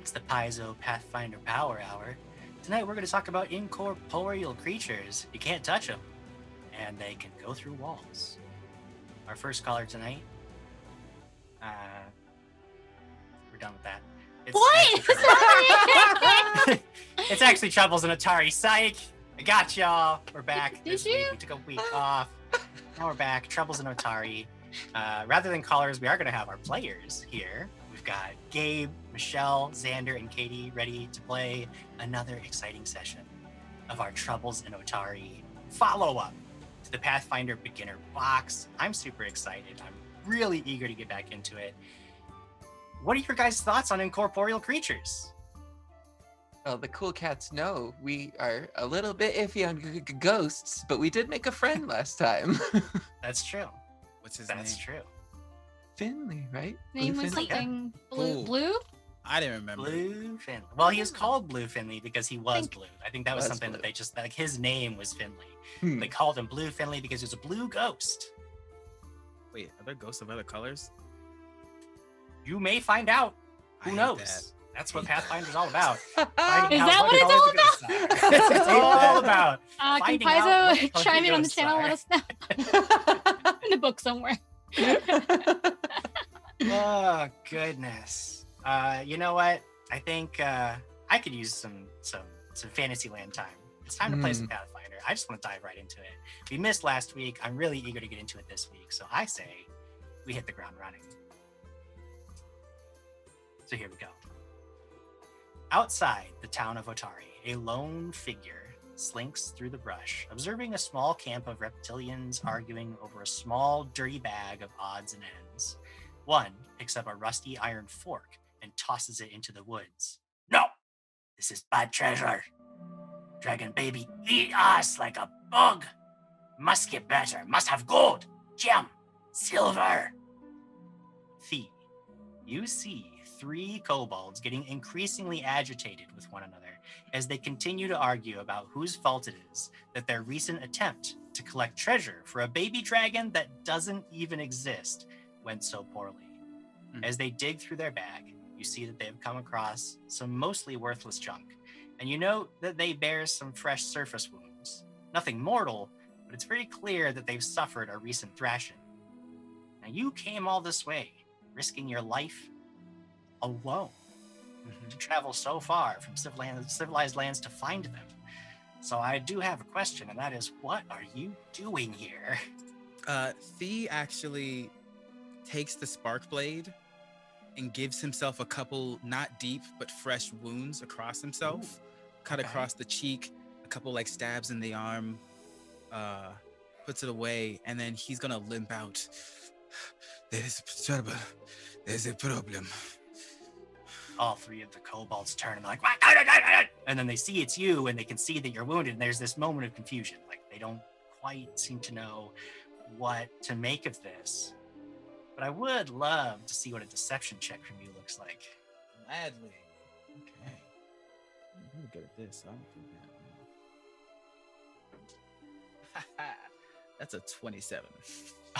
It's the Paizo Pathfinder Power Hour. Tonight we're going to talk about incorporeal creatures. You can't touch them, and they can go through walls. Our first caller tonight. We're done with that. What? It's actually Troubles in Otari. Psych! I got y'all. We're back. Did you? We took a week off. Now we're back. Troubles in Otari. Rather than callers, we are going to have our players here. We've got Gabe, Michelle, Xander, and Katie ready to play another exciting session of our Troubles in Otari follow-up to the Pathfinder Beginner Box. I'm super excited. I'm really eager to get back into it. What are your guys' thoughts on incorporeal creatures? Well, the cool cats know we are a little bit iffy on ghosts, but we did make a friend last time. That's true. What's his name? That's true. Finley, right? Name was something blue. Blue? I didn't remember. Blue Finley. Well, he is called Blue Finley because he was blue. I think that was something that they just, like, his name was Finley. They called him Blue Finley because he was a blue ghost. Wait, are there ghosts of other colors? You may find out. Who knows? That's what Pathfinder's all about. Is that what it's all about? It's all about. Can Paizo chime in on the channel and let us know? In the book somewhere. Oh goodness. You know what? I think I could use some Fantasyland time. It's time to play some Pathfinder. I just want to dive right into it. We missed last week. I'm really eager to get into it this week, so I say we hit the ground running. So here we go. Outside the town of Otari, a lone figure slinks through the brush, observing a small camp of reptilians arguing over a small, dirty bag of odds and ends. One picks up a rusty iron fork and tosses it into the woods. No! This is bad treasure! Dragon baby, eat us like a bug! Must get better, must have gold, gem, silver! Thee, you see three kobolds getting increasingly agitated with one another as they continue to argue about whose fault it is that their recent attempt to collect treasure for a baby dragon that doesn't even exist went so poorly. As they dig through their bag, you see that they have come across some mostly worthless junk, and you know that they bear some fresh surface wounds. Nothing mortal, but it's very clear that they've suffered a recent thrashing. Now you came all this way, risking your life alone. To travel so far from civilized lands to find them. So I do have a question, and that is, what are you doing here? Thee actually takes the spark blade and gives himself a couple, not deep, but fresh wounds across himself. Across the cheek, a couple like stabs in the arm, puts it away, and then he's gonna limp out. There is trouble. There's a problem. All three of the kobolds turn and they're like, and then they see it's you and they can see that you're wounded. And there's this moment of confusion. Like, they don't quite seem to know what to make of this. But I would love to see what a deception check from you looks like. Gladly. Okay. I'm really good at this. I don't think that. That's a 27.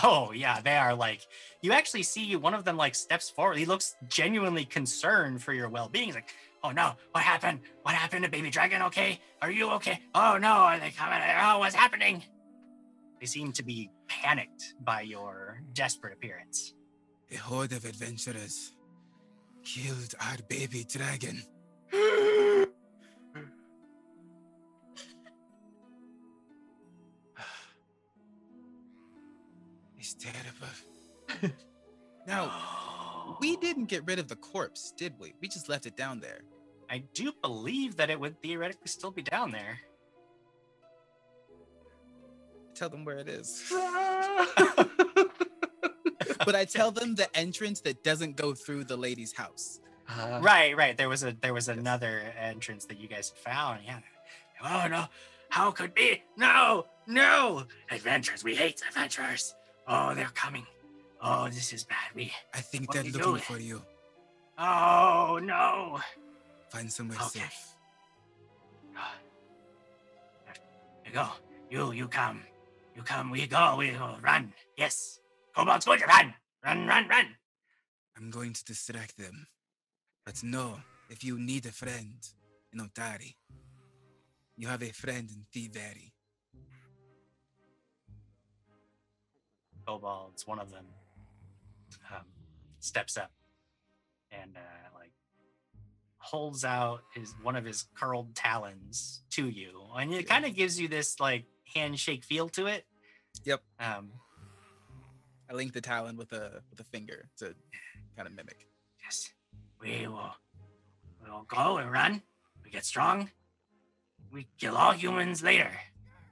Oh, yeah, they are like, you actually see one of them like steps forward. He looks genuinely concerned for your well-being. He's like, oh no, what happened? What happened to baby dragon? Okay, are you okay? Oh no, are they coming? Oh, what's happening? They seem to be panicked by your desperate appearance. A horde of adventurers killed our baby dragon. It's terrible. Now, we didn't get rid of the corpse, did we? We just left it down there. I do believe that it would theoretically still be down there. Tell them where it is. But I tell them the entrance that doesn't go through the lady's house. Right. There was another entrance that you guys found. Yeah. Oh no! How could be? No! Adventurers, we hate adventurers. Oh, they're coming. Oh, this is bad. I think they're looking for you. Oh no! Find somewhere safe. There you go. You come. You come. We go. We go. Run. Yes. Kobolds, go to run. Run. I'm going to distract them. But no, if you need a friend in Otari, you have a friend in Thee Vairy. Kobolds, one of them, steps up and holds out one of his curled talons to you, and it kind of gives you this handshake feel to it. Yep. I link the talon with a finger to kind of mimic. Yes. We'll go and run. We get strong. We kill all humans later.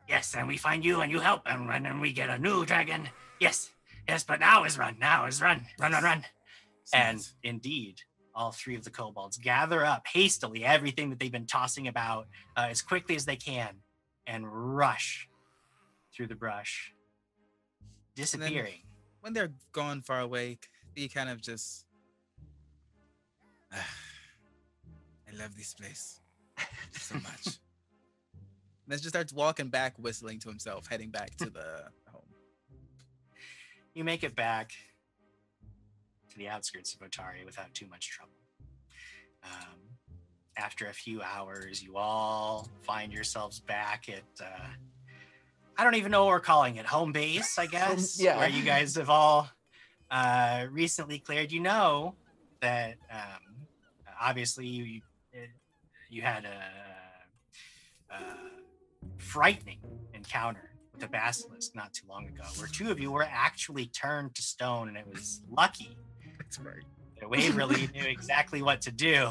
Yes, and we find you and you help and run and we get a new dragon. Yes, but now is run. Run. And indeed, all three of the kobolds gather up hastily everything that they've been tossing about as quickly as they can and rush through the brush, disappearing. When they're gone far away, they kind of just... I love this place so much. And then just starts walking back, whistling to himself, heading back to the home. You make it back to the outskirts of Otari without too much trouble. After a few hours, you all find yourselves back at, I don't even know what we're calling it, home base, I guess, yeah. Where you guys have all recently cleared. You know that obviously you had a frightening encounter with the basilisk not too long ago, where two of you were actually turned to stone, and it was lucky. That's right. That Waverly knew exactly what to do,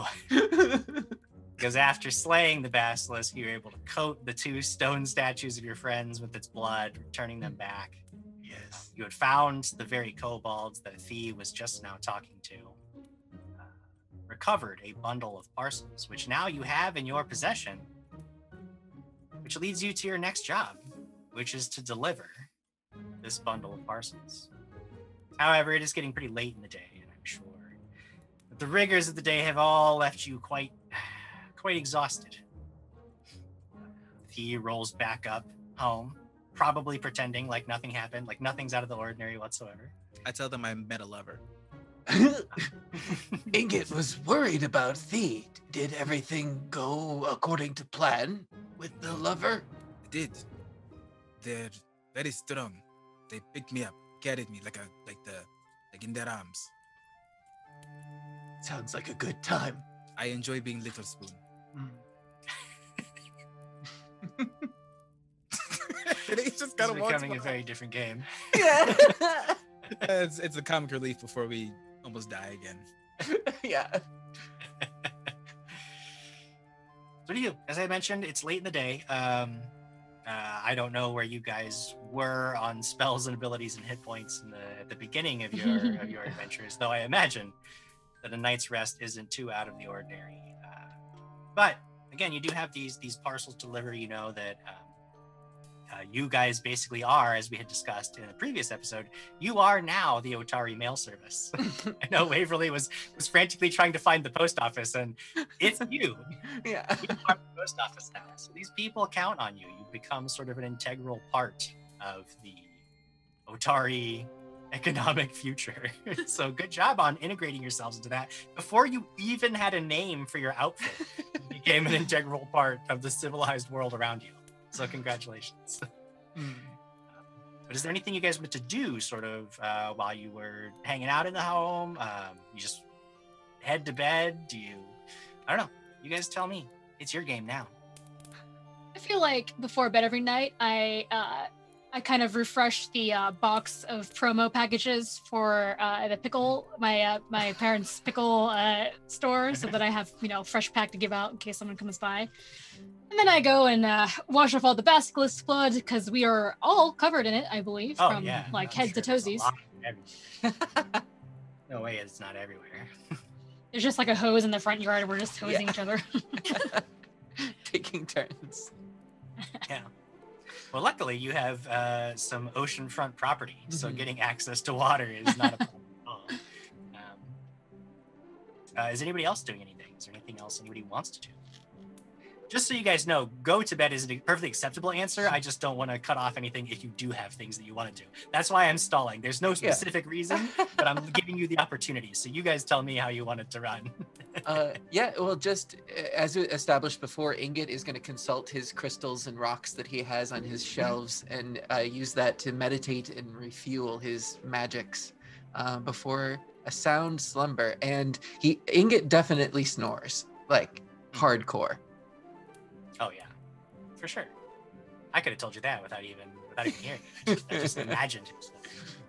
because after slaying the basilisk, you were able to coat the two stone statues of your friends with its blood, returning them back. Yes. You had found the very kobolds that Thee was just now talking to. Recovered a bundle of parcels, which now you have in your possession, which leads you to your next job, which is to deliver this bundle of parcels. However, it is getting pretty late in the day, and I'm sure that the rigors of the day have all left you quite exhausted. He rolls back up home, probably pretending like nothing happened, like nothing's out of the ordinary whatsoever. I tell them I met a lover. Ingot was worried about Thee. Did everything go according to plan with the lover? It did. They're very strong. They picked me up, carried me like in their arms. Sounds like a good time. I enjoy being Little Spoon. It's just kind of becoming a very different game. Yeah. It's a comic relief before we almost die again. Yeah. So do you, as I mentioned, it's late in the day. I don't know where you guys were on spells and abilities and hit points at the beginning of your adventures, though I imagine that a night's rest isn't too out of the ordinary. But again, you do have these parcels to deliver. You know that you guys basically are, as we had discussed in the previous episode, you are now the Otari mail service. I know Waverly was frantically trying to find the post office, and it's you. Yeah. You are the post office now. So these people count on you. You become sort of an integral part of the Otari economic future. So good job on integrating yourselves into that. Before you even had a name for your outfit, you became an integral part of the civilized world around you. So congratulations. But is there anything you guys wanted to do sort of while you were hanging out in the home? You just head to bed? I don't know. You guys tell me. It's your game now. I feel like before bed every night, I I kind of refreshed the box of promo packages for the pickle, my parents' pickle store, so that I have, you know, fresh pack to give out in case someone comes by. And then I go and wash off all the basilisk blood, because we are all covered in it, I believe, from like heads to toesies. No way, it's not everywhere. There's just like a hose in the front yard. We're just hosing each other. Taking turns. Yeah. Well, luckily you have some oceanfront property, so getting access to water is not a problem at all. Is anybody else doing anything? Is there anything else anybody wants to do? Just so you guys know, go to bed is a perfectly acceptable answer. I just don't want to cut off anything if you do have things that you want to do. That's why I'm stalling. There's no specific reason, but I'm giving you the opportunity. So you guys tell me how you want it to run. Well, just as we established before, Ingot is going to consult his crystals and rocks that he has on his shelves and use that to meditate and refuel his magics before a sound slumber. And Ingot definitely snores, like hardcore. Oh yeah, for sure. I could have told you that without even hearing it. I just imagined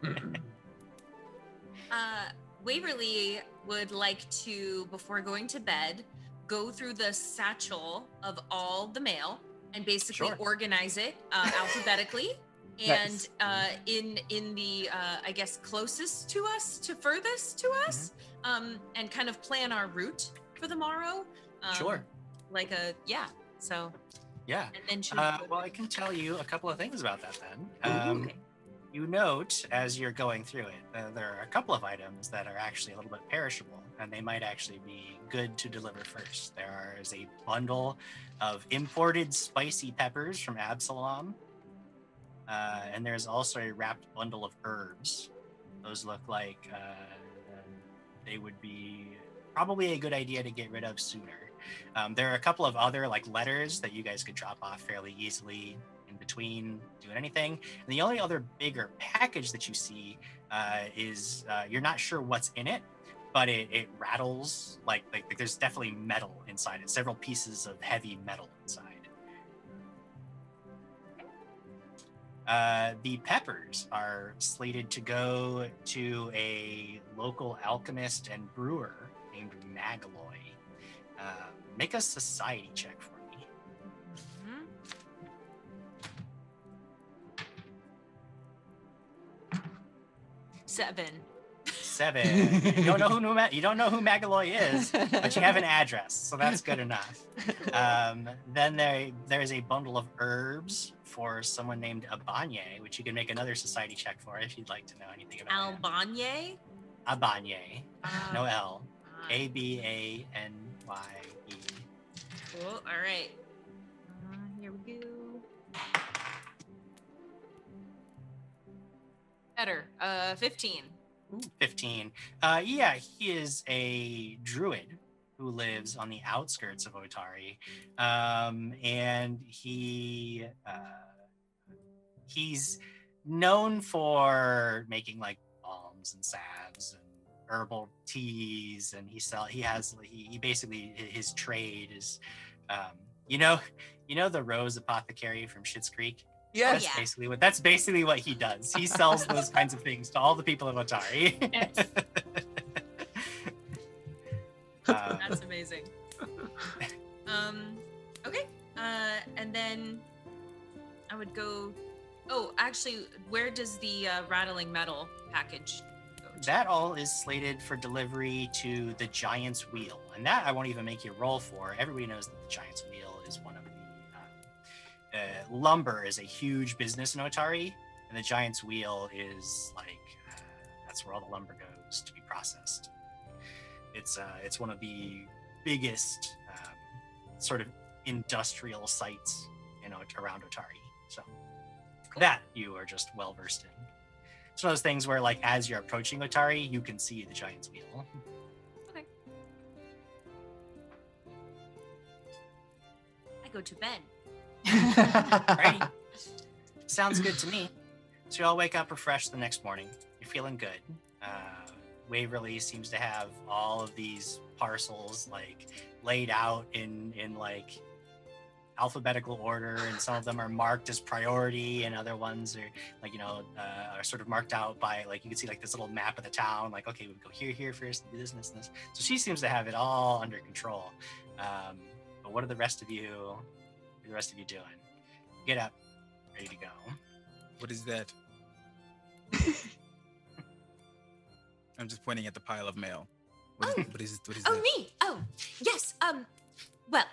it. Waverly would like to, before going to bed, go through the satchel of all the mail and basically organize it alphabetically. And in the, I guess, closest to us, to furthest to us, and kind of plan our route for the morrow. Like a, So, and then I can tell you a couple of things about that then. You note as you're going through it, there are a couple of items that are actually a little bit perishable, and they might actually be good to deliver first. There is a bundle of imported spicy peppers from Absalom, and there's also a wrapped bundle of herbs. Those look like they would be probably a good idea to get rid of sooner. There are a couple of other like letters that you guys could drop off fairly easily in between doing anything. And the only other bigger package that you see is you're not sure what's in it, but it rattles like there's definitely metal inside it. Several pieces of heavy metal inside. The peppers are slated to go to a local alchemist and brewer named Magaloy. Make a society check for me. Seven. You don't know who Magaloy is, but you have an address, so that's good enough. Then there's a bundle of herbs for someone named Abanye, which you can make another society check for if you'd like to know anything about it. Albanye? Abanye. No L. Abanye. Cool. All right. Here we go. Better. 15. Ooh. 15. He is a druid who lives on the outskirts of Otari, and he's known for making like balms and salves and herbal teas, and he basically, his trade is the Rose apothecary from Schitt's Creek. That's basically what he does. He sells those kinds of things to all the people of Otari. Yes. That's amazing. And then I would go. Oh, actually, where does the rattling metal package? That all is slated for delivery to the Giant's Wheel, and that I won't even make you roll for. Everybody knows that the Giant's Wheel is one of the lumber is a huge business in Otari, and the Giant's Wheel is that's where all the lumber goes to be processed. It's one of the biggest sort of industrial sites around Otari. So that you are just well versed in. It's one of those things where, like, as you're approaching Otari, you can see the Giant's Wheel. Okay. I go to bed. Alrighty. Sounds good to me. So you all wake up refreshed the next morning. You're feeling good. Waverly seems to have all of these parcels, like, laid out in like alphabetical order, and some of them are marked as priority, and other ones are like, you know, are sort of marked out by, like, you can see like this little map of the town, like, okay, we would go here first, do this and this and this. So she seems to have it all under control. But what are the rest of you doing? Get up, ready to go. What is that? I'm just pointing at the pile of mail. What is that? Me! Oh, yes, well,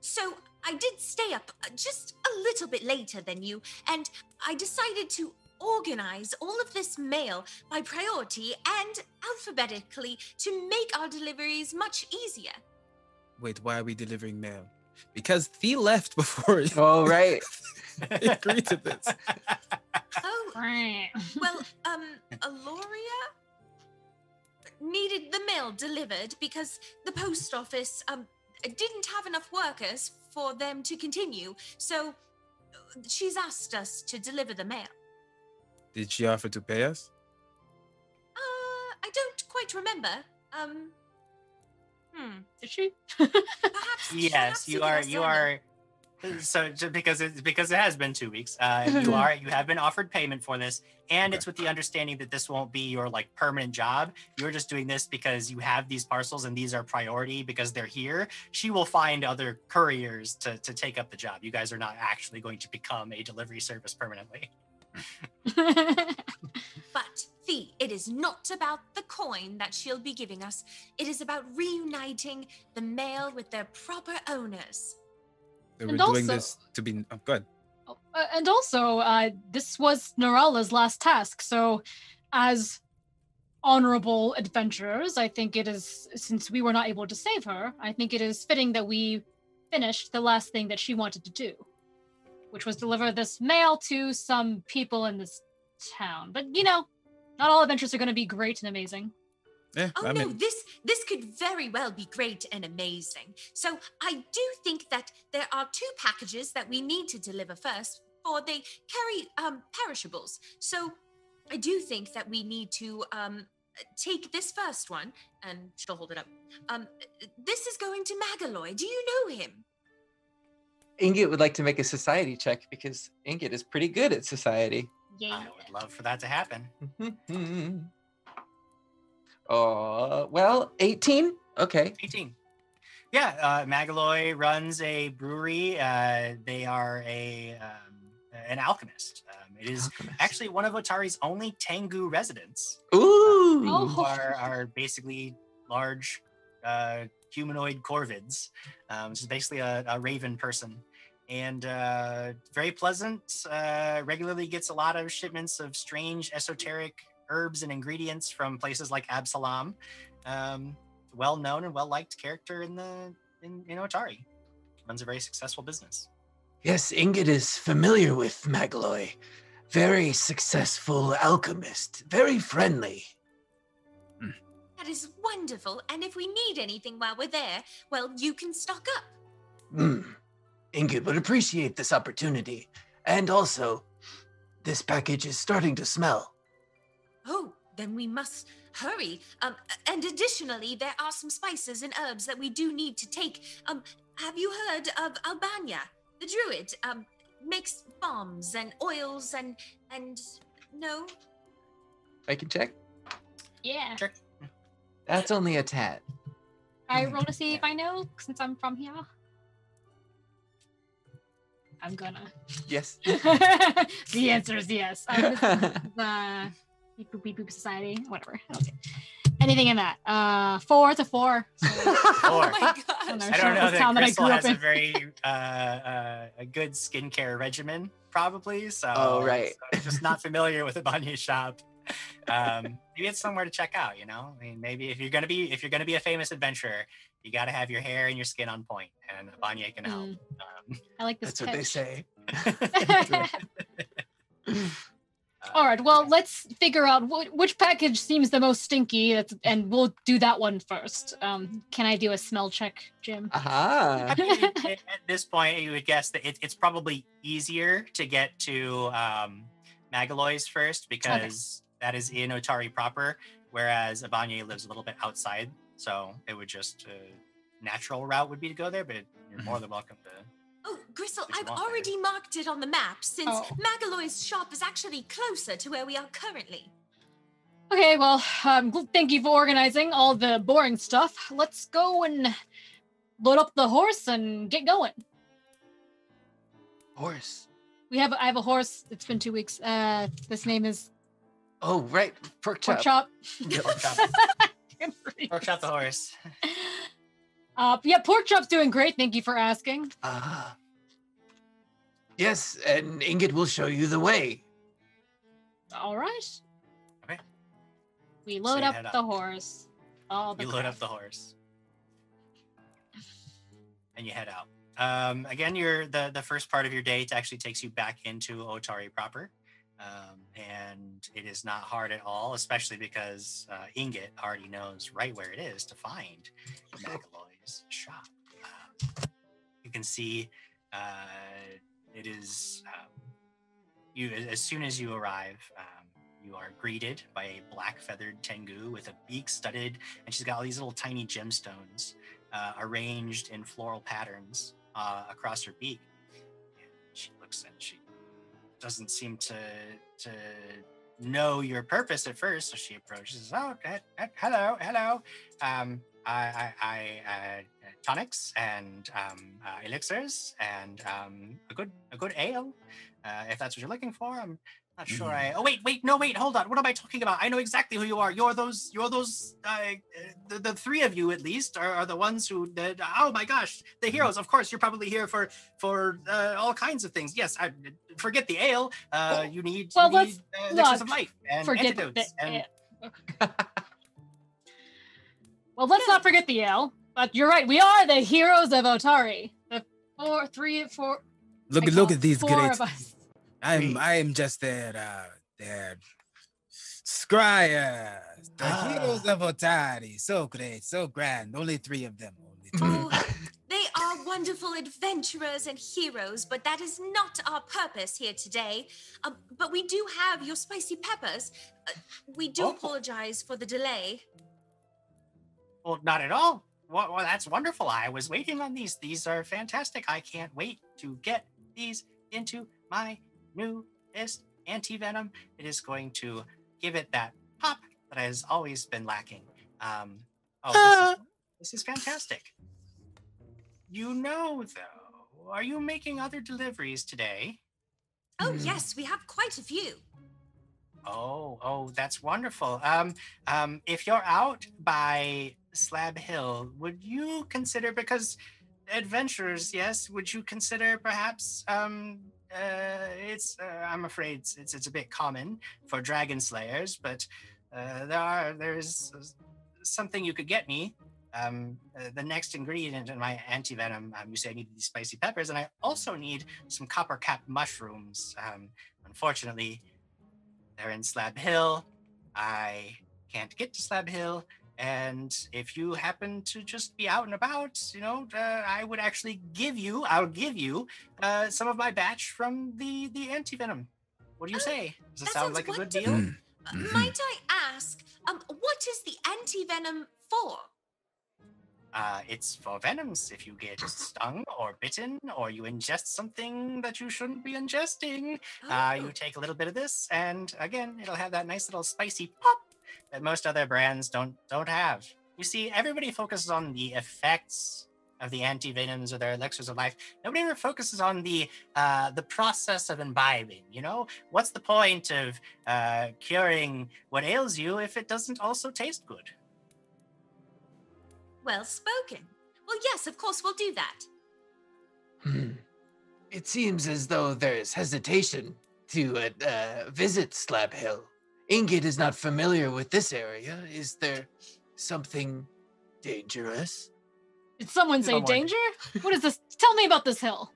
so I did stay up just a little bit later than you, and I decided to organize all of this mail by priority and alphabetically to make our deliveries much easier. Wait, why are we delivering mail? Because Thee left before. Oh, right. He agreed to this. Oh, well, Aloria needed the mail delivered because the post office didn't have enough workers for them to continue, so she's asked us to deliver the mail. Did she offer to pay us? I don't quite remember. Did she? Perhaps. Yes, you are. So because it has been 2 weeks, you have been offered payment for this, and it's with the understanding that this won't be your like permanent job. You're just doing this because you have these parcels and these are priority because they're here. She will find other couriers to take up the job. You guys are not actually going to become a delivery service permanently. But Thee, it is not about the coin that she'll be giving us. It is about reuniting the mail with their proper owners. We're doing this to be good. And also, this was Narala's last task. So, as honorable adventurers, I think it is, since we were not able to save her, I think it is fitting that we finished the last thing that she wanted to do, which was deliver this mail to some people in this town. But, you know, not all adventures are going to be great and amazing. Yeah, this could very well be great and amazing. So I do think that there are 2 packages that we need to deliver first, for they carry perishables. So I do think that we need to take this first one, and she'll hold it up. This is going to Magaloy. Do you know him? Ingot would like to make a society check because Ingot is pretty good at society. Yeah. I would love for that to happen. Oh, well, 18? Okay. 18. Yeah, Magaloy runs a brewery. They are an alchemist. It is actually one of Otari's only Tengu residents. Ooh! Who are basically large humanoid corvids. This is basically a raven person. And very pleasant. Regularly gets a lot of shipments of strange, esoteric herbs and ingredients from places like Absalom, well-known and well-liked character in Otari. Runs a very successful business. Yes, Ingot is familiar with Magaloy. Very successful alchemist, very friendly. That is wonderful, and if we need anything while we're there, well, you can stock up. Ingot would appreciate this opportunity, and also, this package is starting to smell. Oh, then we must hurry. And additionally, there are some spices and herbs that we do need to take. Have you heard of Abanye, the druid? Makes bombs and oils and no? I can check? Yeah. Sure. That's only a tat. I roll to see if I know, since I'm from here. I'm gonna. Yes. The answer is yes. Boop society, whatever. Okay. Anything in that? 4 to 4. So. 4. Oh my god! I don't know that Crystal has a very a good skincare regimen, probably. So, oh right. So just not familiar with Abanye's shop. Maybe it's somewhere to check out. You know, I mean, maybe if you're gonna be a famous adventurer, you got to have your hair and your skin on point, and Abanye can help. I like this. That's pitch. What they say. All right, well, let's figure out which package seems the most stinky, and we'll do that one first. Can I do a smell check, Jim? Uh-huh. At this point, you would guess that it's probably easier to get to Magaloy's first, because that is in Otari proper, whereas Abanye lives a little bit outside, so it would just, natural route would be to go there, but you're more than welcome to... Oh, Gristle, I've already marked it on the map, since Magaloy's shop is actually closer to where we are currently. Okay, well, thank you for organizing all the boring stuff. Let's go and load up the horse and get going. Horse? I have a horse. It's been 2 weeks. This name is... Oh, right. Pork chop. Yeah, Pork Chop. Pork Chop the horse. Yeah, Pork Chop's doing great. Thank you for asking. Yes, and Ingot will show you the way. All right. Okay. We load up the horse. Load up the horse. And you head out. Again, the first part of your day actually takes you back into Otari proper. And it is not hard at all, especially because Ingot already knows right where it is to find Magaloy's shop. You can see it is, as soon as you arrive, you are greeted by a black-feathered Tengu with a beak studded, and she's got all these little tiny gemstones arranged in floral patterns across her beak. And she looks and she doesn't seem to know your purpose at first, so she approaches. Oh, hello. I tonics and elixirs and a good ale, if that's what you're looking for. I'm not sure. Wait, hold on. What am I talking about? I know exactly who you are. You're those. The three of you at least are the ones who. Oh my gosh, the heroes. Of course, you're probably here for all kinds of things. Yes, forget the ale. You need elixirs of life and antidotes. Well, let's not forget the ale. But you're right. We are the heroes of Otari. The four. Look at these great. I am just their scryer. The heroes of Otari. So great, so grand. Only three of them. They are wonderful adventurers and heroes, but that is not our purpose here today. But we do have your spicy peppers. We do apologize for the delay. Well, not at all. Well, that's wonderful. I was waiting on these. These are fantastic. I can't wait to get these into my newest anti-venom. It is going to give it that pop that has always been lacking. This is fantastic. You know, though, are you making other deliveries today? Oh, yes, we have quite a few. Oh, that's wonderful. If you're out by Slab Hill, would you consider, because adventurers, yes, would you consider perhaps, I'm afraid it's a bit common for dragon slayers, but there is something you could get me. The next ingredient in my anti-venom, you say I need these spicy peppers, and I also need some copper cap mushrooms. Unfortunately, they're in Slab Hill. I can't get to Slab Hill. And if you happen to just be out and about, I would actually give you some of my batch from the anti-venom. What do you say? Does it sound like a good deal? Mm-hmm. Might I ask, what is the anti-venom for? It's for venoms. If you get stung or bitten or you ingest something that you shouldn't be ingesting, you take a little bit of this, and again, it'll have that nice little spicy pop that most other brands don't have. You see, everybody focuses on the effects of the anti-venoms or their elixirs of life. Nobody ever focuses on the process of imbibing, What's the point of curing what ails you if it doesn't also taste good? Well spoken. Well, yes, of course, we'll do that. It seems as though there is hesitation to visit Slab Hill. Ingot is not familiar with this area. Is there something dangerous? Did someone say danger? What is this? Tell me about this hill.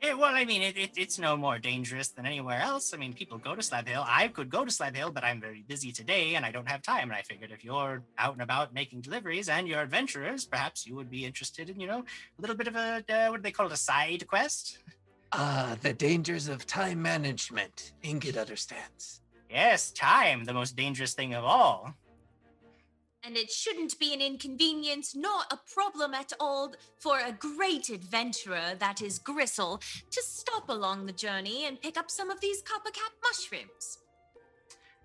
It's no more dangerous than anywhere else. I mean, people go to Slab Hill. I could go to Slab Hill, but I'm very busy today and I don't have time. And I figured if you're out and about making deliveries and you're adventurers, perhaps you would be interested in, a little bit of a, what do they call it, a side quest? The dangers of time management. Ingot understands. Yes, time, the most dangerous thing of all. And it shouldn't be an inconvenience, nor a problem at all, for a great adventurer, that is Gristle, to stop along the journey and pick up some of these coppercap mushrooms.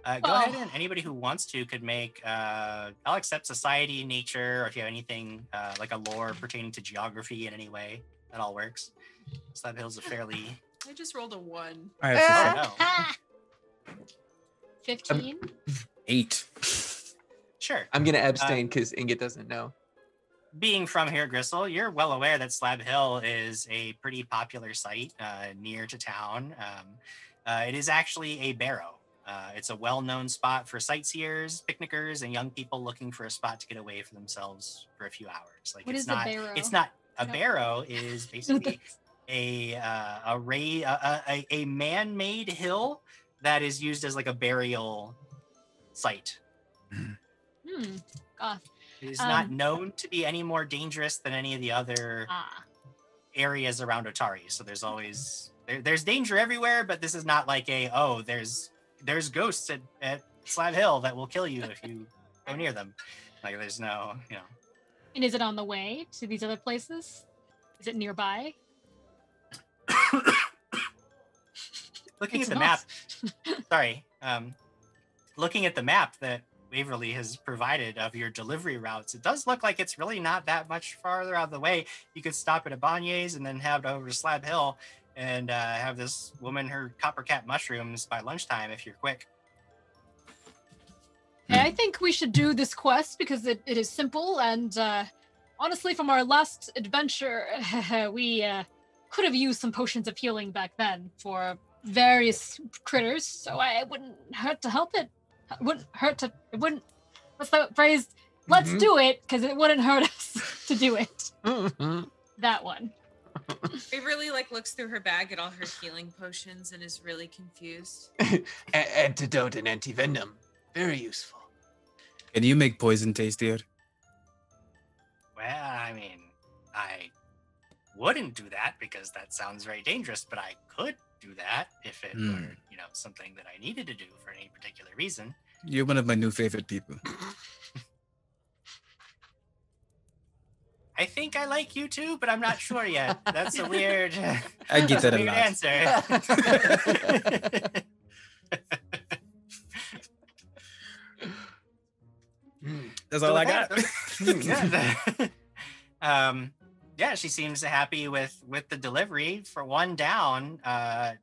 Go ahead, and anybody who wants to could make, I'll accept society, nature, or if you have anything like a lore pertaining to geography in any way, that all works. Slab Hill's a fairly... I just rolled a 1. All right, so 15? 8. Sure. I'm going to abstain because Ingot doesn't know. Being from here, Gristle, you're well aware that Slab Hill is a pretty popular site near to town. It is actually a barrow. It's a well-known spot for sightseers, picnickers, and young people looking for a spot to get away for themselves for a few hours. Like, what it's is not, a barrow? It's not a barrow. Is basically a man-made hill that is used as like a burial site. Goth. It is not known to be any more dangerous than any of the other areas around Otari. So there's always there's danger everywhere, but this is not like there's ghosts at Slab Hill that will kill you if you go near them. Like there's no, you know. And is it on the way to these other places? Is it nearby? Looking at the map. Sorry. Looking at the map that Waverly has provided of your delivery routes, it does look like it's really not that much farther out of the way. You could stop at Abanye's and then have it over to Slab Hill and have this woman her coppercap mushrooms by lunchtime if you're quick. Hey, I think we should do this quest because it is simple, and honestly, from our last adventure, we could have used some potions of healing back then for various critters, so it wouldn't hurt to help it. It wouldn't, what's the phrase? Let's do it, because it wouldn't hurt us to do it. That one. Waverly like looks through her bag at all her healing potions and is really confused. Antidote and anti-venom. Very useful. Can you make poison tastier? Well, I mean, I wouldn't do that because that sounds very dangerous, but I could do that if it were, you know, something that I needed to do for any particular reason. You're one of my new favorite people. I think I like you too, but I'm not sure yet. That's a weird, I get that a lot. Answer. That's all I got. Yeah, she seems happy with the delivery. For 1 down,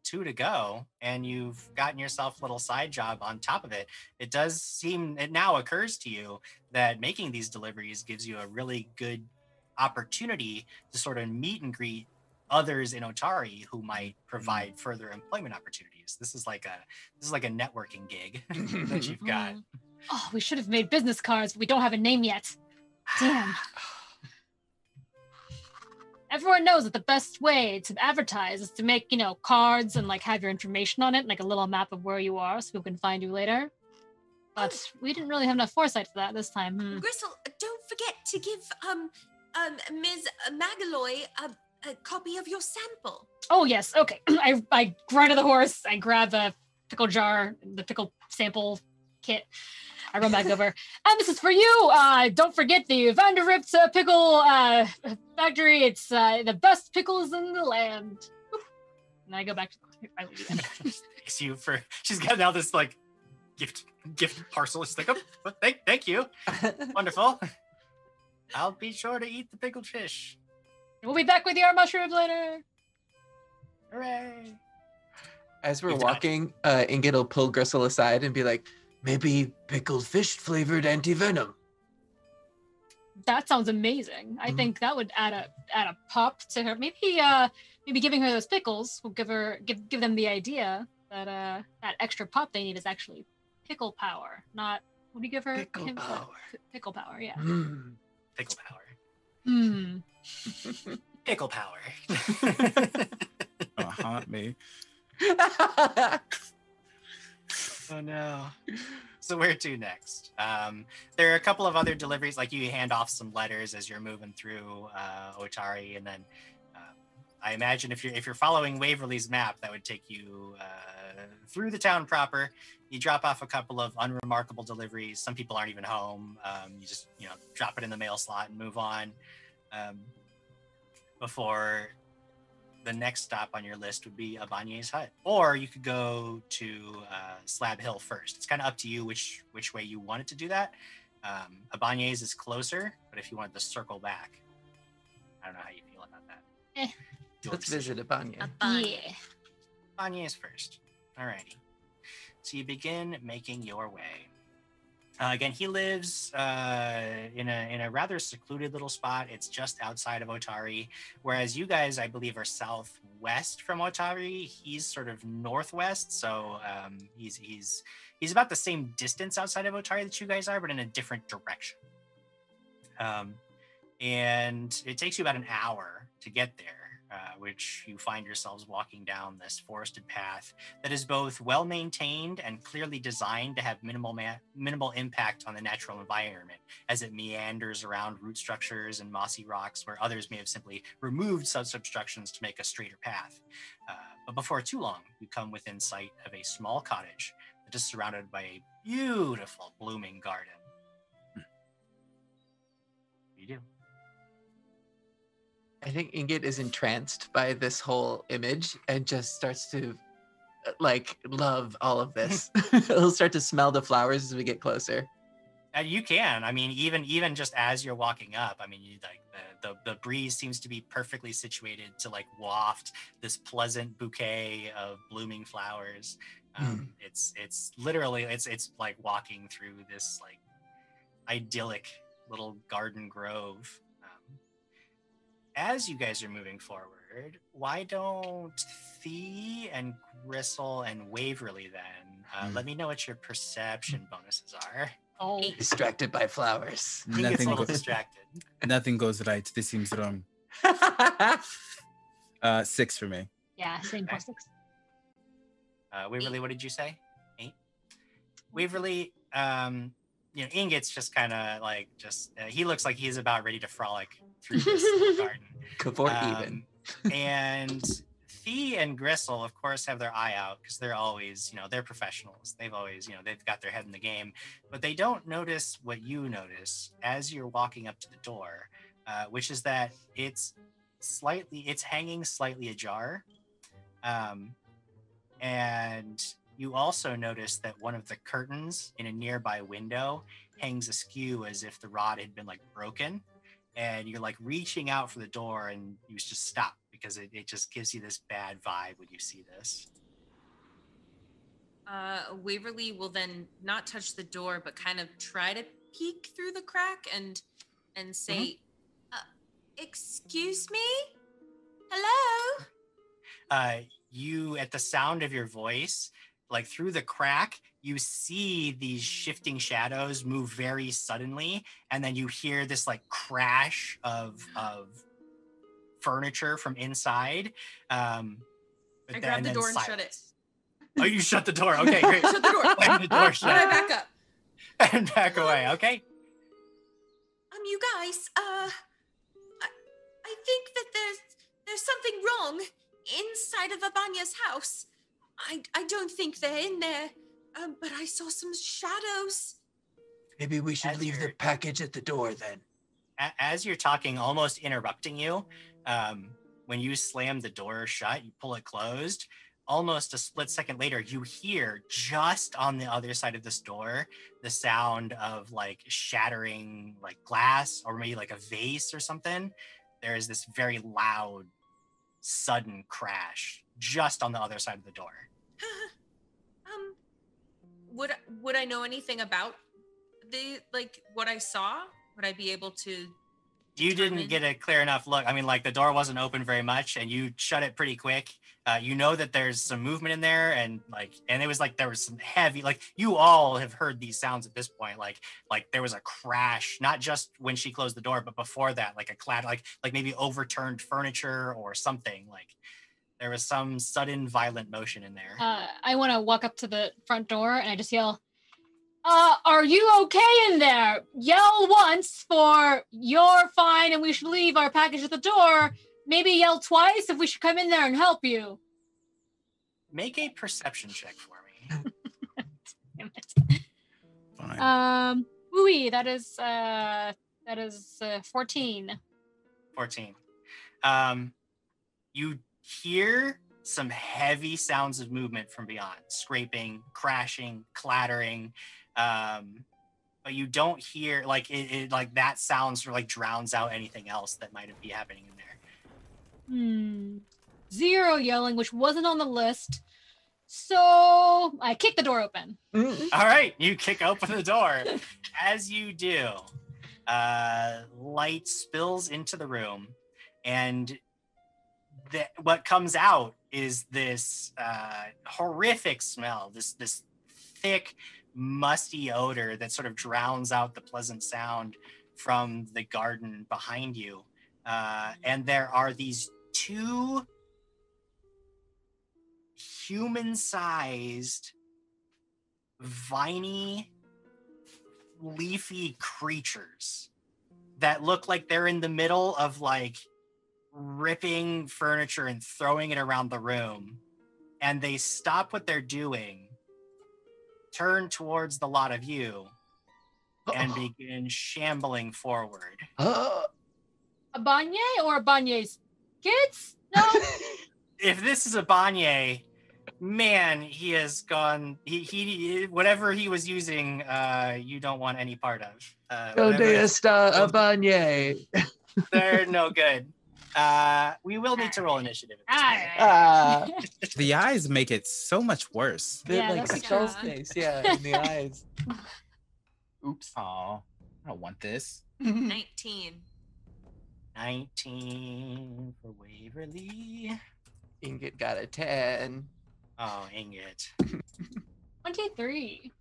2 to go, and you've gotten yourself a little side job on top of it. It does seem, it now occurs to you that making these deliveries gives you a really good opportunity to sort of meet and greet others in Otari who might provide further employment opportunities. This is like a networking gig that you've got. Oh, we should have made business cards, but we don't have a name yet. Damn. Everyone knows that the best way to advertise is to make, you know, cards and like have your information on it, and, like a little map of where you are so people can find you later. But we didn't really have enough foresight for that this time. Gristle, don't forget to give Ms. Magaloy a copy of your sample. Oh yes, okay. I run to the horse, I grab a pickle jar, the pickle sample kit. I run back over. And this is for you. Don't forget the Vanderripped pickle factory. It's the best pickles in the land. And I go back to the Thanks you for, she's got now this like gift parcel. It's like, oh, thank you. Wonderful. I'll be sure to eat the pickled fish. We'll be back with your mushrooms later. Hooray. As we're walking, Ingot will pull Gristle aside and be like, maybe pickled fish flavored anti-venom. That sounds amazing. I think that would add a pop to her. Maybe giving her those pickles will give them the idea that that extra pop they need is actually pickle power. Not what do you give her? Pickle power. Pickle power. Yeah. Pickle power. Pickle power. Don't haunt me. Oh no. So where to next? There are a couple of other deliveries, like you hand off some letters as you're moving through Otari, and then I imagine if you're following Waverly's map, that would take you through the town proper. You drop off a couple of unremarkable deliveries. Some people aren't even home. You just, you know, drop it in the mail slot and move on. Before the next stop on your list would be Abanye's hut, or you could go to Slab Hill first. It's kind of up to you which way you wanted to do that. Abanye's is closer, but if you wanted to circle back, I don't know how you feel about that. Let's visit Abanye. Abanye is first. Alrighty. So you begin making your way. Again, he lives in a rather secluded little spot. It's just outside of Otari, whereas you guys, I believe, are southwest from Otari. He's sort of northwest, so he's about the same distance outside of Otari that you guys are, but in a different direction. And it takes you about an hour to get there. Which you find yourselves walking down this forested path that is both well-maintained and clearly designed to have minimal impact on the natural environment as it meanders around root structures and mossy rocks where others may have simply removed such obstructions to make a straighter path. But before too long, you come within sight of a small cottage that is surrounded by a beautiful blooming garden. You do. I think Ingot is entranced by this whole image and just starts to, like, love all of this. He'll start to smell the flowers as we get closer. And you can. I mean, even just as you're walking up, I mean, you, like, the breeze seems to be perfectly situated to, like, waft this pleasant bouquet of blooming flowers. It's literally, it's like walking through this, like, idyllic little garden grove. As you guys are moving forward, why don't Thee and Gristle and Waverly then? Let me know what your perception bonuses are. Oh. Distracted by flowers. I think nothing it's a little distracted. Nothing goes right. This seems wrong. 6 for me. Yeah, same okay. +6. Waverly, what did you say? 8. Waverly, you know, Ingot's just kind of like, he looks like he's about ready to frolic through this little garden. Kabort even. And Thee and Gristle, of course, have their eye out because they're always, you know, they're professionals. They've always, you know, they've got their head in the game, but they don't notice what you notice as you're walking up to the door, which is that it's hanging slightly ajar. And you also notice that one of the curtains in a nearby window hangs askew as if the rod had been like broken, and you're like reaching out for the door and you just stop because it just gives you this bad vibe when you see this. Waverly will then not touch the door, but kind of try to peek through the crack and say, excuse me? Hello? You, at the sound of your voice, like through the crack, you see these shifting shadows move very suddenly, and then you hear this like crash of furniture from inside. I grab the door and shut it. Oh, you shut the door. Okay, great. Shut the door. And the door shut. And I back up. And back away. Okay. You guys, I think that there's something wrong inside of Abanya's house. I don't think they're in there, but I saw some shadows. Maybe we should leave the package at the door then. As you're talking, almost interrupting you, when you slam the door shut, you pull it closed, almost a split second later, you hear just on the other side of this door, the sound of like shattering like glass or maybe like a vase or something. There is this very loud, sudden crash just on the other side of the door. Would I know anything about the like what I saw? Would I be able to determine? You didn't get a clear enough look. I mean, like, the door wasn't open very much and you shut it pretty quick. You know that there's some movement in there, and it was like there was some heavy, like, you all have heard these sounds at this point, like there was a crash, not just when she closed the door, but before that, like a clatter, like maybe overturned furniture or something. Like, there was some sudden violent motion in there. I want to walk up to the front door and I just yell, are you okay in there? Yell once for you're fine and we should leave our package at the door. Maybe yell twice if we should come in there and help you. Make a perception check for me. Damn it. Fine. Ooh, that is 14. 14. You hear some heavy sounds of movement from beyond, scraping, crashing, clattering. But you don't hear, like, it like that sound sort of like drowns out anything else that might be happening in there. Zero yelling, which wasn't on the list. So I kick the door open. All right, you kick open the door. As you do, light spills into the room, and what comes out is this horrific smell, this thick, musty odor that sort of drowns out the pleasant sound from the garden behind you. And there are these two human-sized, viney, leafy creatures that look like they're in the middle of, like, ripping furniture and throwing it around the room. And they stop what they're doing, turn towards the lot of you, and begin shambling forward. Abanye or Abanye's kids? No. If this is Abanye, man, he has gone. He whatever he was using, you don't want any part of. Go deista Abanye. They're no good. We will need to roll initiative. The eyes make it so much worse. Yeah, they're like skull face. Yeah, in the eyes. Oops. Aw, I don't want this. 19. 19 for Waverly. Ingot got a 10. Oh, Ingot. 23.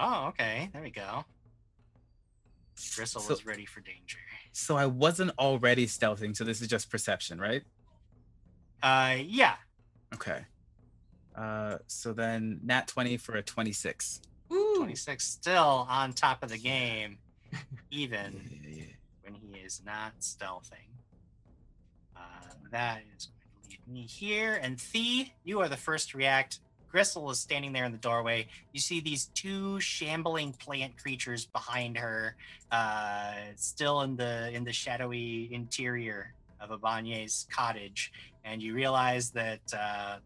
Oh, okay. There we go. Gristle was ready for danger. So I wasn't already stealthing, so this is just perception, right? Yeah. Okay. So then nat 20 for a 26. Ooh. 26 still on top of the game, even when he is not stealthing. That is going to lead me here. And Thee, you are the first to react. Gristle is standing there in the doorway. You see these two shambling plant creatures behind her, still in the shadowy interior of Abanye's cottage, and you realize that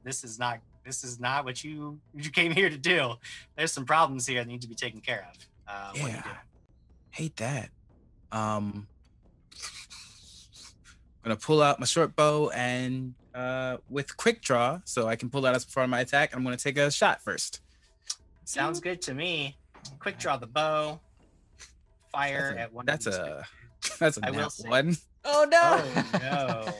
this is not what you came here to do. There's some problems here that need to be taken care of. What do you do? Hate that. I'm gonna pull out my short bow and with quick draw, so I can pull that as part of my attack. I'm gonna take a shot first. Sounds good to me. Quick draw the bow. Fire at one. That's a nat one. Oh no! Oh no!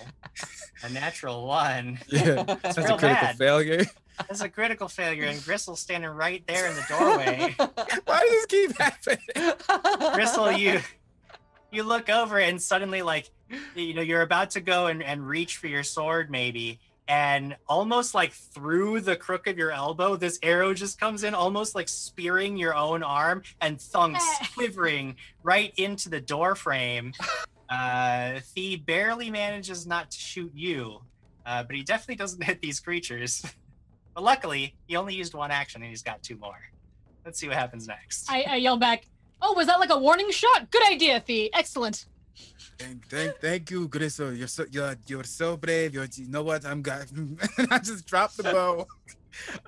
A natural one. Yeah, that's a critical failure. That's a critical failure, and Gristle's standing right there in the doorway. Why does this keep happening? Gristle, you look over and suddenly, like, you know, you're about to go and reach for your sword, maybe, and almost like through the crook of your elbow, this arrow just comes in, almost like spearing your own arm, and thunks, quivering right into the door frame. Thee barely manages not to shoot you, but he definitely doesn't hit these creatures. But luckily, he only used one action and he's got two more. Let's see what happens next. I yell back, "Oh, was that like a warning shot? Good idea, Thee. Excellent." Thank you, Gristle. You're so brave. You know what? I just dropped the bow.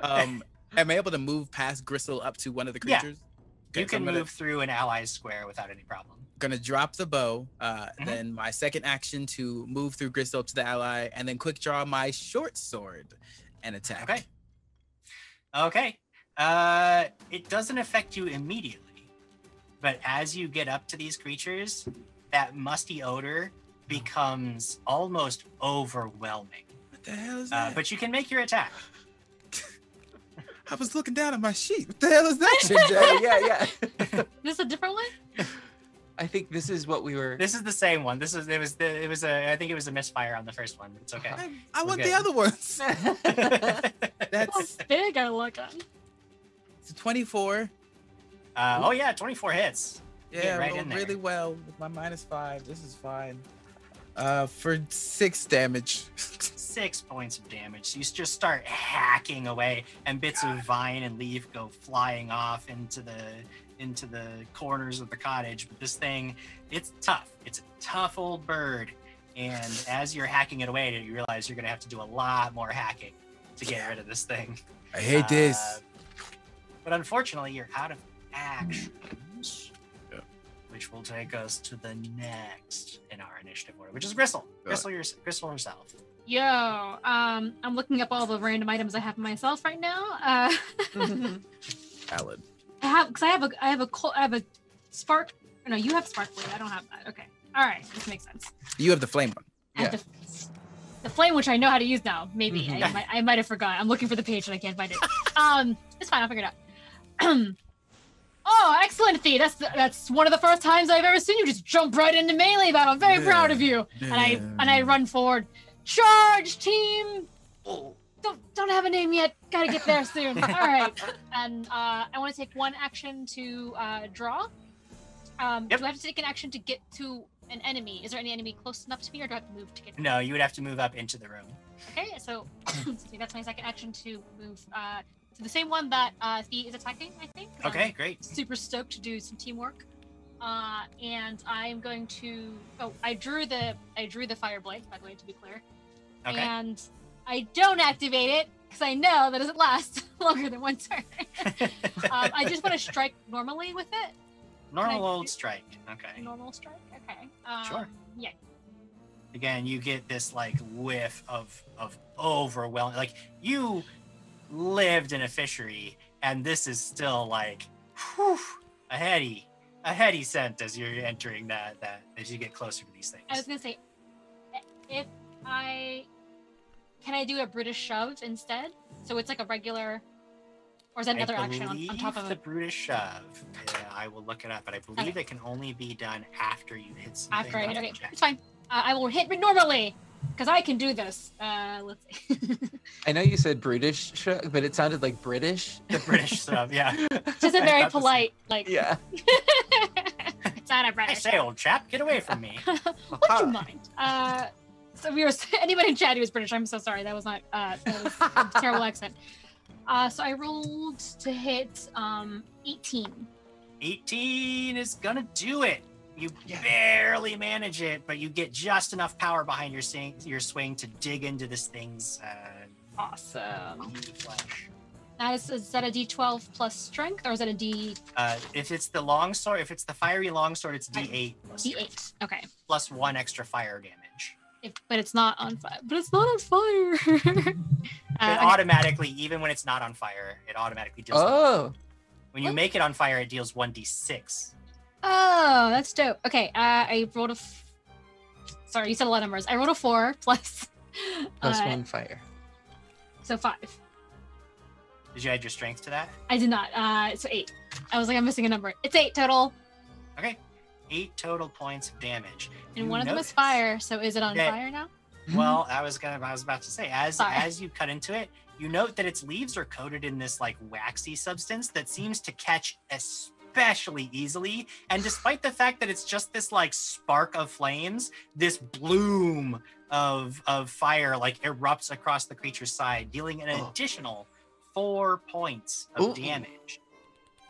Am I able to move past Gristle up to one of the creatures? Yeah. Okay, you can move through an ally square without any problem. Gonna drop the bow. Then my second action to move through Gristle up to the ally, and then quick draw my short sword and attack. Okay. It doesn't affect you immediately, but as you get up to these creatures, that musty odor becomes almost overwhelming. What the hell is that? But you can make your attack. I was looking down at my sheet. What the hell is that? Yeah. This a different one? I think this is what we were. This is the same one. I think it was a misfire on the first one. It's okay. I want good. The other ones. That's big. I look on. It's a 24. 24 hits. Yeah, right, rolled really well with my -5. This is fine. For 6 damage. 6 points of damage. So you just start hacking away, and bits of vine and leaf go flying off into the corners of the cottage. But this thing, it's tough. It's a tough old bird. And as you're hacking it away, you realize you're going to have to do a lot more hacking to get rid of this thing. I hate this. But unfortunately, you're out of actions, which will take us to the next in our initiative order, which is Gristle. Gristle herself. Yo, I'm looking up all the random items I have myself right now. Valid. I have a spark. No, you have spark blade. I don't have that. Okay. All right, this makes sense. You have the flame one. Yeah. The flame, which I know how to use now. Maybe I might have forgot. I'm looking for the page and I can't find it. It's fine. I'll figure it out. Oh, excellent, Thee. That's one of the first times I've ever seen you just jump right into melee battle. I'm very proud of you. Yeah. And I run forward. Charge, team. Oh. Don't have a name yet. Gotta get there soon. All right. And I want to take one action to draw. Do I have to take an action to get to an enemy? Is there any enemy close enough to me, or do I have to move to get? No, you would have to move up into the room. Okay, so that's my second action to move to the same one that Thee is attacking, I think. Okay, great. Super stoked to do some teamwork. And I'm going to. Oh, I drew the fire blade, by the way, to be clear. Okay. And I don't activate it because I know that doesn't last longer than one turn. I just want to strike normally with it. Normal old strike. Okay. Normal strike. Okay. Sure. Yeah. Again, you get this like whiff of overwhelming. Like you lived in a fishery, and this is still like whew, a heady scent as you're entering that as you get closer to these things. I was gonna say, if I can, I do a British shove instead, so it's like a regular. Or is that another action on top of it? The Brutish Shove. Yeah, I will look it up, but I believe it can only be done after you hit something. After I hit, okay. It's fine. I will hit normally, because I can do this. Let's see. I know you said Brutish Shove, but it sounded like British. The British Shove, yeah. Just a very polite, like... Yeah. It's not a British. I say, old chap, get away from me. Would you mind? So we were... Anybody in chat who was British, I'm so sorry. That was not... that was a terrible accent. So I rolled to hit 18. 18 is gonna do it. You barely manage it, but you get just enough power behind your swing to dig into this thing's awesome flesh. Is that a D12 plus strength, or is that a D? If it's the longsword, if it's the fiery longsword, it's D8 plus D8. Okay. Plus one extra fire damage. But it's not on fire. It automatically, even when it's not on fire, it automatically deals. Oh. When you make it on fire, it deals 1d6. Oh, that's dope. Okay, I rolled a. Sorry, you said a lot of numbers. I rolled a 4 plus one fire. So 5. Did you add your strength to that? I did not. So 8. I was like, I'm missing a number. It's 8 total. Okay. 8 total points of damage. And you one of them is fire, so is it on fire now? Well, I was about to say, as you cut into it, you note that its leaves are coated in this like waxy substance that seems to catch especially easily. And despite the fact that it's just this like spark of flames, this bloom of fire like erupts across the creature's side, dealing an additional 4 points of damage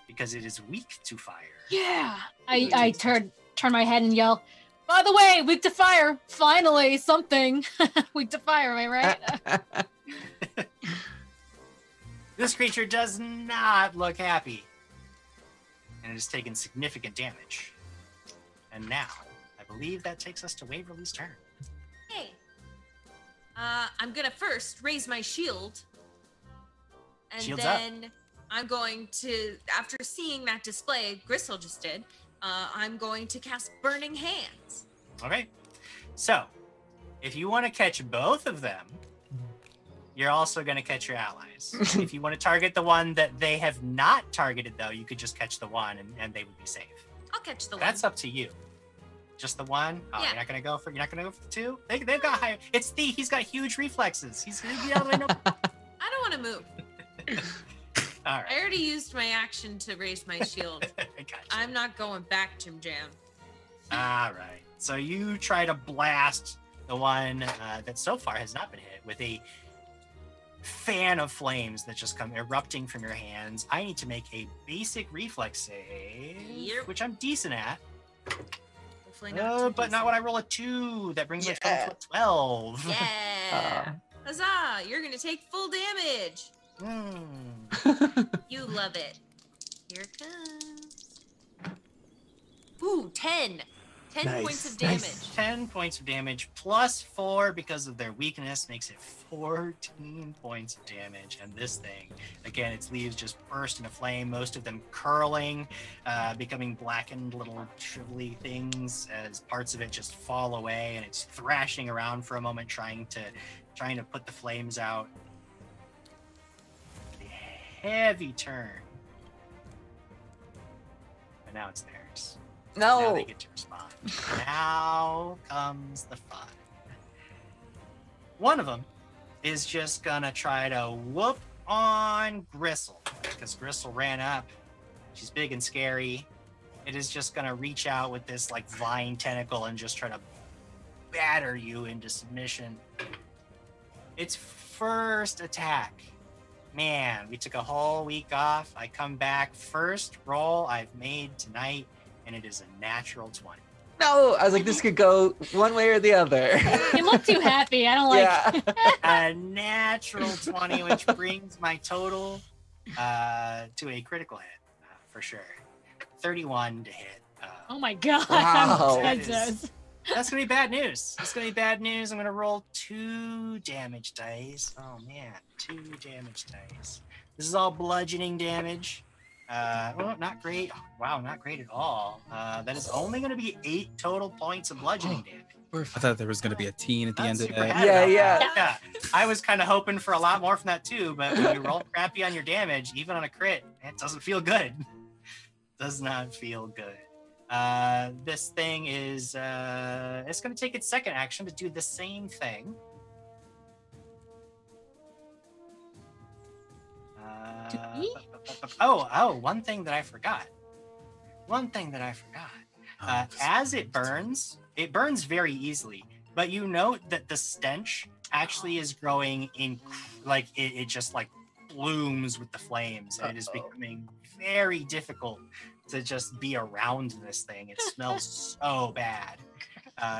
because it is weak to fire. Yeah, I turn my head and yell, by the way, weak to fire, finally, something. Weak to fire, am I right? This creature does not look happy. And it has taken significant damage. And now, I believe that takes us to Waverly's turn. Hey, I'm gonna first raise my shield. And Shields then up. I'm going to, after seeing that display Gristle just did, I'm going to cast Burning Hands. Okay. So, if you want to catch both of them, you're also going to catch your allies. If you want to target the one that they have not targeted, though, you could just catch the one and they would be safe. I'll catch the one. That's up to you. Just the one? Oh, yeah. You're not going to go for the two? They've got higher. It's Thee. He's got huge reflexes. He's going to be all the way no. I don't want to move. All right. I already used my action to raise my shield. Gotcha. I'm not going back, Jim Jam. All right. So you try to blast the one that so far has not been hit, with a fan of flames that just come erupting from your hands. I need to make a basic reflex save, which I'm decent at. Not when I roll a 2. That brings my total to 12. Yeah. Huzzah! You're gonna take full damage. Mm. You love it. Here it comes. Ooh, 10. 10 nice. Points of damage. Nice. 10 points of damage plus 4 because of their weakness makes it 14 points of damage. And this thing, again, its leaves just burst into flame, most of them curling, becoming blackened little shrivelly things as parts of it just fall away, and it's thrashing around for a moment trying to put the flames out. A heavy turn. But now it's theirs. No. Now they get to respond. Now comes the fun. One of them is just gonna try to whoop on Gristle, because Gristle ran up. She's big and scary. It is just gonna reach out with this like vine tentacle and just try to batter you into submission. Its first attack. Man, we took a whole week off. I come back. First roll I've made tonight. And it is a natural 20. No, I was like, this could go one way or the other. You look too happy. I don't like it. A natural 20, which brings my total to a critical hit, for sure. 31 to hit. Oh my god. Wow. That's going to be bad news. That's going to be bad news. I'm going to roll 2 damage dice. Oh man, 2 damage dice. This is all bludgeoning damage. Well, not great. Wow, not great at all. That is only going to be 8 total points of bludgeoning damage. I thought there was going to be a teen at the end of that. Yeah. I was kind of hoping for a lot more from that too, but when you roll crappy on your damage, even on a crit, it doesn't feel good. Does not feel good. This thing is, it's going to take its second action to do the same thing. One thing that I forgot. As it burns very easily, but you note that the stench actually is growing in, like it just like blooms with the flames. And it is becoming very difficult to just be around this thing. It smells so bad.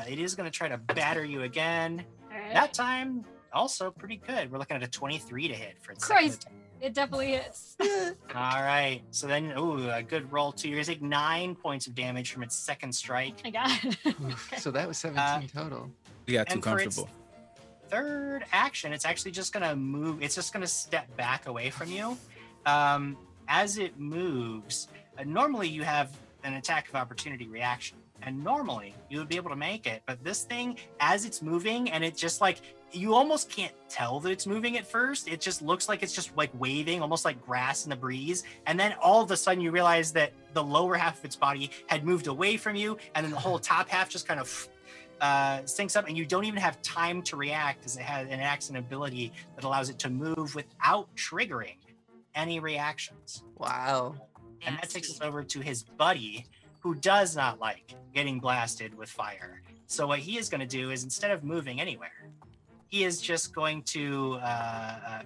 It is going to try to batter you again. Right. That time also pretty good. We're looking at a 23 to hit for its second attack. It definitely hits. All right. So then, a good roll too. You're going to take 9 points of damage from its second strike. I got it. So that was 17 total. We got too comfortable. Its third action, it's actually just going to move. It's just going to step back away from you. As it moves, normally you have an attack of opportunity reaction. And normally you would be able to make it. But this thing, as it's moving, and it just like... you almost can't tell that it's moving at first. It just looks like it's just like waving, almost like grass in the breeze. And then all of a sudden you realize that the lower half of its body had moved away from you. And then the whole top half just kind of sinks up, and you don't even have time to react, as it has an action ability that allows it to move without triggering any reactions. Wow. And that takes us over to his buddy, who does not like getting blasted with fire. So what he is going to do is, instead of moving anywhere, he is just going to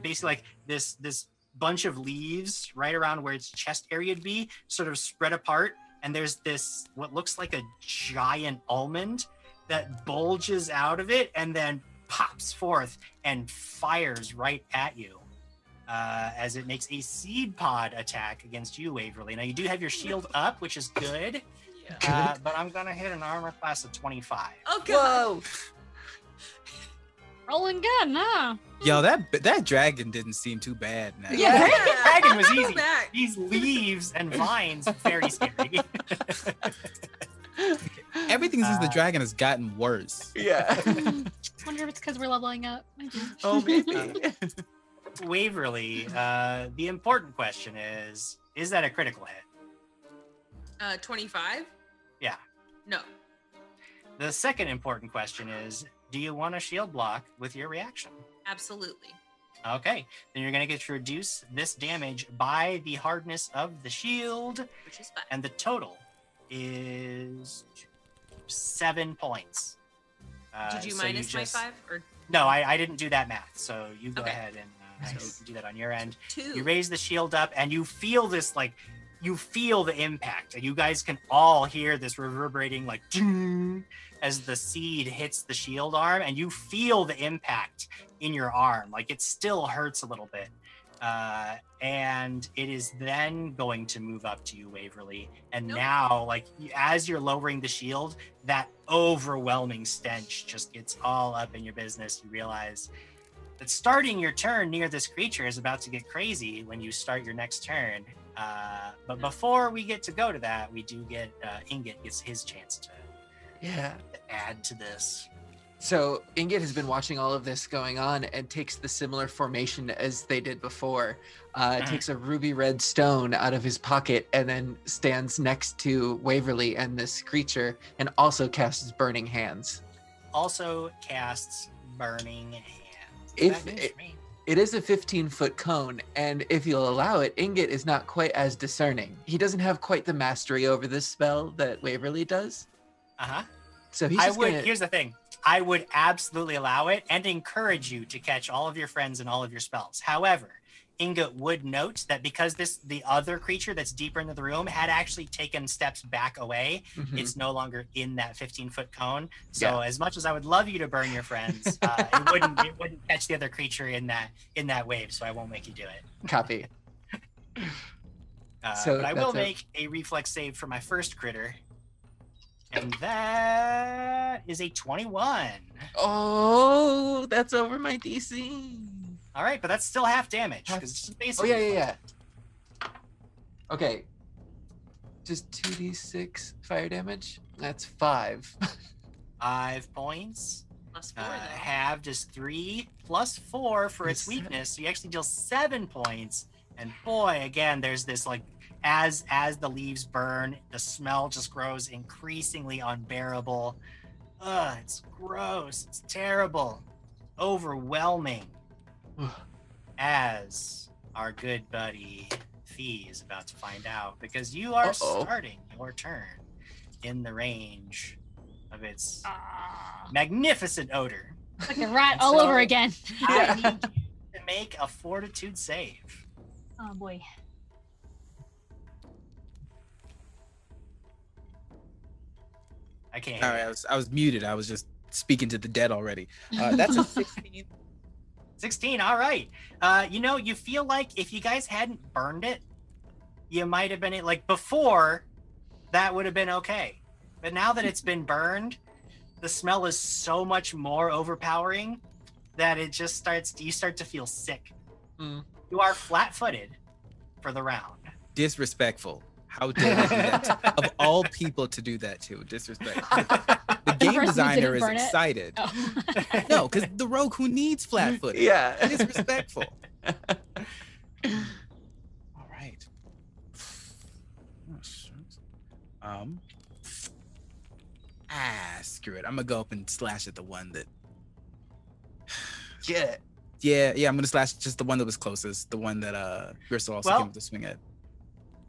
basically like this bunch of leaves right around where its chest area would be sort of spread apart. And there's this, what looks like a giant almond that bulges out of it and then pops forth and fires right at you as it makes a seed pod attack against you, Waverly. Now you do have your shield up, which is good, but I'm going to hit an armor class of 25. Okay. Whoa. Rolling gun, huh? Yo, that dragon didn't seem too bad now. Yeah, that dragon was easy. These leaves and vines, very scary. Everything since the dragon has gotten worse. Yeah. I wonder if it's because we're leveling up. Oh, maybe. Waverly, the important question is that a critical hit? 25? Yeah. No. The second important question is, do you want a shield block with your reaction? Absolutely. Okay, then you're going to get to reduce this damage by the hardness of the shield. Which is fine. And the total is 7 points. Did you minus my 5? Or? No, I didn't do that math. So you go ahead and so you can do that on your end. 2. You raise the shield up and you feel this, like, you feel the impact. And you guys can all hear this reverberating, like, ding, as the seed hits the shield arm. And you feel the impact in your arm. Like, it still hurts a little bit. And it is then going to move up to you, Waverly. And now, like, as you're lowering the shield, that overwhelming stench just gets all up in your business. You realize that starting your turn near this creature is about to get crazy when you start your next turn. But before we get to go to that, we do get Ingot gets his chance to, to add to this. So Ingot has been watching all of this going on and takes the similar formation as they did before. Takes a ruby red stone out of his pocket and then stands next to Waverly and this creature and also casts Burning Hands. It is a 15-foot cone, and if you'll allow it, Ingot is not quite as discerning. He doesn't have quite the mastery over this spell that Waverly does. So he's here's the thing. I would absolutely allow it and encourage you to catch all of your friends and all of your spells. However, Ingot would note that because the other creature that's deeper into the room had actually taken steps back away, it's no longer in that 15-foot cone. So as much as I would love you to burn your friends, it wouldn't catch the other creature in that wave. So I won't make you do it. Copy. But I will make a reflex save for my first critter. And that is a 21. Oh, that's over my DC. All right, but that's still half damage. Okay. Just 2d6 fire damage. That's 5. 5 points. Plus 4. Halved is 3. Plus 4 for its weakness. So you actually deal 7 points. And boy, again, there's this, like, as the leaves burn, the smell just grows increasingly unbearable. Ugh, it's gross. It's terrible. Overwhelming. As our good buddy Thee is about to find out, because you are starting your turn in the range of its magnificent odor. Like a rat all over again. I need you to make a fortitude save. Oh boy. I can't. All right, I was muted. I was just speaking to the dead already. That's a 16. 16. All right. You feel like if you guys hadn't burned it, you might have been like before. That would have been okay, but now that it's been burned, the smell is so much more overpowering that it just starts. You start to feel sick. You are flat-footed for the round. Disrespectful. How dare you do that? Of all people to do that to, disrespectful. The game designer is excited. No, because the rogue who needs flat-footed. Yeah. Disrespectful. All right. Screw it. I'm going to go up and slash at the one that... Yeah, I'm going to slash just the one that was closest, the one that Gristle also came up to swing at.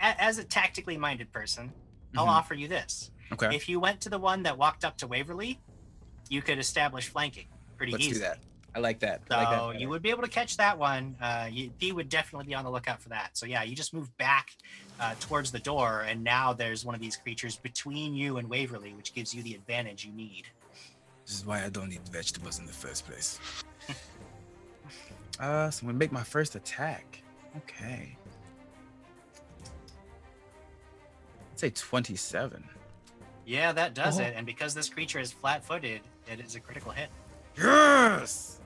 As a tactically minded person, I'll offer you this. Okay. If you went to the one that walked up to Waverly, you could establish flanking pretty easily. Let's do that. I like that. So you would be able to catch that one. Thee would definitely be on the lookout for that. So yeah, you just move back towards the door, and now there's one of these creatures between you and Waverly, which gives you the advantage you need. This is why I don't eat vegetables in the first place. So I'm gonna make my first attack. Okay. I'd say 27. Yeah, that does it. And because this creature is flat-footed, it is a critical hit. Yes!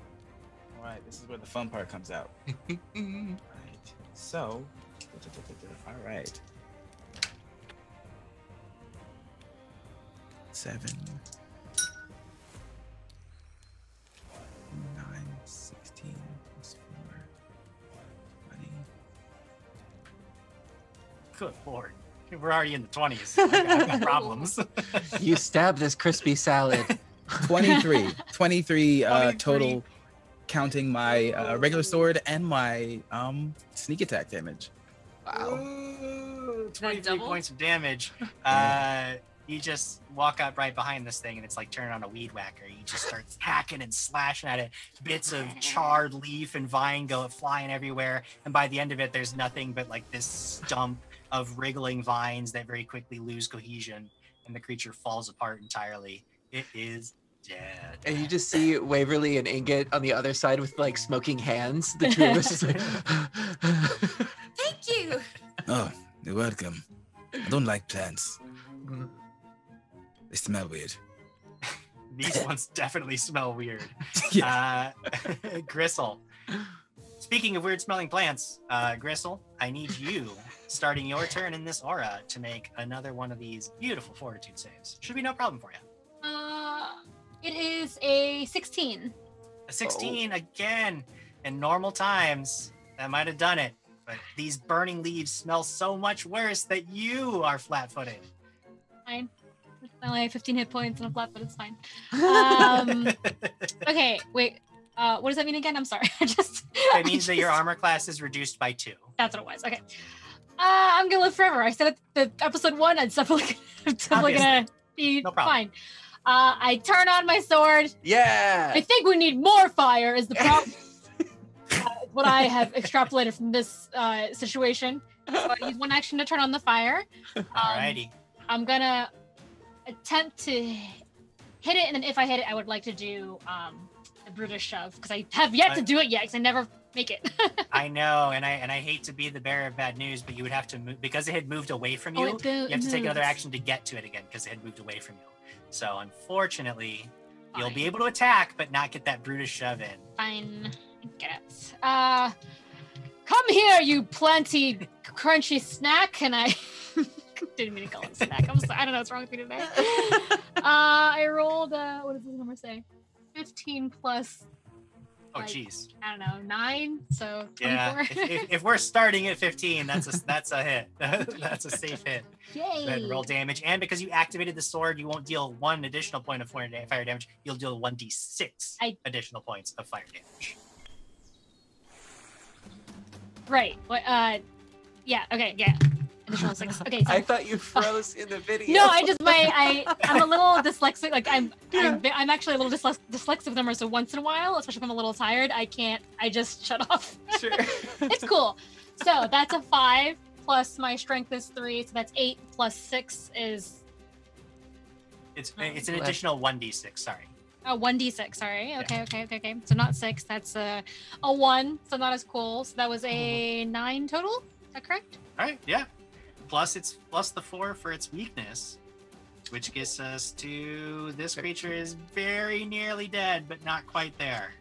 All right, this is where the fun part comes out. All right, so, all right. 7. 9, 16, +4, 20. Good lord. We're already in the 20s. I've got problems. You stab this crispy salad. 23 total, counting my regular sword and my sneak attack damage. Wow. 23 points of damage. You just walk up right behind this thing and it's like turning on a weed whacker. You just start hacking and slashing at it. Bits of charred leaf and vine go flying everywhere. And by the end of it, there's nothing but like this stump of wriggling vines that very quickly lose cohesion. And the creature falls apart entirely. It is dead. And you just see Waverly and Ingot on the other side with like smoking hands. The two of us is like, thank you. Oh, you're welcome. I don't like plants. They smell weird. These ones definitely smell weird. Yeah. Gristle. Speaking of weird-smelling plants, Gristle, I need you, starting your turn in this aura, to make another one of these beautiful fortitude saves. Should be no problem for you. It is a 16. A 16 again. In normal times, that might have done it. But these burning leaves smell so much worse that you are flat-footed. Fine. I only have 15 hit points and a flat, but it's fine. Okay, wait. What does that mean again? I'm sorry. That means that your armor class is reduced by 2. That's what it was. Okay. I'm going to live forever. I said at the episode 1, I'm definitely going to be fine. I turn on my sword. Yeah. I think we need more fire is the problem. What I have extrapolated from this situation. So I use one action to turn on the fire. Alrighty. I'm going to attempt to hit it, and then if I hit it, I would like to do the brutish shove, because I have yet to do it yet, because I never make it. I know, and I hate to be the bearer of bad news, but you would have to move, because it had moved away from you, you have to take another action to get to it again, because it had moved away from you. So unfortunately, you'll be able to attack, but not get that brutish shove in. Fine. Get it. Come here, you plenty crunchy snack, and I... Didn't mean to call it snack. I'm sorry. I don't know what's wrong with me today. I rolled, what does this number say? 15 plus. Like, oh, jeez. I don't know, 9. So 24. Yeah. If we're starting at 15, that's a hit. That's a safe hit. Yay! Then roll damage, and because you activated the sword, you won't deal 1 additional point of fire damage. You'll deal 1d6 additional points of fire damage. Right. What? Yeah. Okay. Yeah. Dyslexic. Okay, so I thought you froze in the video. No, I'm a little dyslexic. Like I'm actually a little dyslexic with numbers. So once in a while, especially if I'm a little tired, I just shut off. Sure. It's cool. So that's a 5 plus my strength is 3, so that's 8 plus 6 is. It's an additional 1d6. Sorry. Oh, 1d6. Sorry. Okay. Yeah. Okay. So not 6. That's a 1. So not as cool. So that was a 9 total. Is that correct? All right. Yeah. Plus the 4 for its weakness, which gets us to this creature is very nearly dead, but not quite there.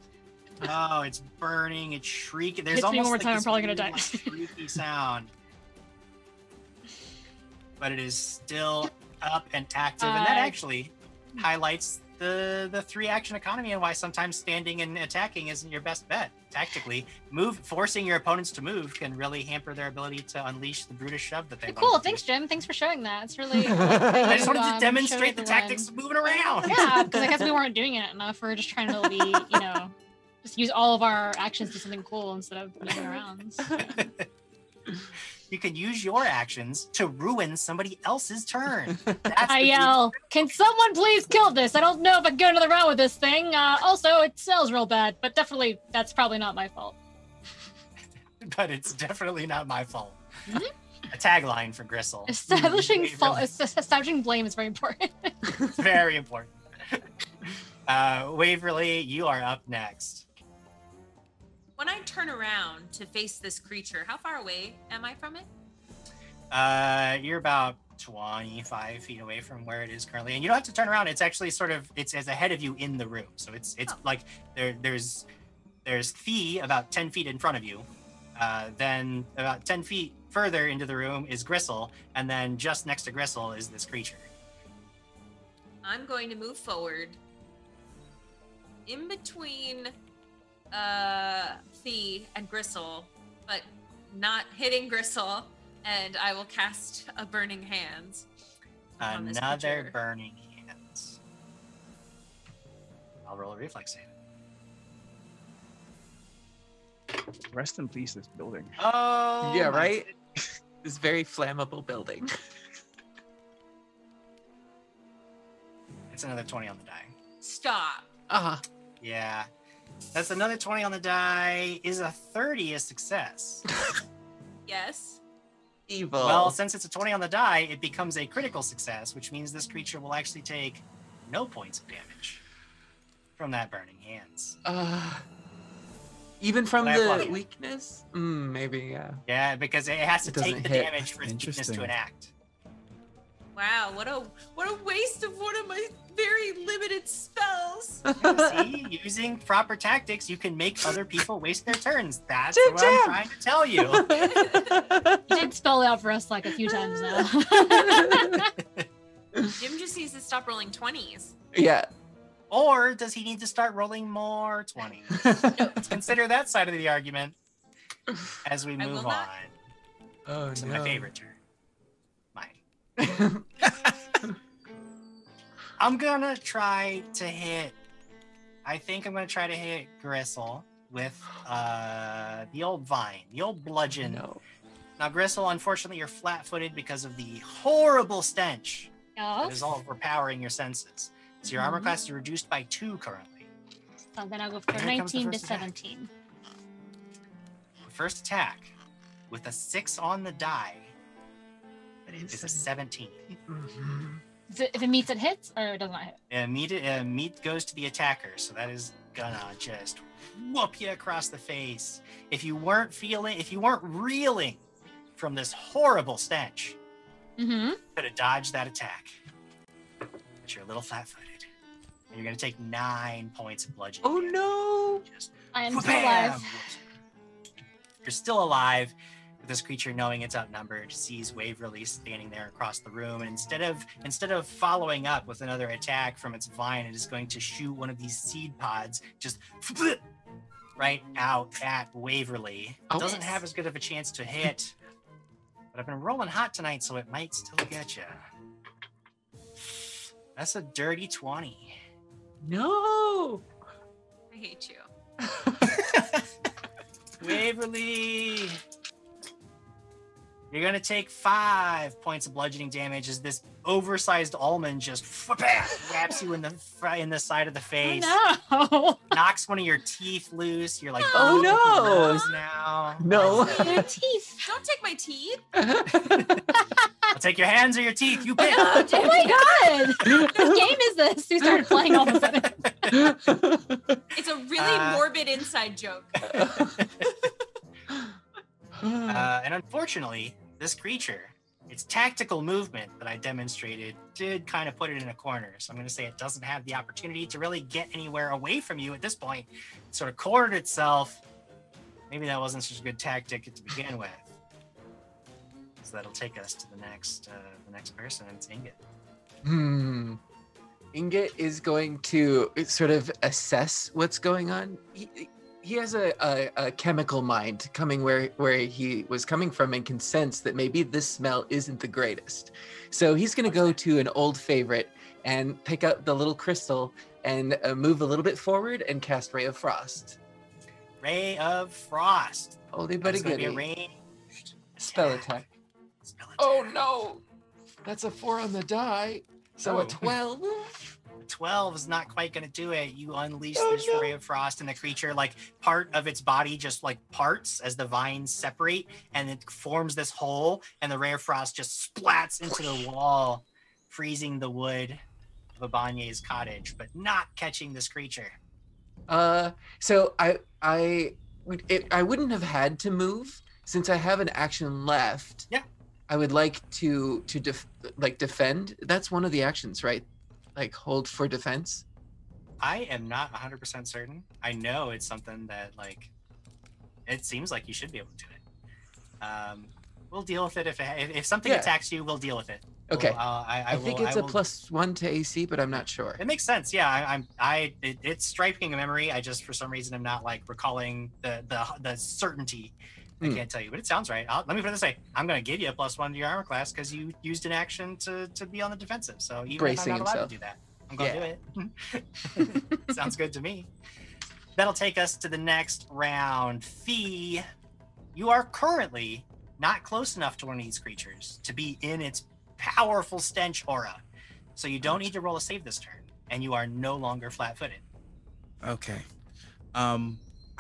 Oh, it's burning, it's shrieking. There's almost like this weird, like, shrieky sound. But it is still up and active, and that actually highlights the 3 action economy and why sometimes standing and attacking isn't your best bet. Tactically, forcing your opponents to move can really hamper their ability to unleash the brutish shove that they want. Cool, thanks, Jim. Thanks for showing that. It's really cool. I just wanted to demonstrate the tactics of moving around. Yeah, because I guess we weren't doing it enough. We were just trying to be, just use all of our actions to do something cool instead of moving around. So. You can use your actions to ruin somebody else's turn. I yell, can someone please kill this? I don't know if I can go another round with this thing. Also, it sells real bad, but definitely that's probably not my fault. But it's definitely not my fault. Mm-hmm. A tagline for Gristle. Establishing blame is very important. Very important. Waverly, you are up next. When I turn around to face this creature, how far away am I from it? You're about 25 feet away from where it is currently, and you don't have to turn around. It's actually it's ahead of you in the room, so it's like there's Thee about 10 feet in front of you. Then about 10 feet further into the room is Gristle, and then just next to Gristle is this creature. I'm going to move forward in between Thee and Gristle, but not hitting Gristle, and I will cast a Burning Hands. Another Burning Hands. I'll roll a reflex save. Rest in peace, this building. Oh! Yeah, right? This very flammable building. That's another 20 on the die. Stop. Uh-huh. Yeah. That's another 20 on the die. Is a 30 a success? Yes. Evil. Well, since it's a 20 on the die, it becomes a critical success, which means this creature will actually take no points of damage from that burning hands. Even from the weakness? Maybe, yeah. Yeah, because it has to take the damage for its weakness to enact. Wow, what a waste of one of my very limited spells. See, using proper tactics, you can make other people waste their turns. That's Jim, what I'm trying to tell you. You did spell it out for us like a few times now. Jim just needs to stop rolling 20s. Yeah. Or does he need to start rolling more 20s? No. Let's consider that side of the argument as we move on. Oh, to my favorite turn. I'm gonna try to hit. I think I'm gonna try to hit Gristle with the old vine, the old bludgeon. No. Now, Gristle, unfortunately, you're flat-footed because of the horrible stench that is all overpowering your senses. So your armor class is reduced by 2 currently. So then I'll go for 19 to 17. First attack with a 6 on the die. It's a 17. So if it meets, it hits, or it does not hit? Yeah, meet goes to the attacker, so that is gonna just whoop you across the face. If you weren't reeling from this horrible stench, you could have dodged that attack. But you're a little flat-footed, and you're gonna take 9 points of bludgeoning. Oh no! I am still alive. You're still alive. This creature, knowing it's outnumbered, sees Waverly standing there across the room, and instead of following up with another attack from its vine, it is going to shoot one of these seed pods just right out at Waverly. It doesn't have as good of a chance to hit, but I've been rolling hot tonight, so it might still get you. That's a dirty 20. No, I hate you, Waverly. You're going to take 5 points of bludgeoning damage as this oversized almond just whaps you in the side of the face. Oh, no. Knocks one of your teeth loose. You're like, oh no. No. Your teeth. Don't take my teeth. I'll take your hands or your teeth. You pick. Oh my God. What game is this? We started playing all of a sudden. It's a really morbid inside joke. And unfortunately, this creature, its tactical movement that I demonstrated did kind of put it in a corner. So I'm going to say it doesn't have the opportunity to really get anywhere away from you at this point. It sort of cornered itself. Maybe that wasn't such a good tactic to begin with. So that'll take us to the next person, and it's Ingot. Ingot is going to sort of assess what's going on. He has a chemical mind coming where he was coming from, and can sense that maybe this smell isn't the greatest. So he's going to go to an old favorite and pick up the little crystal and move a little bit forward and cast Ray of Frost. Ray of Frost. Oldie but goodie. Going to be a ranged spell attack. Oh no! That's a 4 on the die. So a 12. 12 is not quite going to do it. You unleash Ray of Frost, and the creature, like, part of its body just, like, parts as the vines separate, and it forms this hole, and the Ray of Frost just splats into the wall, freezing the wood of Abanye's cottage, but not catching this creature. So I wouldn't have had to move since I have an action left. Yeah. I would like to defend. That's one of the actions, right? Like hold for defense? I am not 100% certain. I know it's something that, like, it seems like you should be able to do it. We'll deal with it. If something attacks you, we'll deal with it. Okay. We'll, I think it's a +1 to AC, but I'm not sure. It makes sense. Yeah, it's striking a memory. I just, for some reason, I'm not, like, recalling the certainty. I can't tell you, but it sounds right. Let me put it this way. I'm going to give you a +1 to your armor class because you used an action to be on the defensive. So even bracing if I'm not allowed to do that, I'm going to do it. Sounds good to me. That'll take us to the next round. Fee, you are currently not close enough to one of these creatures to be in its powerful stench aura. So you don't need to roll a save this turn. and you are no longer flat-footed. Okay. I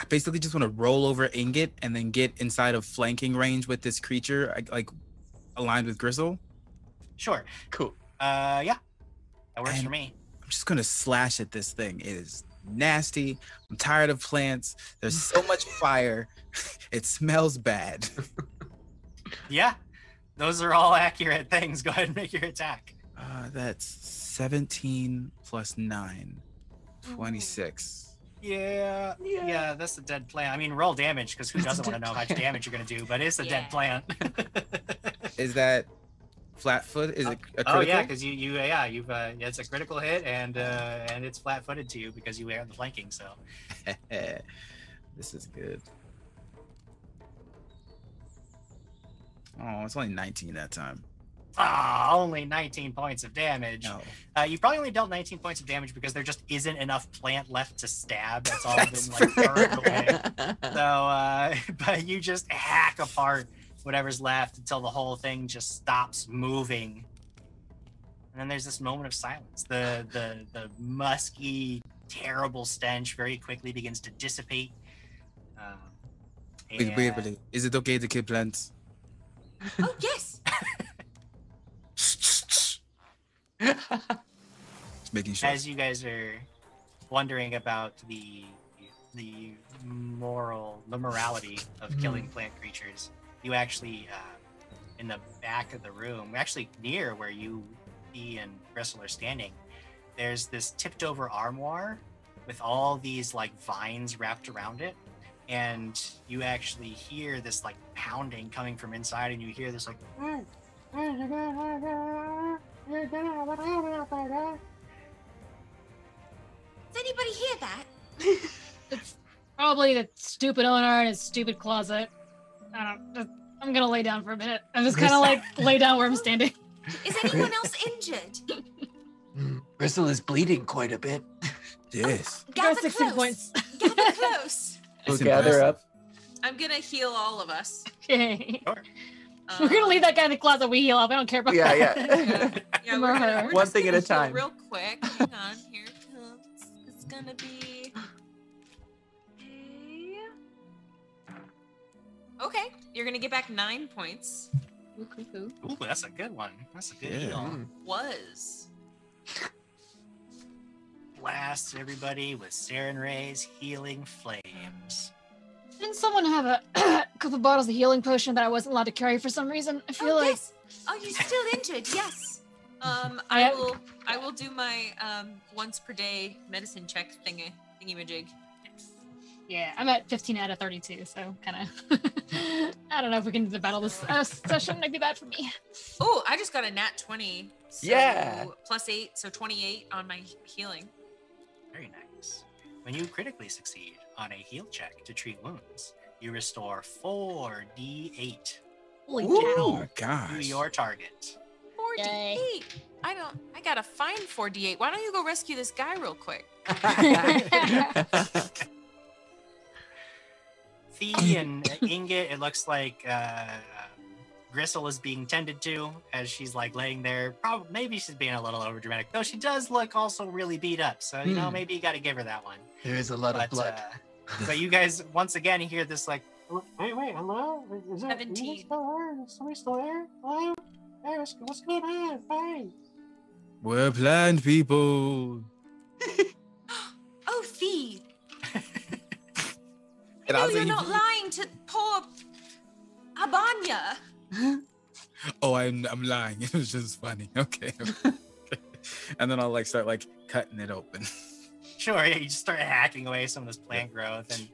basically just want to roll over Ingot and then get inside of flanking range with this creature, like aligned with Gristle. Sure. Cool. Yeah, that works for me. I'm just going to slash at this thing. It is nasty. I'm tired of plants. There's so much fire. It smells bad. Yeah, those are all accurate things. Go ahead and make your attack. That's 17 plus 9, 26. Yeah, that's a dead plant. I mean, roll damage, because who doesn't want to know how much damage you're going to do, but it's a dead plant. Is that flat-footed? Is it a critical? Oh, yeah, because it's a critical hit, and it's flat-footed to you because you are the flanking, so. This is good. Oh, it's only 19 that time. Ah, only 19 points of damage. No. You probably only dealt 19 points of damage because there just isn't enough plant left to stab. That's all been burned away. So, but you just hack apart whatever's left until the whole thing just stops moving. And then there's this moment of silence. The musky, terrible stench very quickly begins to dissipate. Wait. Is it okay to kill plants? Oh, yes. Just making sure. As you guys are wondering about the morality of killing plant creatures, you actually, in the back of the room, actually near where you, Thee and Gristle are standing, there's this tipped over armoire with all these like vines wrapped around it, and you actually hear this like pounding coming from inside, and you hear this like. Does anybody hear that? It's probably the stupid owner in his stupid closet. I'm gonna lay down for a minute. I'm just kind of like lay down where I'm standing. Is anyone else injured? Gristle is bleeding quite a bit. Yes. Gather close. 16 points. Gather close. We'll gather up. I'm gonna heal all of us. Okay. Sure. We're going to leave that guy in the closet. We heal up. I don't care about that. Yeah. We're one thing at a time. Real quick. Hang on. Here it comes. It's going to be... Okay. You're going to get back 9 points. Ooh, that's a good one. That's a good heal. Was. Blast everybody with Sarenrae's healing flames. Didn't someone have a couple bottles of healing potion that I wasn't allowed to carry for some reason? I feel like. Yes. Oh, you're still injured. Yes. I will do my once per day medicine check thingy-majig. Yes. Yeah, I'm at 15 out of 32, so kind of. I don't know if we can do the battle this session. Might be bad for me. Oh, I just got a nat 20. So plus 8, so 28 on my healing. Very nice. When you critically succeed on a heal check to treat wounds, you restore 4d8. Holy cow! Oh my gosh! To your target. 4d8. I gotta find 4d8. Why don't you go rescue this guy real quick? Thee and Ingot. It looks like Gristle is being tended to as she's like laying there. Probably, maybe she's being a little overdramatic, though. She does look also really beat up. So you know, maybe you gotta give her that one. There is a lot of blood. But you guys, once again, hear this like, wait, hello? Is that somebody still there? Hello? Hey, what's going on? Hey. We're blind people. Oh, Fee. No, you're not lying to poor Abanye. Oh, I'm lying. It was just funny. Okay. And then I'll like start like cutting it open. Sure, yeah, you just start hacking away some of this plant growth, and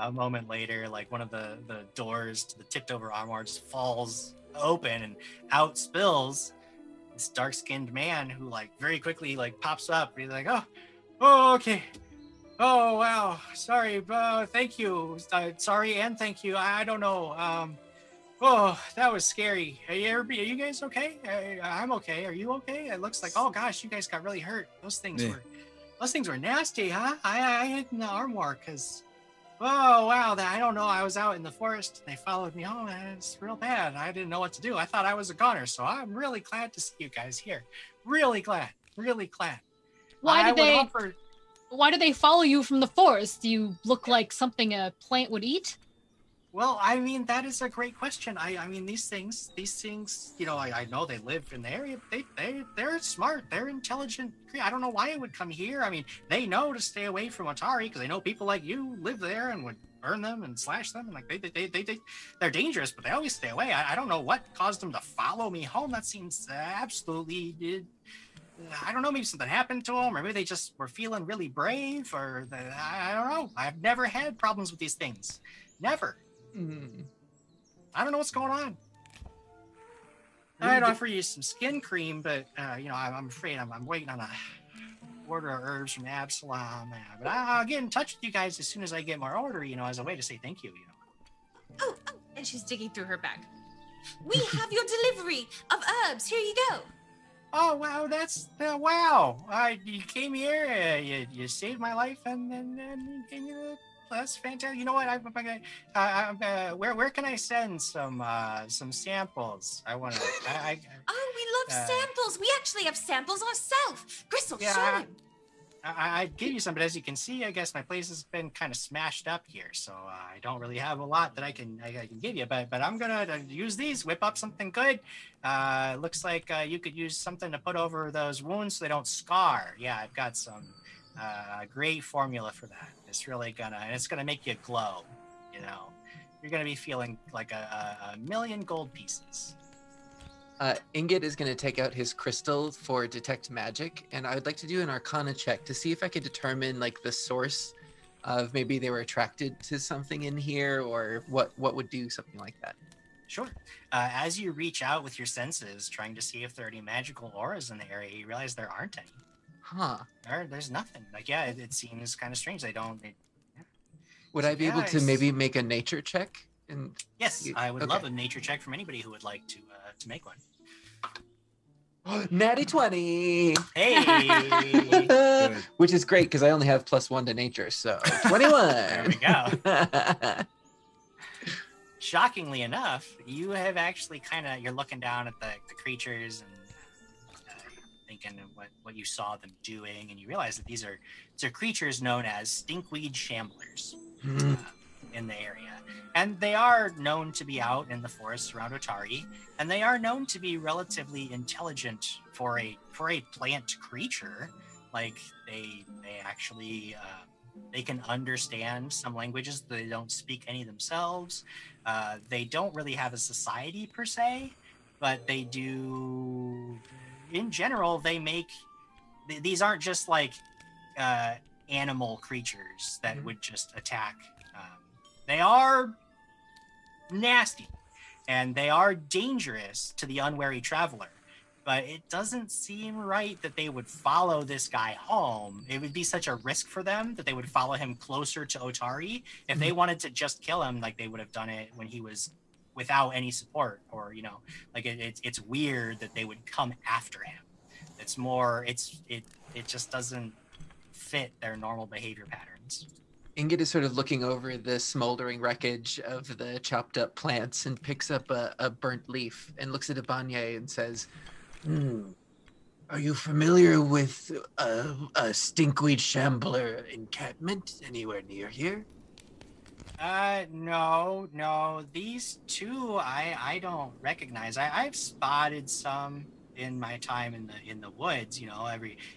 a moment later, like one of the doors to the tipped over armoire just falls open, and out spills this dark-skinned man who like very quickly like pops up. He's like, oh, okay. Oh, wow. Sorry, thank you. Sorry and thank you. I don't know. Oh, that was scary. Are you guys okay? I'm okay. Are you okay? It looks like, oh gosh, you guys got really hurt. Those things were nasty, huh? I hid in the armoire because, oh, wow, I don't know. I was out in the forest. And they followed me home. And it's real bad. I didn't know what to do. I thought I was a goner. So I'm really glad to see you guys here. Really glad. Why do they follow you from the forest? Do you look like something a plant would eat? Well, I mean, that is a great question. I mean, these things, you know, I know they live in the area, but they're smart, they're intelligent. I don't know why it would come here. I mean, they know to stay away from Otari because they know people like you live there and would burn them and slash them. And like they're dangerous, but they always stay away. I don't know what caused them to follow me home. That seems absolutely, I don't know, maybe something happened to them, or maybe they just were feeling really brave, or I don't know. I've never had problems with these things. Never. I don't know what's going on. I'd offer you some skin cream, but you know, I'm afraid I'm waiting on a order of herbs from Absalom. But I'll get in touch with you guys as soon as I get my order, you know, as a way to say thank you, you know. Oh, and she's digging through her bag. We have your delivery of herbs. Here you go. Oh wow, that's wow! You came here, you saved my life, and you gave me the. That's fantastic. You know what? Where can I send some samples? I want to. Oh, we love samples. We actually have samples ourselves. Gristle, yeah, show him. I'd give you some, but as you can see, I guess my place has been kind of smashed up here, so I don't really have a lot that I can give you. But I'm gonna use these, whip up something good. Looks like you could use something to put over those wounds so they don't scar. Yeah, I've got some. Great formula for that. It's really gonna, and it's gonna make you glow. You know, you're gonna be feeling like a million gold pieces. Ingot is gonna take out his crystal for detect magic, and I would like to do an Arcana check to see if I could determine like the source of maybe they were attracted to something in here, or what would do something like that. Sure. As you reach out with your senses, trying to see if there are any magical auras in the area, you realize there aren't any. Huh. There's nothing. Like, yeah, it seems kind of strange. They don't. Would I be able to maybe make a nature check? And yes, I would love a nature check from anybody who would like to make one. Natty 20. Hey. Which is great because I only have +1 to nature, so 21. There we go. Shockingly enough, you have actually kind of, you're looking down at the creatures and. And what you saw them doing, and you realize that these are creatures known as stinkweed shamblers in the area, and they are known to be out in the forests around Otari, and they are known to be relatively intelligent for a plant creature. Like they actually they can understand some languages. They don't speak any themselves. They don't really have a society per se, but they do. In general, they make these aren't just like animal creatures that would just attack. They are nasty and they are dangerous to the unwary traveler, but it doesn't seem right that they would follow this guy home. It would be such a risk for them that they would follow him closer to Otari. If they wanted to just kill him, like they would have done it when he was without any support, or you know, like it's weird that they would come after him. It's more, it just doesn't fit their normal behavior patterns. Ingot is sort of looking over the smoldering wreckage of the chopped up plants and picks up a burnt leaf and looks at Abanye and says, "Are you familiar with a stinkweed shambler encampment anywhere near here?" No, these two I don't recognize. I've spotted some in my time in the woods. You know,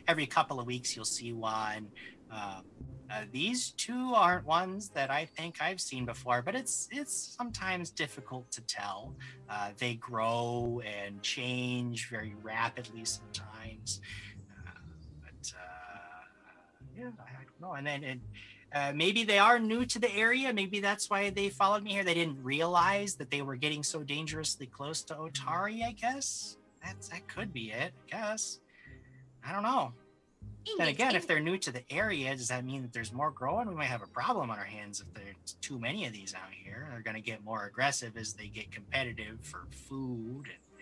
every couple of weeks you'll see one. These two aren't ones that I think I've seen before, but it's sometimes difficult to tell. They grow and change very rapidly sometimes. Yeah, I don't know. And then it. Maybe they are new to the area. Maybe that's why they followed me here. They didn't realize that they were getting so dangerously close to Otari, I guess. That could be it, I guess. I don't know. Then again, if they're new to the area, does that mean that there's more growing? We might have a problem on our hands if there's too many of these out here. They're going to get more aggressive as they get competitive for food. And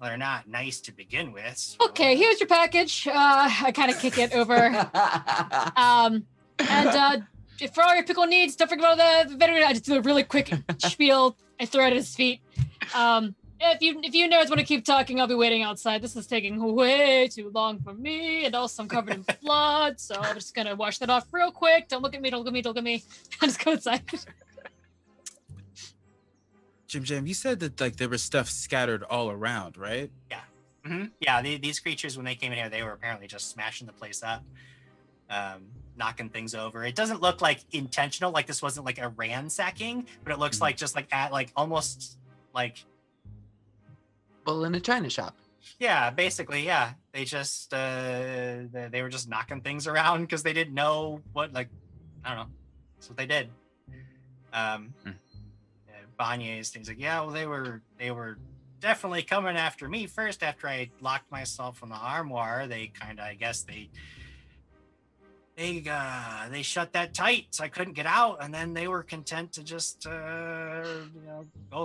well, they're not nice to begin with. So. Okay, here's your package. I kind of kick it over. And for all your pickle needs, don't forget about the veterinarian. I just do a really quick spiel. I throw it at his feet. If you nerds want to keep talking, I'll be waiting outside. This is taking way too long for me, and also I'm covered in blood, so I'm just gonna wash that off real quick. Don't look at me, don't look at me, don't look at me. I'll just go outside. Jim, you said that like there was stuff scattered all around, right? Yeah. Mm-hmm. Yeah, these creatures, when they came in here, they were apparently just smashing the place up, knocking things over. It doesn't look like intentional, like this wasn't like a ransacking, but it looks like just like at like almost like. Well, in a china shop. Yeah, basically, yeah. They just they were just knocking things around because they didn't know what, like, I don't know. That's what they did. Banye's things like, yeah, well, they were definitely coming after me first. After I locked myself in the armoire, they kind of, I guess they shut that tight, so I couldn't get out, and then they were content to just go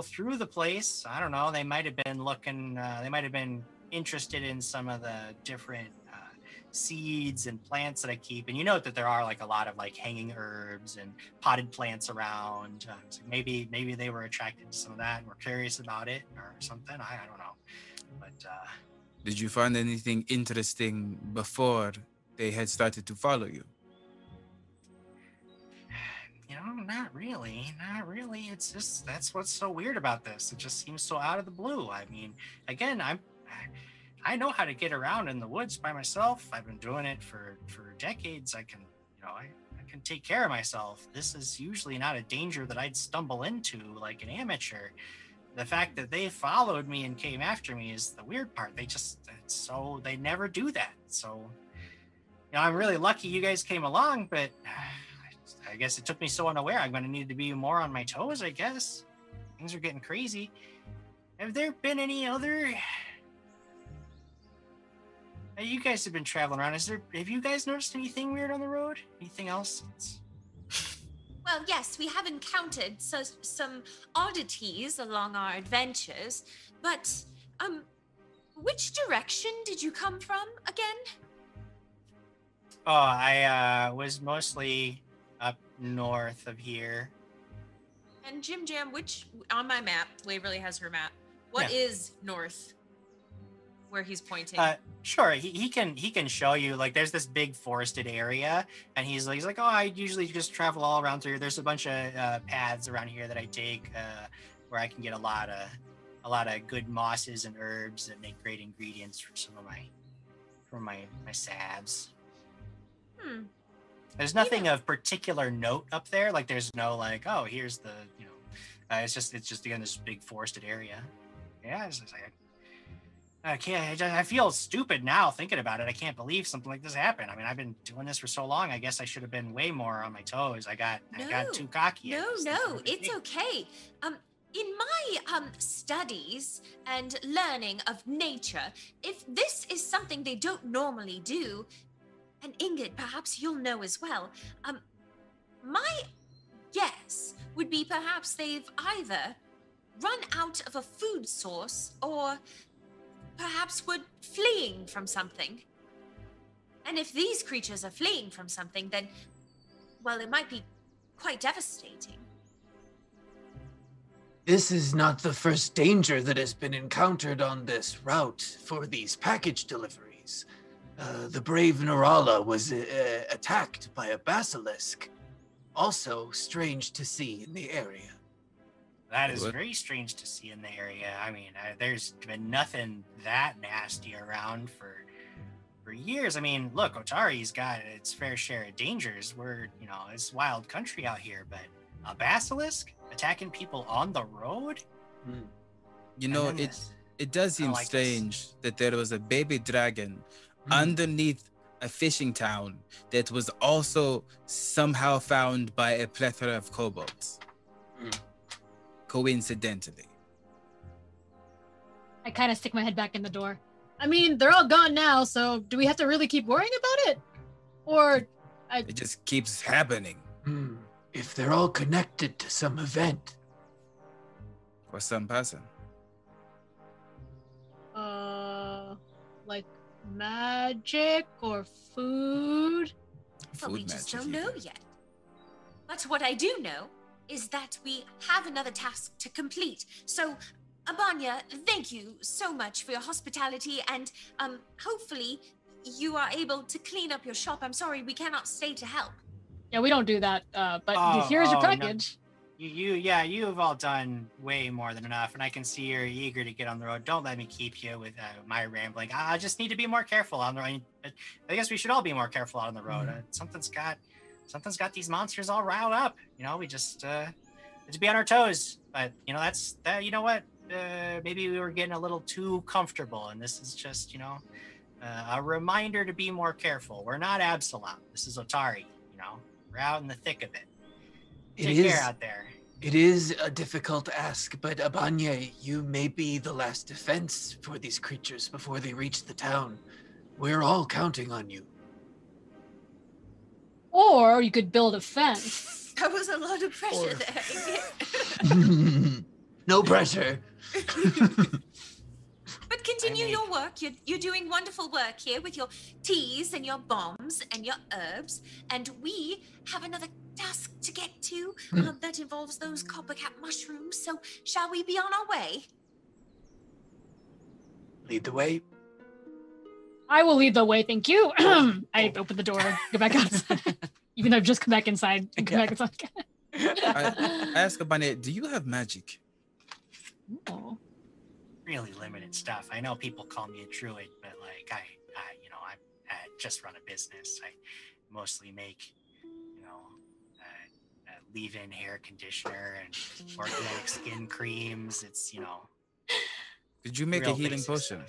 through the place. I don't know, they might have been looking, they might have been interested in some of the different seeds and plants that I keep, and you note that there are like a lot of like hanging herbs and potted plants around, so maybe they were attracted to some of that and were curious about it or something. I don't know, but did you find anything interesting before they had started to follow you? You know, not really. It's just, that's what's so weird about this. It just seems so out of the blue. I mean, again, I know how to get around in the woods by myself. I've been doing it for decades. I can, I can take care of myself. This is usually not a danger that I'd stumble into like an amateur. The fact that they followed me and came after me is the weird part. They never do that. So, I'm really lucky you guys came along, but I guess it took me so unaware. I'm going to need to be more on my toes, I guess. Things are getting crazy. Have there been any other... You guys have been traveling around. Have you guys noticed anything weird on the road? Anything else? Well, yes, we have encountered some oddities along our adventures, but which direction did you come from again? Oh, I was mostly up north of here. And Jim Jam, which on my map, Waverly has her map. What is north? Where he's pointing. Sure, he can show you. Like, there's this big forested area, and he's like, oh, I usually just travel all around through here. There's a bunch of paths around here that I take, where I can get a lot of good mosses and herbs that make great ingredients for some of my salves. There's nothing of particular note up there. Like, there's no like, oh, here's the, it's just again this big forested area. Yeah, it's just like, I feel stupid now thinking about it. I can't believe something like this happened. I mean, I've been doing this for so long. I guess I should have been way more on my toes. I got too cocky. No, it's okay. In my studies and learning of nature, if this is something they don't normally do, and Ingot, perhaps you'll know as well. My guess would be perhaps they've either run out of a food source or perhaps were fleeing from something. And if these creatures are fleeing from something, then, well, it might be quite devastating. This is not the first danger that has been encountered on this route for these package deliveries. The brave Narala was attacked by a basilisk, also strange to see in the area. That is very strange to see in the area. I mean, there's been nothing that nasty around for years. I mean, look, Otari's got its fair share of dangers. We're, it's wild country out here, but a basilisk attacking people on the road? You know, it does seem strange that there was a baby dragon underneath a fishing town that was also somehow found by a plethora of kobolds. Coincidentally. I kind of stick my head back in the door. I mean, they're all gone now, so do we have to really keep worrying about it? It just keeps happening. If they're all connected to some event. Or some person. Like magic or food? Well, we just don't know yet. But what I do know is that we have another task to complete. So Abanye, thank you so much for your hospitality, and hopefully you are able to clean up your shop. I'm sorry we cannot stay to help. Yeah, we don't do that, but here's your package. No. You have all done way more than enough, and I can see you're eager to get on the road. Don't let me keep you with my rambling. I just need to be more careful on the road. I guess we should all be more careful out on the road. Mm-hmm. Something's got these monsters all riled up. You know, we just need to be on our toes. But you know, you know what? Maybe we were getting a little too comfortable, and this is just, you know, a reminder to be more careful. We're not Absalom. This is Otari. You know, we're out in the thick of it. Take care out there. It is a difficult ask, but Abanye, you may be the last defense for these creatures before they reach the town. We're all counting on you. Or you could build a fence. That was a lot of pressure there. No pressure. But continue your work. You're doing wonderful work here with your teas and your bombs and your herbs. And we have another task to get to that involves those coppercap mushrooms. So shall we be on our way? Lead the way. I will lead the way, thank you. I open the door, go back outside. Even though I've just come back inside and come back inside. I ask Abanye, do you have magic? Oh. Really limited stuff. I know people call me a druid, but like I just run a business. I mostly make, leave-in hair conditioner and organic skin creams. It's, you know. Could you make a healing potion?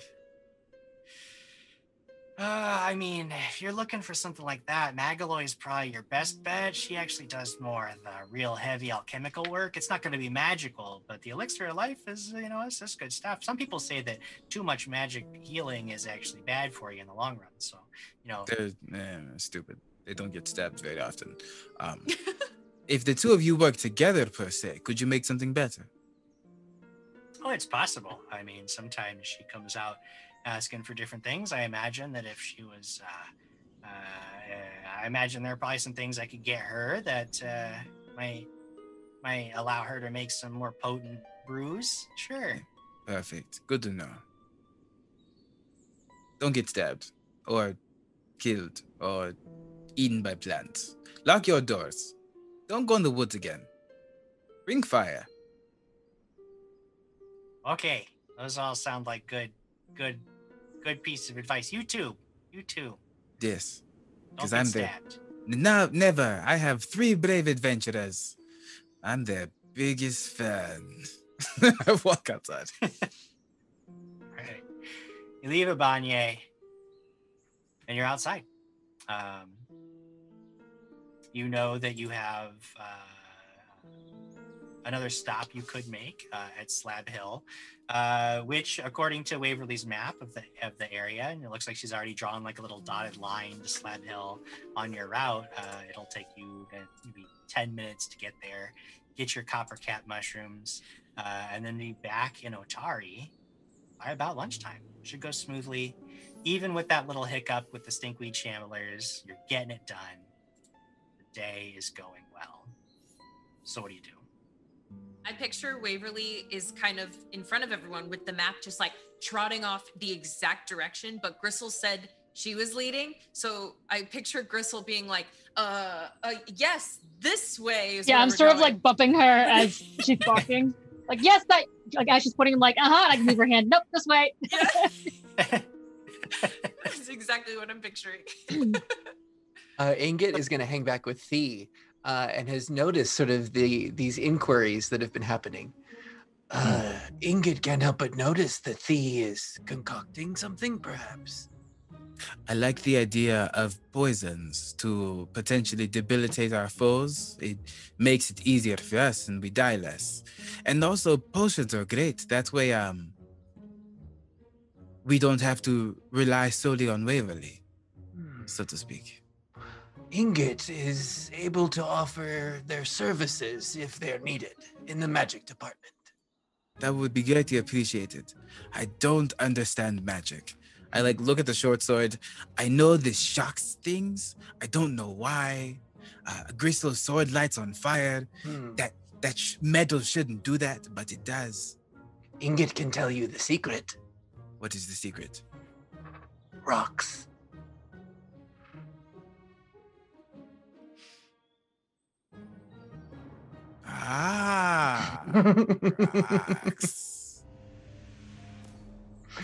I mean, if you're looking for something like that, Magaloy is probably your best bet. She actually does more of the real heavy alchemical work. It's not going to be magical, but the elixir of life is, you know, it's just good stuff. Some people say that too much magic healing is actually bad for you in the long run. So, you know. They're stupid. They don't get stabbed very often. If the two of you work together, per se, could you make something better? Oh, it's possible. I mean, sometimes she comes out asking for different things. I imagine that if she was, I imagine there are probably some things I could get her that might allow her to make some more potent brews. Sure. Perfect. Good to know. Don't get stabbed or killed or eaten by plants. Lock your doors. Don't go in the woods again. Bring fire. Okay. Those all sound like good piece of advice. You too. Yes, because I'm stabbed. No, never. I have 3 brave adventurers. I'm their biggest fan. I walk outside. All right. You leave Abanye, and you're outside. You know that you have another stop you could make at Slab Hill, which, according to Waverly's map of the area, and it looks like she's already drawn like a little dotted line to Slab Hill on your route. It'll take you maybe 10 minutes to get there, get your coppercap mushrooms, and then be back in Otari by about lunchtime. Should go smoothly. Even with that little hiccup with the stinkweed shamblers, you're getting it done. The day is going well. So what do you do? I picture Waverly is kind of in front of everyone with the map, just like trotting off the exact direction. But Gristle said she was leading. So I picture Gristle being like, yes, this way. Is yeah, I'm sort going. Of like bumping her as she's walking. Like, yes, that, like as she's pointing, I'm like, I can move her hand. Nope, this way. That's exactly what I'm picturing. Ingot is going to hang back with Thee. And has noticed sort of these inquiries that have been happening. Ingot can't help but notice that Thee is concocting something, perhaps. I like the idea of poisons to potentially debilitate our foes. It makes it easier for us and we die less. And also potions are great. That way we don't have to rely solely on Waverly, so to speak. Ingot is able to offer their services if they're needed in the magic department. That would be greatly appreciated. I don't understand magic. I look at the short sword. I know this shocks things. I don't know why. Gristle's sword lights on fire. That metal shouldn't do that, but it does. Ingot can tell you the secret. What is the secret? Rocks. Ah, rocks.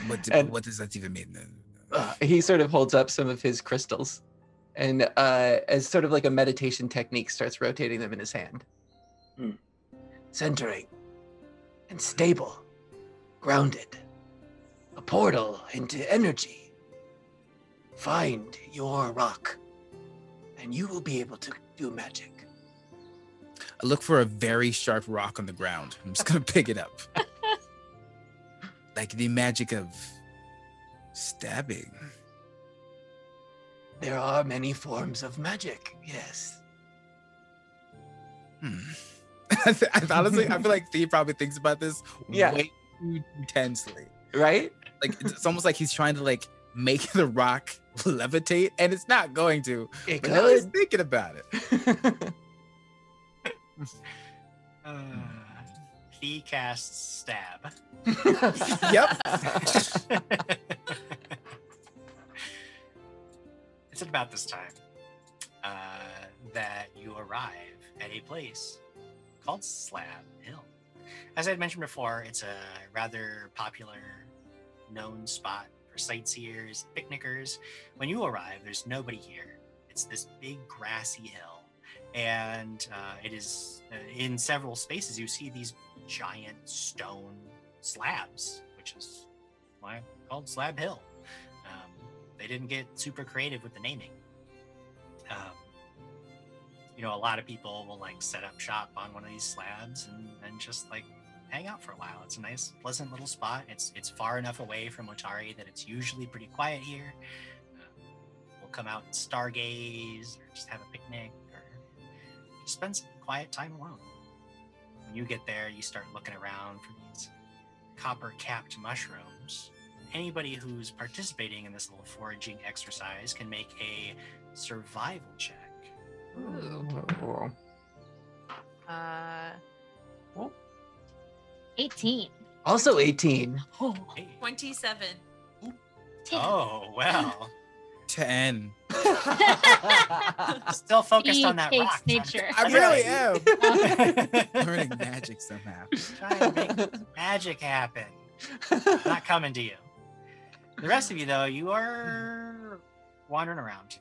What does that even mean then? He sort of holds up some of his crystals and as sort of like a meditation technique starts rotating them in his hand. Hmm. Centering and stable, grounded, a portal into energy. Find your rock and you will be able to do magic. I look for a very sharp rock on the ground. I'm just going to pick it up. Like the magic of stabbing. There are many forms of magic, yes. Hmm. Honestly, I feel like Thee probably thinks about this way too intensely. Right? Like, it's almost like he's trying to, like, make the rock levitate, and it's not going to. But now he's thinking about it. He casts stab. Yep. It's at about this time that you arrive at a place called Slab Hill. As I had mentioned before, it's a rather popular known spot for sightseers, picnickers. When you arrive, there's nobody here. It's this big grassy hill. And it is in several spaces, you see these giant stone slabs, which is why it's called Slab Hill. They didn't get super creative with the naming. You know, a lot of people will like set up shop on one of these slabs and just like hang out for a while. It's a nice, pleasant little spot. It's far enough away from Otari that it's usually pretty quiet here. We'll come out and stargaze or just have a picnic. Spend some quiet time alone. When you get there, you start looking around for these copper-capped mushrooms. Anybody who's participating in this little foraging exercise can make a survival check. Ooh. 18. Also 18. Oh. 27. Oh, wow. 10. Still focused on that rock. I really am. Learning magic somehow. Trying to make magic happen. Not coming to you. The rest of you, though, you are wandering around,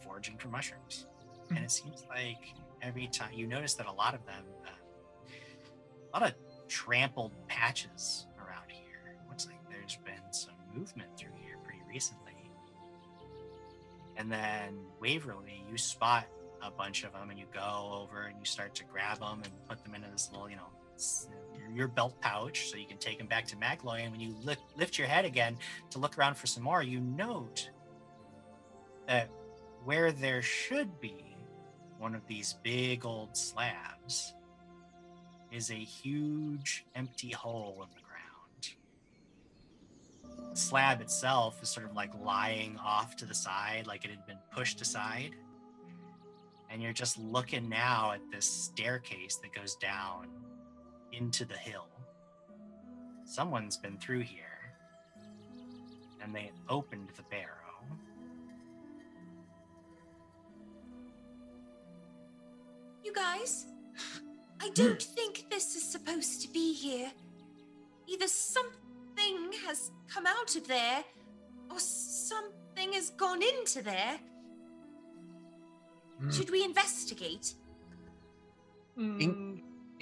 foraging for mushrooms. And it seems like every time you notice that a lot of them, a lot of trampled patches around here. Looks like there's been some movement through here pretty recently. And then Waverly, you spot a bunch of them and you go over and you start to grab them and put them into this little, you know, your belt pouch so you can take them back to Magaloy. And when you lift your head again to look around for some more, you note that where there should be one of these big old slabs is a huge empty hole in the ground. The slab itself is sort of like lying off to the side, like it had been pushed aside. And you're just looking now at this staircase that goes down into the hill. Someone's been through here and they opened the barrow. You guys, I don't think this is supposed to be here. Either something has come out of there, or something has gone into there. Should we investigate?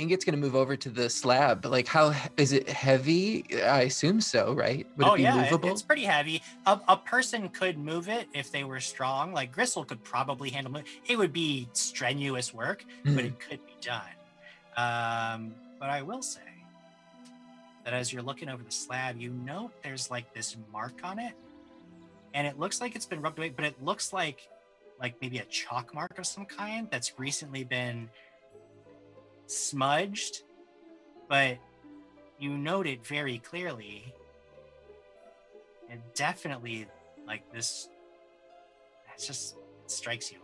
Ingot's gonna move over to the slab. Like, how is it heavy? I assume so, right? Would it be movable? It's pretty heavy. A person could move it if they were strong. Like Gristle could probably handle it. It would be strenuous work, but it could be done. But I will say that as you're looking over the slab, you note there's like this mark on it, and it looks like it's been rubbed away, but it looks like maybe a chalk mark of some kind that's recently been smudged, but you note it very clearly. And definitely like this, that's just, it strikes you.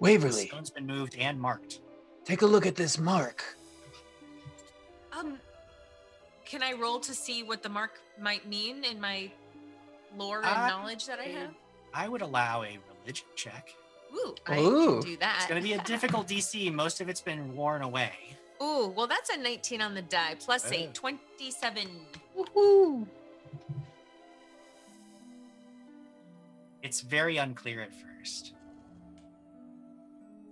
Waverly. The stone's been moved and marked. Take a look at this mark. Can I roll to see what the mark might mean in my lore and knowledge that I have? I would allow a religion check. Ooh, I can do that. It's going to be a difficult DC. Most of it's been worn away. Ooh, well, that's a 19 on the die, plus 8, 27. Woohoo! It's very unclear at first.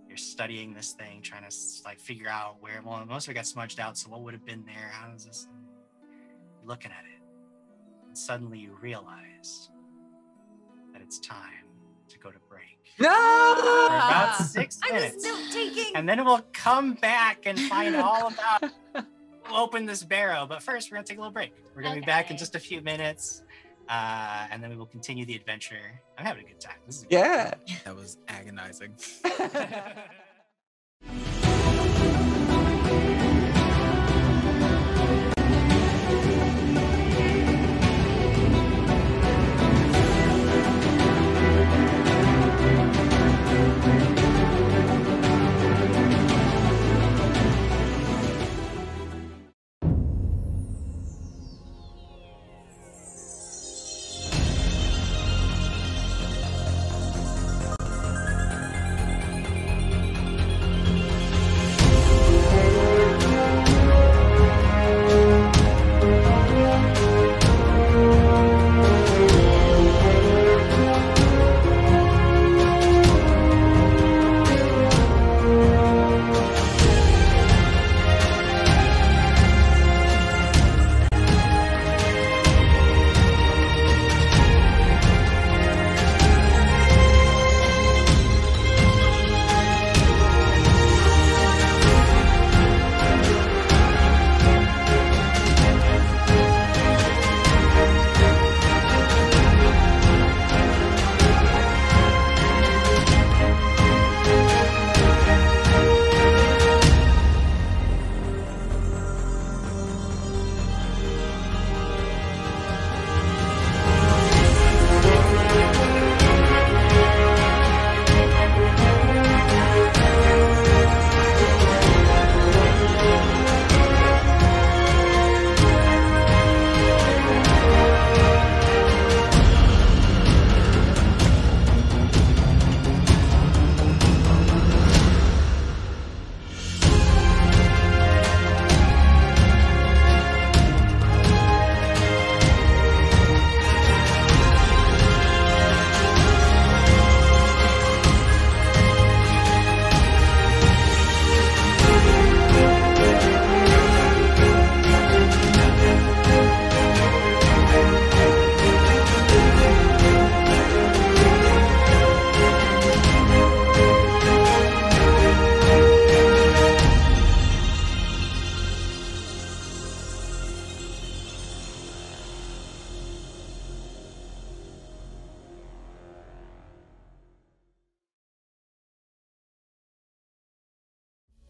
You're studying this thing, trying to like figure out where. Well, most of it got smudged out, so what would have been there? How is this? You're looking at it, and suddenly you realize that it's time to go to break. No! For about 6 minutes. I was still taking. And then we'll come back and find all about. We'll open this barrow, but first we're gonna take a little break. We're gonna be back in just a few minutes. And then we will continue the adventure. I'm having a good time. This is good. That was agonizing.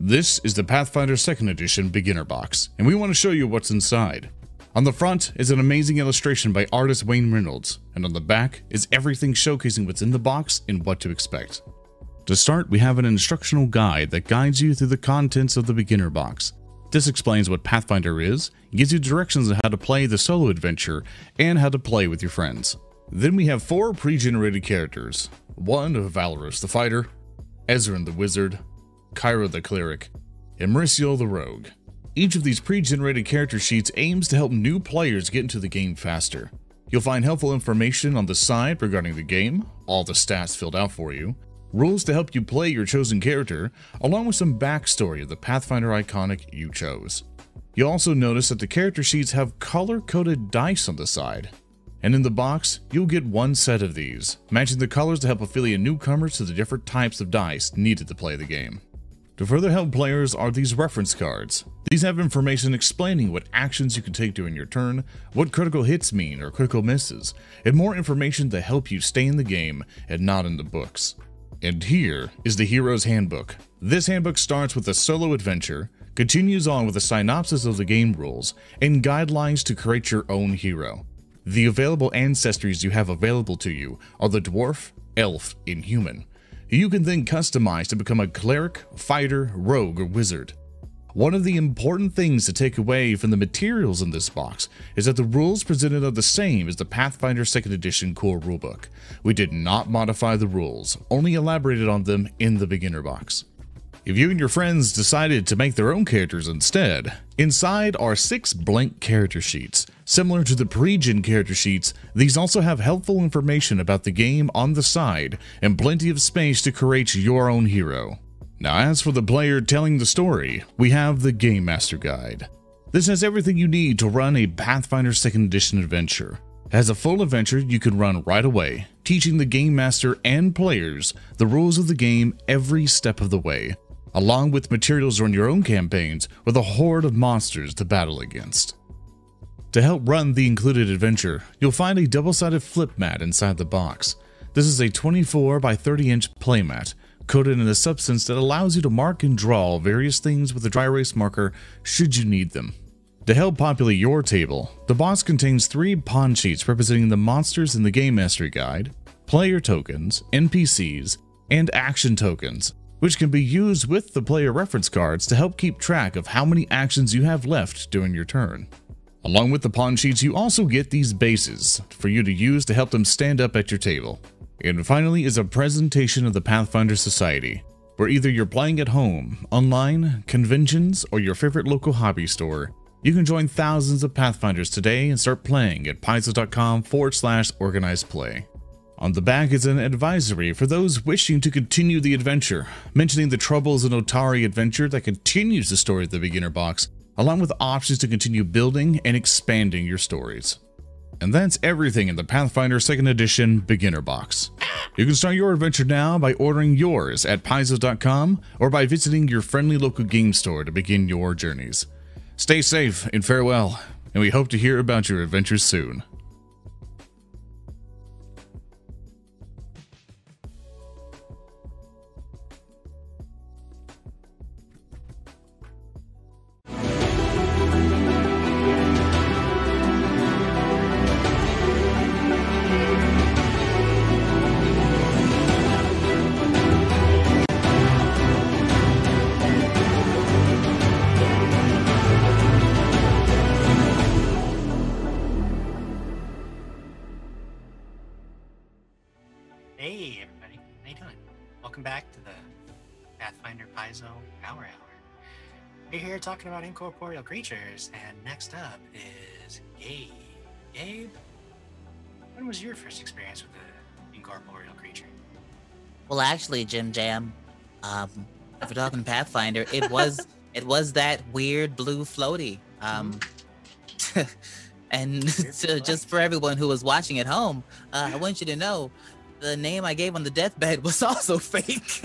This is the Pathfinder 2nd Edition Beginner Box, and we want to show you what's inside. On the front is an amazing illustration by artist Wayne Reynolds, and on the back is everything showcasing what's in the box and what to expect. To start, we have an instructional guide that guides you through the contents of the Beginner Box. This explains what Pathfinder is, gives you directions on how to play the solo adventure, and how to play with your friends. Then we have 4 pre-generated characters. One of Valorous the Fighter, Ezrin the Wizard, Kyra the Cleric, and Mauricio the Rogue. Each of these pre-generated character sheets aims to help new players get into the game faster. You'll find helpful information on the side regarding the game, all the stats filled out for you, rules to help you play your chosen character, along with some backstory of the Pathfinder iconic you chose. You'll also notice that the character sheets have color-coded dice on the side. And in the box, you'll get one set of these, matching the colors to help affiliate newcomers to the different types of dice needed to play the game. To further help players are these reference cards. These have information explaining what actions you can take during your turn, what critical hits mean or critical misses, and more information to help you stay in the game and not in the books. And here is the Hero's Handbook. This handbook starts with a solo adventure, continues on with a synopsis of the game rules, and guidelines to create your own hero. The available ancestries you have available to you are the dwarf, elf, and human. You can then customize to become a cleric, fighter, rogue, or wizard. One of the important things to take away from the materials in this box is that the rules presented are the same as the Pathfinder 2nd Edition core rulebook. We did not modify the rules, only elaborated on them in the beginner box. If you and your friends decided to make their own characters instead, inside are 6 blank character sheets. Similar to the pre-gen character sheets, these also have helpful information about the game on the side and plenty of space to create your own hero. Now, as for the player telling the story, we have the Game Master Guide. This has everything you need to run a Pathfinder 2nd Edition adventure. It has a full adventure you can run right away, teaching the Game Master and players the rules of the game every step of the way, along with materials on your own campaigns with a horde of monsters to battle against. To help run the included adventure, you'll find a double-sided flip mat inside the box. This is a 24 by 30 inch playmat, coated in a substance that allows you to mark and draw various things with a dry erase marker should you need them. To help populate your table, the box contains 3 pawn sheets representing the monsters in the Game Master Guide, player tokens, NPCs, and action tokens, which can be used with the player reference cards to help keep track of how many actions you have left during your turn. Along with the pawn sheets, you also get these bases for you to use to help them stand up at your table. And finally is a presentation of the Pathfinder Society, where either you're playing at home, online, conventions, or your favorite local hobby store. You can join thousands of Pathfinders today and start playing at paizo.com/organizedplay. On the back is an advisory for those wishing to continue the adventure, mentioning the Troubles in Otari adventure that continues the story of the beginner box, along with options to continue building and expanding your stories. And that's everything in the Pathfinder 2nd Edition Beginner Box. You can start your adventure now by ordering yours at paizo.com or by visiting your friendly local game store to begin your journeys. Stay safe and farewell, and we hope to hear about your adventures soon. Talking about incorporeal creatures, and next up is Gabe. Gabe, when was your first experience with an incorporeal creature? Well, actually, Jim Jam, if we're talking Pathfinder, it was that weird blue floaty. And just for everyone who was watching at home, I want you to know the name I gave on the deathbed was also fake.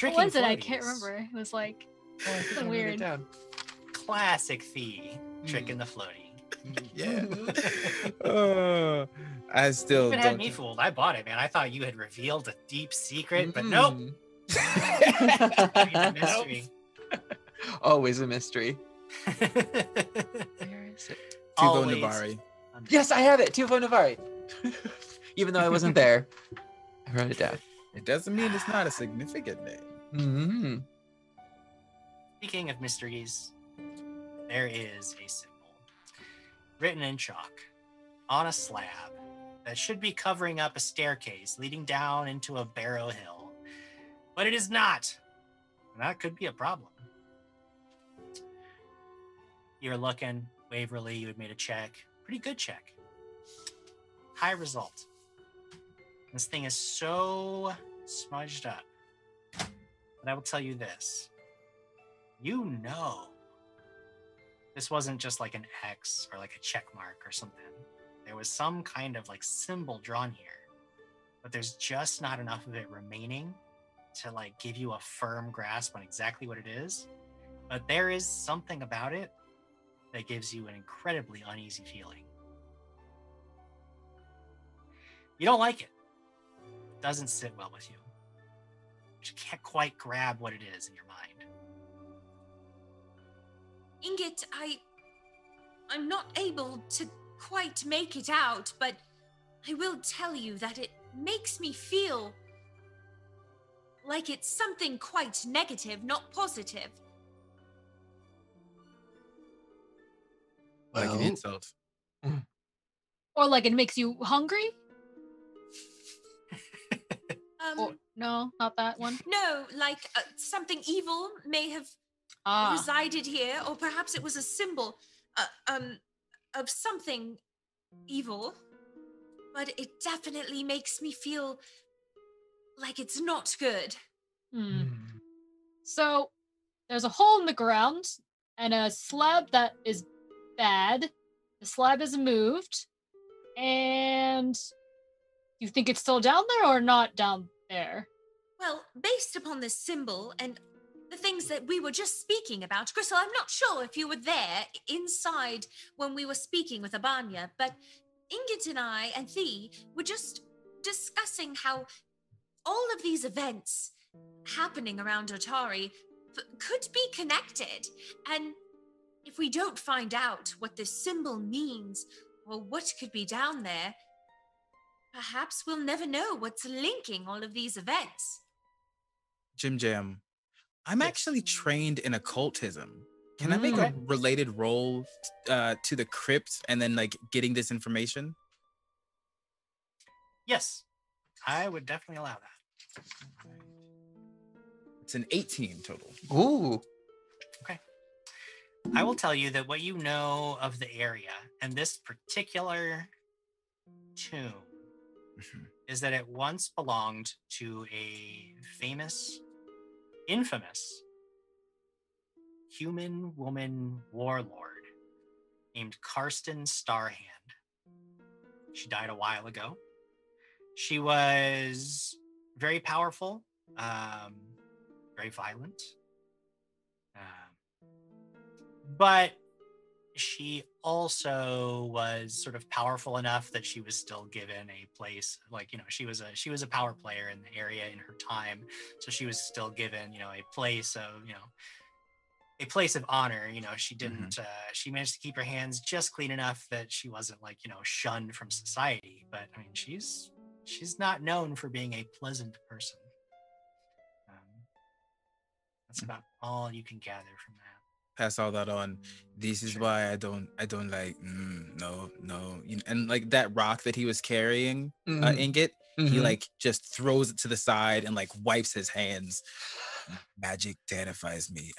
What was it? I can't remember. It was like weird. Classic Thee, tricking the floaty. Yeah. I still you even don't had me fooled. I bought it, man. I thought you had revealed a deep secret, but nope. Mystery. Always a mystery. Where is it? Tuvo Navari. Yes, I have it. Tuvo Navari. Even though I wasn't there, I wrote it down. It doesn't mean it's not a significant name. Mm-hmm. Speaking of mysteries, there is a symbol written in chalk on a slab that should be covering up a staircase leading down into a barrow hill, but it is not. And that could be a problem. You're looking, Waverly, you had made a check. Pretty good check. High result. This thing is so smudged up. But I will tell you this. You know, this wasn't just like an X or like a check mark or something. There was some kind of like symbol drawn here, but there's just not enough of it remaining to like give you a firm grasp on exactly what it is. But there is something about it that gives you an incredibly uneasy feeling. You don't like it. Doesn't sit well with you. You can't quite grab what it is in your mind. Ingot, I'm not able to quite make it out, but I will tell you that it makes me feel like it's something quite negative, not positive. Like an insult. Or like it makes you hungry? Or, no, not that one. No, like something evil may have resided here, or perhaps it was a symbol of something evil. But it definitely makes me feel like it's not good. So there's a hole in the ground and a slab that is bad. The slab is moved. And you think it's still down there or not down there? Well, based upon this symbol and the things that we were just speaking about, Gristle, I'm not sure if you were there inside when we were speaking with Abanye, but Ingot and I and Thee were just discussing how all of these events happening around Otari could be connected. And if we don't find out what this symbol means or what could be down there, perhaps we'll never know what's linking all of these events. Jim Jam, I'm actually trained in occultism. Can I make a related roll to the crypt and then like getting this information? Yes, I would definitely allow that. It's an 18 total. Ooh. Okay. I will tell you that what you know of the area and this particular tomb is that it once belonged to a infamous human woman warlord named Karsten Starhand. She died a while ago. She was very powerful, very violent, but she also was sort of powerful enough that she was still given a place, like, you know, she was a power player in the area in her time, so she was still given, you know, a place of honor. You know, she didn't, she managed to keep her hands just clean enough that she wasn't, like, you know, shunned from society. But I mean, she's not known for being a pleasant person. That's about all you can gather from that. Pass all that on. This is why I don't like, no. And like that rock that he was carrying, Ingot, he like just throws it to the side and like wipes his hands. Magic terrifies me.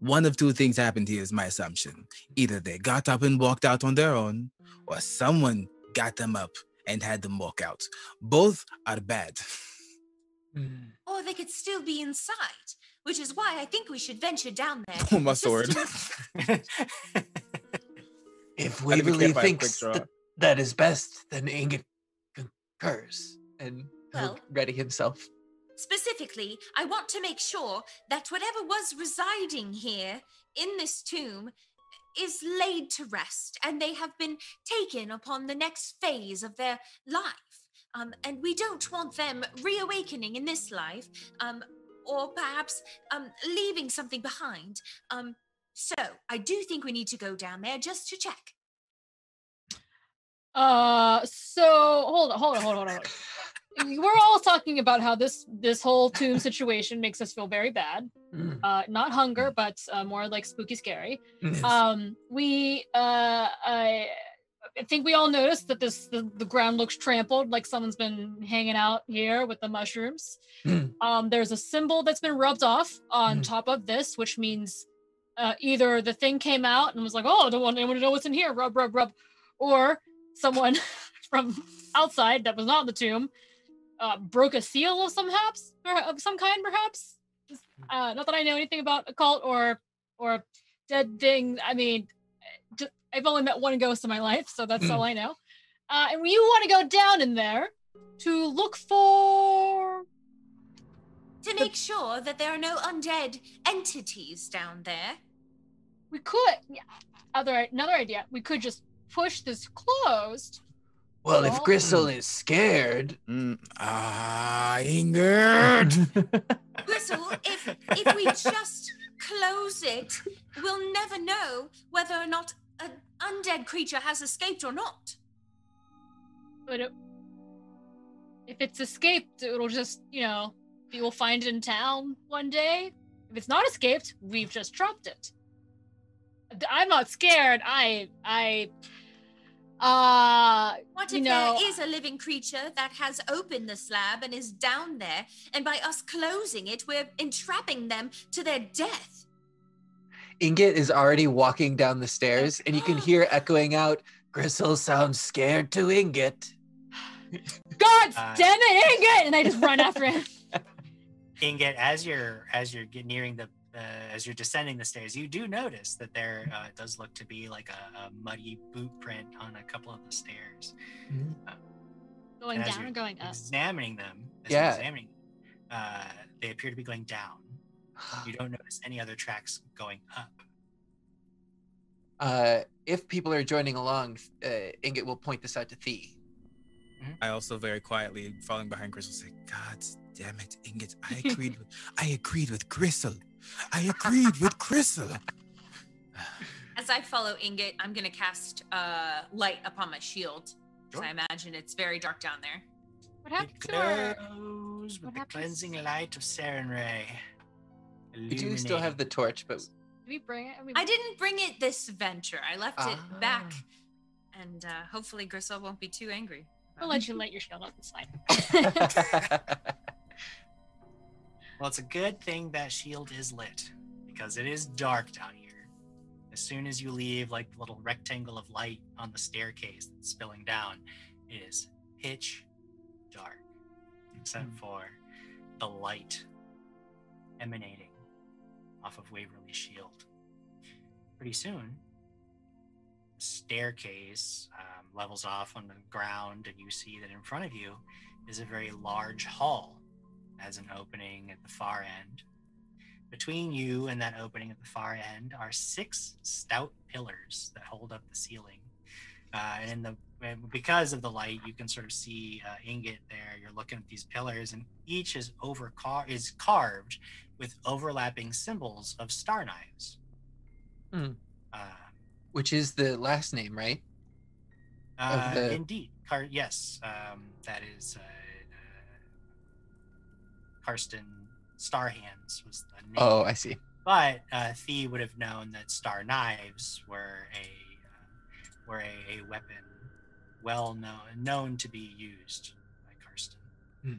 One of two things happened here is my assumption. Either they got up and walked out on their own, or someone got them up and had them walk out. Both are bad. Or they could still be inside, which is why I think we should venture down there. Oh, my sword. If we really think that is best, then Ingot concurs and he'll ready himself. Specifically, I want to make sure that whatever was residing here in this tomb is laid to rest, and they have been taken upon the next phase of their life. And we don't want them reawakening in this life, or perhaps leaving something behind. So I do think we need to go down there just to check. So hold on. We're all talking about how this whole tomb situation makes us feel very bad. Not hunger, but more like spooky scary. Yes. I think we all noticed that the ground looks trampled, like someone's been hanging out here with the mushrooms. There's a symbol that's been rubbed off on top of this, which means either the thing came out and was like, oh, I don't want anyone to know what's in here, rub, or someone from outside that was not in the tomb broke a seal of some kind, perhaps. Not that I know anything about occult or dead things. I mean, I've only met one ghost in my life, so that's all I know. And you want to go down in there to look for... To make sure that there are no undead entities down there. We could... Yeah. Another idea. We could just push this closed. Well, if Gristle is scared... Ingot! Gristle, if we just close it, we'll never know whether or not an undead creature has escaped or not. But If it's escaped, it'll just, you know, we'll find it in town one day. If it's not escaped, we've just dropped it. I'm not scared. What if there is a living creature that has opened the slab and is down there, and by us closing it, we're entrapping them to their death? Ingot is already walking down the stairs, and you can hear echoing out, Gristle sounds scared to Ingot. God damn it, Ingot! And I just run after him. Ingot, as you're nearing the as you're descending the stairs, you do notice that there does look to be like a muddy boot print on a couple of the stairs. Mm-hmm. Going down or going up? Examining them. They appear to be going down. You don't notice any other tracks going up. If people are joining along, Ingot will point this out to Thee. Mm-hmm. I also very quietly, falling behind Gristle, say, God damn it, Ingot, I agreed with Gristle. As I follow Ingot, I'm going to cast light upon my shield. Sure. I imagine it's very dark down there. What happened to her? Cleansing light of Sarenrae. We do still have the torch, but... Did we bring it? I didn't bring it this venture. I left it back, and hopefully Gristle won't be too angry. I'll let you light your shield up. It's fine. Well, it's a good thing that shield is lit, because it is dark down here. As soon as you leave, like, the little rectangle of light on the staircase that's spilling down, it is pitch dark, except for the light emanating off of Waverly's shield. Pretty soon, the staircase levels off on the ground, and you see that in front of you is a very large hall. Has an opening at the far end. Between you and that opening at the far end are 6 stout pillars that hold up the ceiling. And because of the light, you can sort of see Ingot there. You're looking at these pillars, and each is carved with overlapping symbols of star knives. Mm. Which is the last name, right? Indeed. Yes. That is... Karsten Starhand was the name. Oh, I see. But Thee would have known that star knives were a weapon well known to be used by Karsten. Hmm.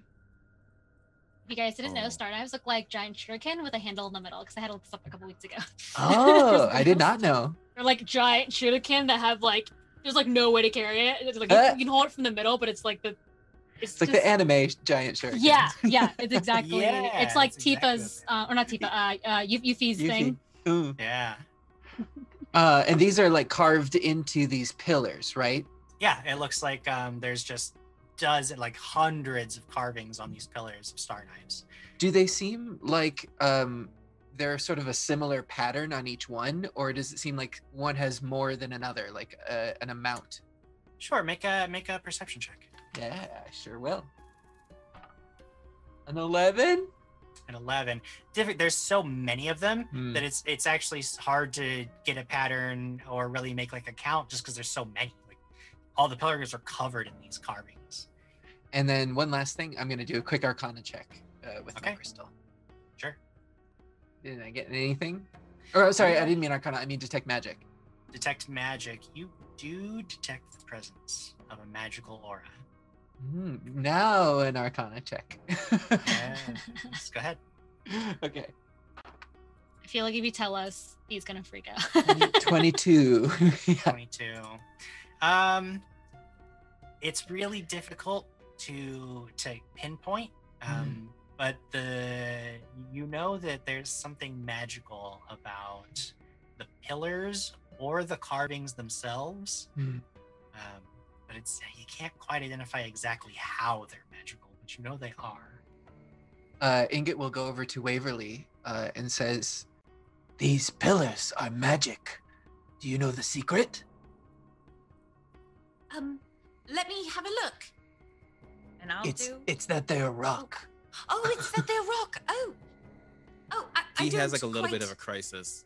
You guys didn't know star knives look like giant shuriken with a handle in the middle, because I had to look this up a couple weeks ago. Oh, I did not know. They're like giant shuriken that have like, there's like no way to carry it. It's like you can hold it from the middle, but it's like the... It's like just, the anime giant shirt. Yeah, it's exactly. Yeah, it's like Tifa's, or not Tifa, Yuffie's thing. Ooh. Yeah. And these are like carved into these pillars, right? Yeah, it looks like there's just hundreds of carvings on these pillars of star knives. Do they seem like they're sort of a similar pattern on each one, or does it seem like one has more than another, like an amount? Sure, make a perception check. Yeah, I sure will. An 11? An 11. There's so many of them that it's actually hard to get a pattern or really make like a count, just because there's so many. Like, all the pillars are covered in these carvings. And then one last thing, I'm going to do a quick Arcana check with my crystal. Sure. Didn't I get anything? Oh, sorry, I didn't mean Arcana. I mean Detect Magic. Detect Magic. You do detect the presence of a magical aura. Now an Arcana check. Yeah, let's go ahead. Okay. I feel like if you tell us, he's gonna freak out. 22. Yeah. 22. It's really difficult to pinpoint, but you know that there's something magical about the pillars or the carvings themselves. But you can't quite identify exactly how they're magical, but you know they are. Ingot will go over to Waverly and says, "These pillars are magic. Do you know the secret?" Let me have a look. And It's that they're rock. Oh, it's that they're rock. Oh, I don't. He has like a little bit of a crisis.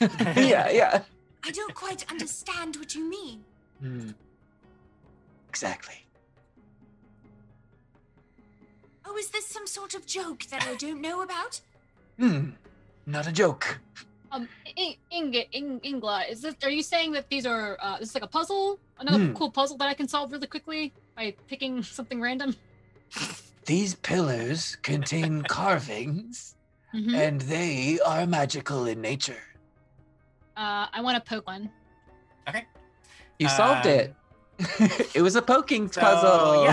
Yeah. I don't quite understand what you mean. Exactly. Oh, is this some sort of joke that I don't know about? Not a joke. Ingla, is this? Are you saying that these are? This is like a puzzle, another cool puzzle that I can solve really quickly by picking something random. These pillars contain carvings, and they are magical in nature. I want to poke one. Okay. You solved it. It was a poking puzzle.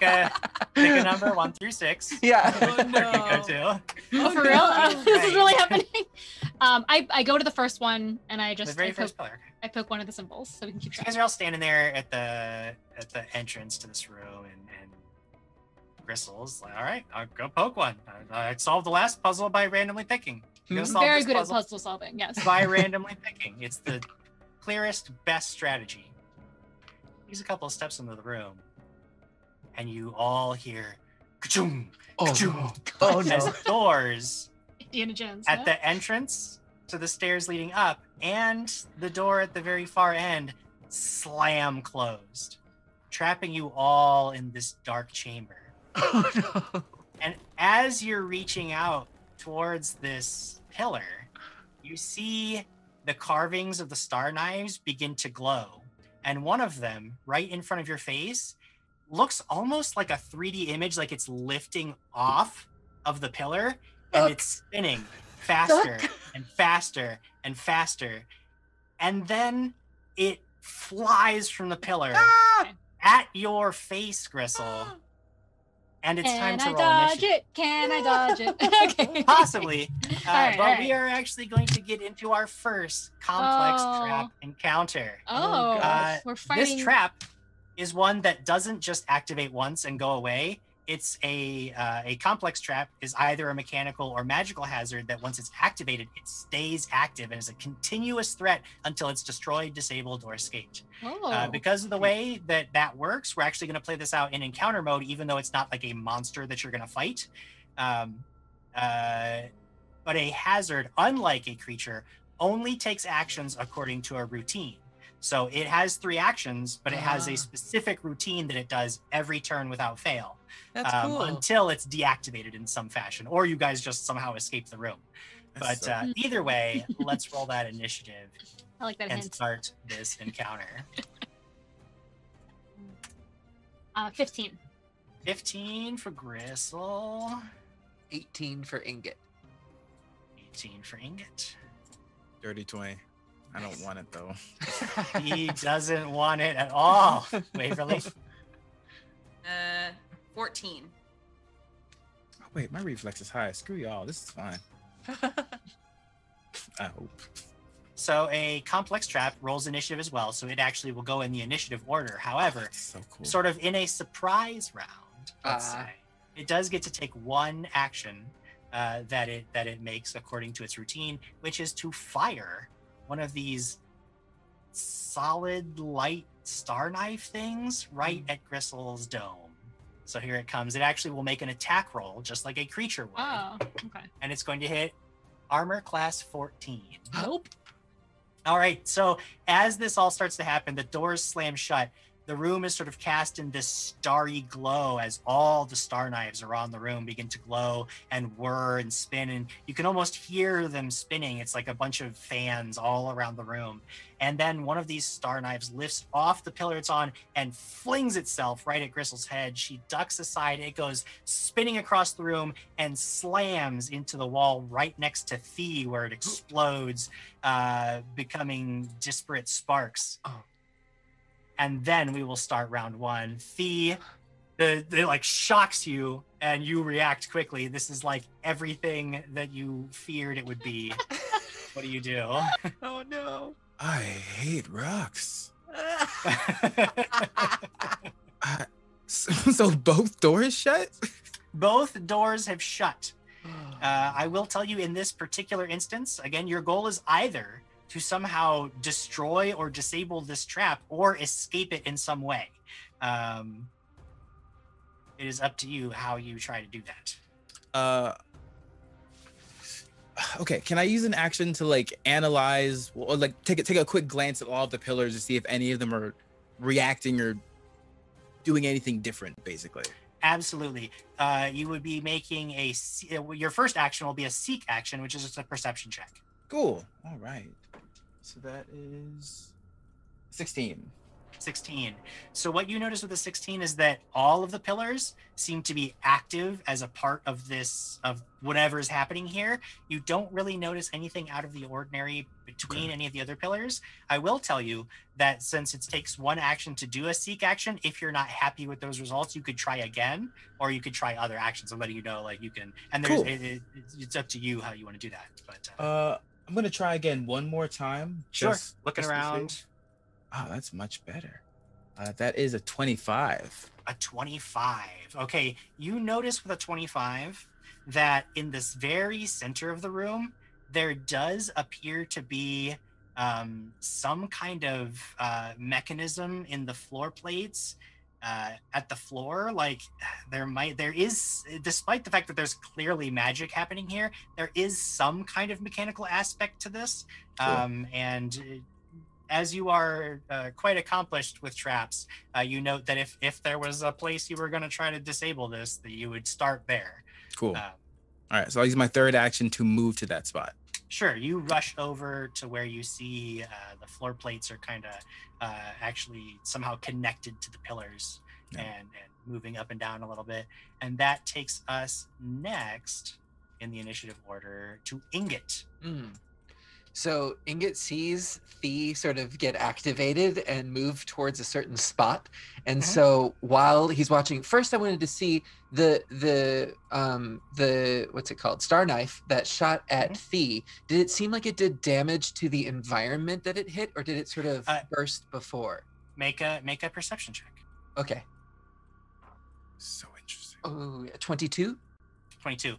Yeah, pick a number 1 through 6. Yeah. Oh, no. Oh, for real? This is really happening. I go to the first one and I just I poke one of the symbols so we can keep track. You guys are all standing there at the entrance to this room, and Bristle's like, all right, I'll go poke one. I solved the last puzzle by randomly picking. Very good at puzzle solving. Yes. By randomly picking, it's the clearest, best strategy. He's a couple of steps into the room, and you all hear ka-choom, ka-choom, oh, as doors Indiana Jones, at the entrance to the stairs leading up and the door at the very far end slam closed, trapping you all in this dark chamber. Oh, no. And as you're reaching out towards this pillar, you see the carvings of the star knives begin to glow. And one of them, right in front of your face, looks almost like a 3D image, like it's lifting off of the pillar, and it's spinning faster and faster and faster. And then it flies from the pillar at your face, Gristle. And it's time to roll initiative. Can I dodge it? Can I dodge it? Okay. Possibly. Right, but we are actually going to get into our first complex trap encounter. Oh, gosh. We're fighting. This trap is one that doesn't just activate once and go away. It's a complex trap is either a mechanical or magical hazard that once it's activated, it stays active and is a continuous threat until it's destroyed, disabled, or escaped. Oh. Because of the way that works, we're actually going to play this out in encounter mode, even though it's not like a monster that you're going to fight. But a hazard, unlike a creature, only takes actions according to a routine. So it has 3 actions, but it has a specific routine that it does every turn without fail. That's cool. Until it's deactivated in some fashion, or you guys just somehow escape the room. But either way, let's roll that initiative. I like that and hint. Start this encounter. 15. 15 for Gristle. 18 for Ingot. 18 for Ingot. Dirty 20. I don't want it though. He doesn't want it at all. Waverly. 14. Oh, wait, my reflex is high. Screw y'all. This is fine. I hope. So a complex trap rolls initiative as well, so it actually will go in the initiative order. However, sort of in a surprise round, let's say, it does get to take one action that it makes according to its routine, which is to fire one of these solid light star knife things right at Gristle's dome. So here it comes. It actually will make an attack roll, just like a creature would. Oh, okay. And it's going to hit armor class 14. Nope. All right, so as this all starts to happen, the doors slam shut. The room is sort of cast in this starry glow as all the star knives around the room begin to glow and whir and spin. And you can almost hear them spinning. It's like a bunch of fans all around the room. And then one of these star knives lifts off the pillar it's on and flings itself right at Gristle's head. She ducks aside. It goes spinning across the room and slams into the wall right next to Thee, where it explodes, becoming disparate sparks. Oh. And then we will start round one. Thee, it like shocks you and you react quickly. This is like everything that you feared it would be. What do you do? Oh no. I hate rocks. So both doors shut? Both doors have shut. I will tell you in this particular instance, again, your goal is either to somehow destroy or disable this trap or escape it in some way. It is up to you how you try to do that. Okay, can I use an action to like analyze or like take a quick glance at all of the pillars to see if any of them are reacting or doing anything different, basically? Absolutely. You would be making your first action will be a seek action, which is just a perception check. Cool. All right. So that is 16. 16. So what you notice with the 16 is that all of the pillars seem to be active as a part of this, of whatever is happening here. You don't really notice anything out of the ordinary between any of the other pillars. I will tell you that since it takes one action to do a seek action, if you're not happy with those results, you could try again, or you could try other actions. I'm letting you know, like, you can, and there's, cool. It's up to you how you want to do that. But I'm going to try again one more time. Sure. Just looking around. Oh, that's much better. That is a 25. A 25. Okay, you notice with a 25 that in this very center of the room, there does appear to be some kind of mechanism in the floor plates at the floor. Like there is, despite the fact that there's clearly magic happening here, there is some kind of mechanical aspect to this. Cool. And as you are quite accomplished with traps, you note that if there was a place you were going to try to disable this, that you would start there. Cool. All right, so I'll use my third action to move to that spot. Sure, you rush over to where you see the floor plates are kind of actually somehow connected to the pillars, yeah, and moving up and down a little bit. And that takes us next in the initiative order to Ingot. Mm. So Ingot sees Thee sort of get activated and move towards a certain spot. And mm-hmm. so while he's watching, first I wanted to see the what's it called? Star Knife that shot at mm-hmm. Thee. Did it seem like it did damage to the environment that it hit, or did it sort of burst before? Make a perception check. Okay. So interesting. Oh, 22? 22.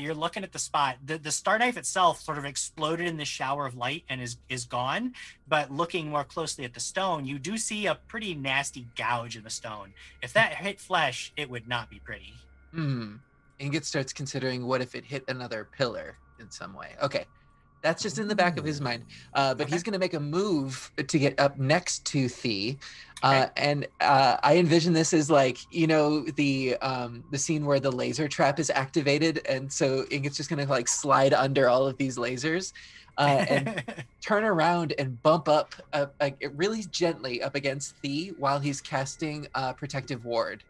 You're looking at the spot. The star knife itself sort of exploded in the shower of light and is gone. But looking more closely at the stone, you do see a pretty nasty gouge in the stone. If that hit flesh, it would not be pretty. Hmm. Ingot starts considering, what if it hit another pillar in some way? Okay. That's just in the back of his mind. But okay. He's going to make a move to get up next to Thee. Okay. And I envision this as like, you know, the scene where the laser trap is activated. And so Ingot's just going to like slide under all of these lasers and turn around and bump up really gently up against Thee while he's casting Protective Ward.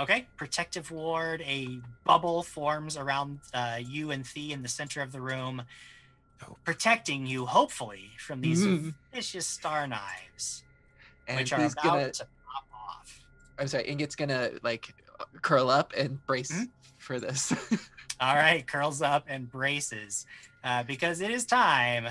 Okay, Protective Ward, a bubble forms around you and Thee in the center of the room, protecting you, hopefully, from these vicious star knives, and which are about to pop off. I'm sorry, Ingot's gonna like curl up and brace for this. All right, curls up and braces, because it is time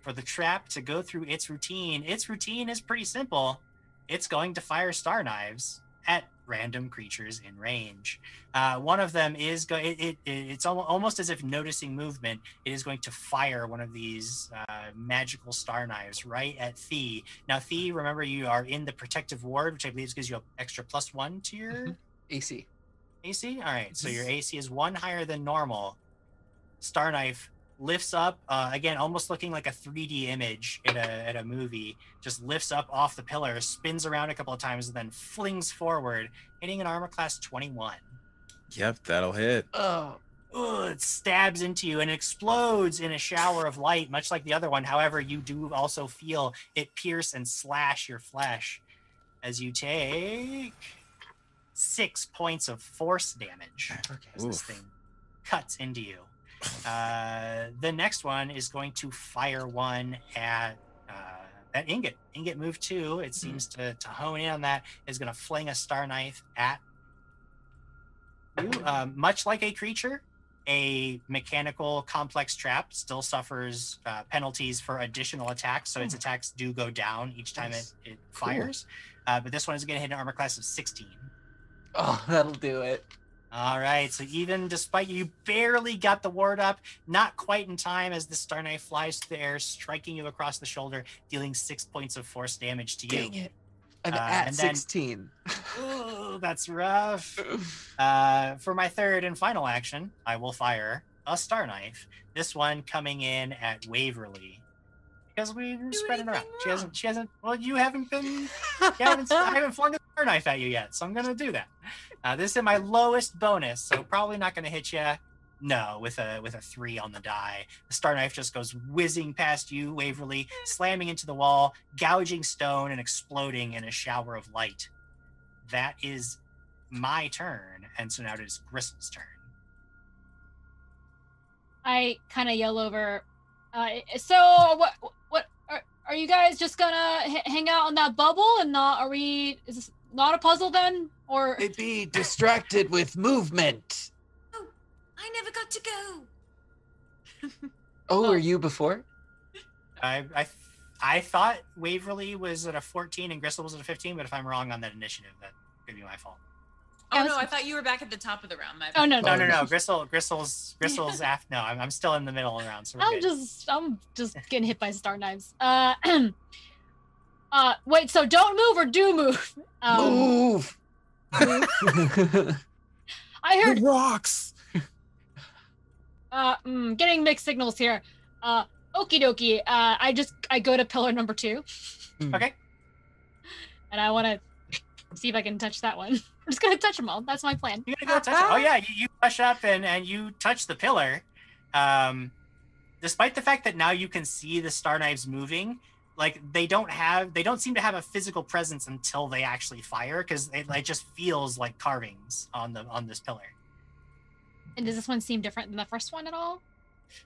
for the trap to go through its routine. Its routine is pretty simple. It's going to fire star knives at random creatures in range. One of them is it's almost as if noticing movement, it is going to fire one of these magical star knives right at Thee. Now, Thee, remember, you are in the protective ward, which I believe gives you an extra +1 to your AC. AC? All right. So your AC is 1 higher than normal. Star knife lifts up, again, almost looking like a 3D image at a movie, just lifts up off the pillar, spins around a couple of times, and then flings forward, hitting an armor class 21. Yep, that'll hit. Oh, it stabs into you and explodes in a shower of light, much like the other one. However, you do also feel it pierce and slash your flesh as you take 6 points of force damage as this thing cuts into you. The next one is going to fire one at Ingot. Ingot moved 2. It seems to hone in on that. Is going to fling a star knife at you. Much like a creature, a mechanical complex trap still suffers penalties for additional attacks, so its attacks do go down each time it fires. Cool. But this one is going to hit an armor class of 16. Oh, that'll do it. All right, so even despite you barely got the ward up, not quite in time as the star knife flies through the air, striking you across the shoulder, dealing 6 points of force damage to you. Dang it. I'm at 16. Ooh, that's rough. For my third and final action, I will fire a star knife. This one coming in at Waverly. because we were spreading around. She hasn't. Well, you haven't been. I haven't flung a fire knife at you yet, so I'm gonna do that. This is my lowest bonus, so probably not gonna hit you. No, with a 3 on the die, the star knife just goes whizzing past you, Waverly, slamming into the wall, gouging stone, and exploding in a shower of light. That is my turn, and so now it is Gristle's turn. I kind of yell over. So what? What are you guys just gonna hang out on that bubble and not? Are we? Is this not a puzzle then? Or they'd be distracted with movement. I never got to go. Oh, were you before? I thought Waverly was at a 14 and Gristle was at a 15, but if I'm wrong on that initiative, that could be my fault. Oh no, I thought you were back at the top of the round. Oh no. Gristle's aft. No, I'm still in the middle of the round. So I'm just getting hit by star knives. Wait. So don't move or do move. Move. I heard the rocks. Getting mixed signals here. Okie dokie. I go to pillar number 2. Okay. And I want to see if I can touch that one. I'm just gonna touch them all. That's my plan. You're gonna go touch them. Oh yeah, you push up and you touch the pillar. Despite the fact that now you can see the star knives moving, like they don't seem to have a physical presence until they actually fire, because it just feels like carvings on this pillar. And does this one seem different than the first one at all?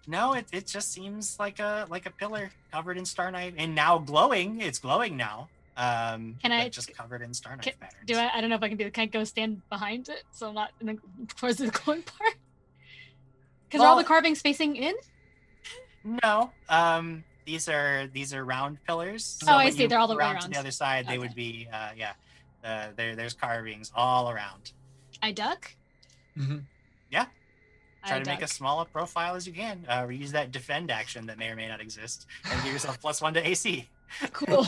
No, it just seems like a pillar covered in star knife and now glowing. It's glowing now. Just covered in star knife patterns. I don't know if I can do it. Can I go stand behind it so I'm not towards the glowing part? Because are all the carvings facing in? No. These are round pillars. So I see. They're all the way around. To the other side, okay. They would be there's carvings all around. I duck. Mm-hmm. Yeah. Try to make as small a profile as you can. Use that defend action that may or may not exist and give yourself +1 to AC. Cool.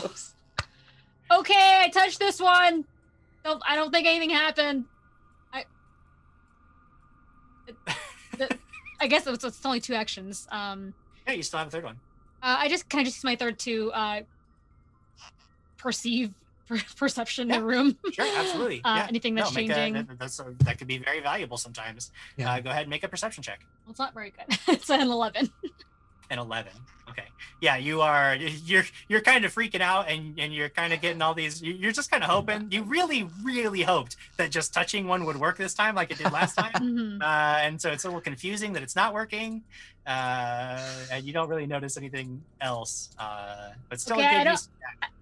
Okay, I touched this one. I don't think anything happened. I guess it's only 2 actions. Yeah, you still have a third one. Can I just use my third to perception in the room? Sure, absolutely. Anything that's changing. That could be very valuable sometimes. Yeah. Go ahead and make a perception check. Well, it's not very good. It's an 11. An 11. Okay. Yeah, you're kind of freaking out and you're kind of getting all these, you're just kind of hoping, you really, really hoped that just touching one would work this time like it did last time. Mm-hmm. And so it's a little confusing that it's not working. And you don't really notice anything else. But still okay,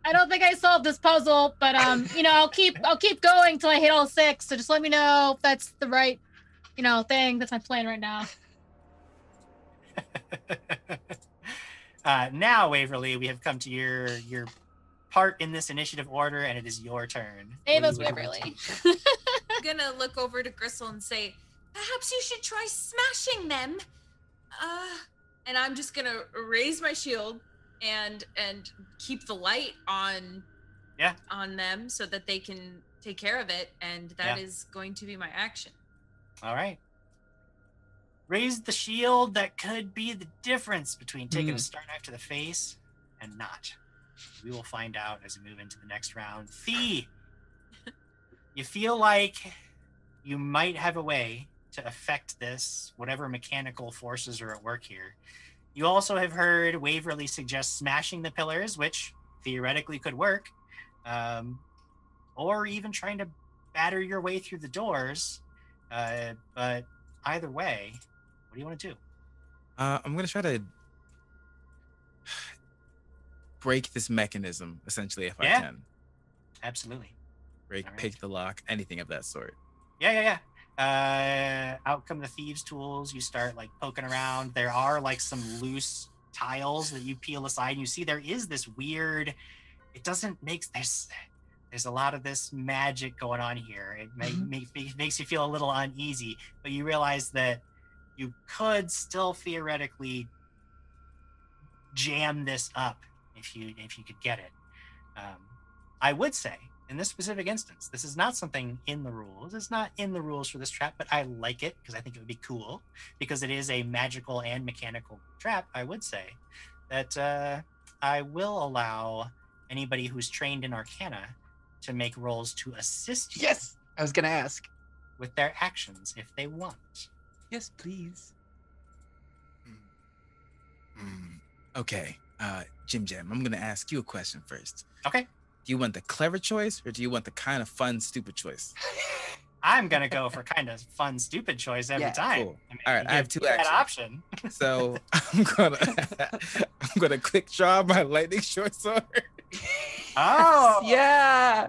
I don't think I solved this puzzle, but I'll keep going till I hit all 6. So just let me know if that's the right, thing. That's my plan right now. Now, Waverly, we have come to your part in this initiative order, and it is your turn. Save us, Waverly. I'm gonna look over to Gristle and say, "Perhaps you should try smashing them." And I'm just gonna raise my shield and keep the light on them so that they can take care of it, and that is going to be my action. All right. Raise the shield that could be the difference between taking a star knife to the face and not. We will find out as we move into the next round. Thee, you feel like you might have a way to affect this, whatever mechanical forces are at work here. You also have heard Waverly suggest smashing the pillars, which theoretically could work, or even trying to batter your way through the doors. But either way, what do you want to do? I'm going to try to break this mechanism, essentially, if I can. Absolutely. Pick the lock, anything of that sort. Yeah. Out come the thieves' tools. You start, poking around. There are, some loose tiles that you peel aside. And you see there is this weird... There's a lot of this magic going on here. It makes you feel a little uneasy, but you realize that you could still theoretically jam this up if you could get it. I would say in this specific instance, this is not something in the rules. It's not in the rules for this trap, but I like it because I think it would be cool because it is a magical and mechanical trap. I would say that I will allow anybody who's trained in Arcana to make rolls to assist you. Yes, I was going to ask. With their actions, if they want. Yes, please. Okay, Jim Jam, I'm going to ask you a question first. Okay. Do you want the clever choice or do you want the kind of fun, stupid choice? I'm going to go for kind of fun, stupid choice every time. Cool. I mean, all right, I have two options. So I'm gonna quick draw my lightning short sword. Oh. Yeah.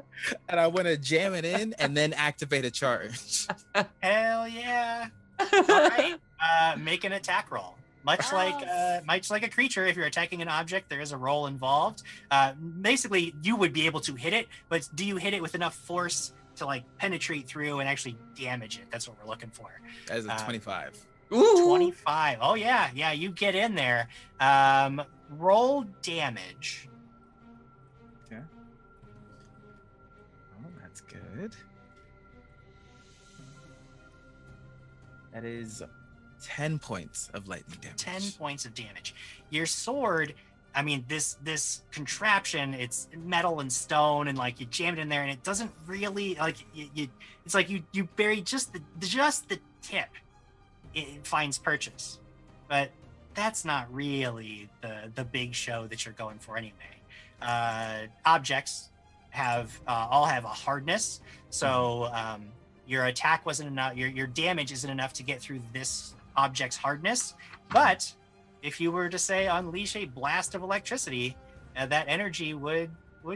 And I want to jam it in and then activate a charge. Hell yeah. All right. Make an attack roll. Much like a creature, if you're attacking an object, there is a roll involved. Basically, you would be able to hit it, but do you hit it with enough force to like penetrate through and actually damage it? That's what we're looking for. That is a 25. Ooh. 25. Oh yeah, yeah. You get in there. Roll damage. Okay. Oh, that's good. That is 10 points of lightning damage. 10 points of damage. Your sword. I mean, this contraption, it's metal and stone, and like you jam it in there, and it doesn't really like you. It's like you bury just the tip. It finds purchase, but that's not really the big show that you're going for anyway. Objects all have a hardness, so your attack wasn't enough. Your damage isn't enough to get through this object's hardness, but if you were to say unleash a blast of electricity, that energy would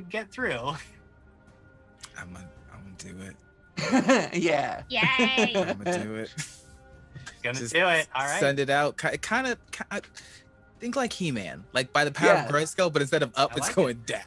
get through. I'm gonna do it. Yeah. Yay. I'm gonna do it. Just do it. All right. Send it out. It kind of think like He-Man, like by the power of Grayskull, but instead of up, it's going down.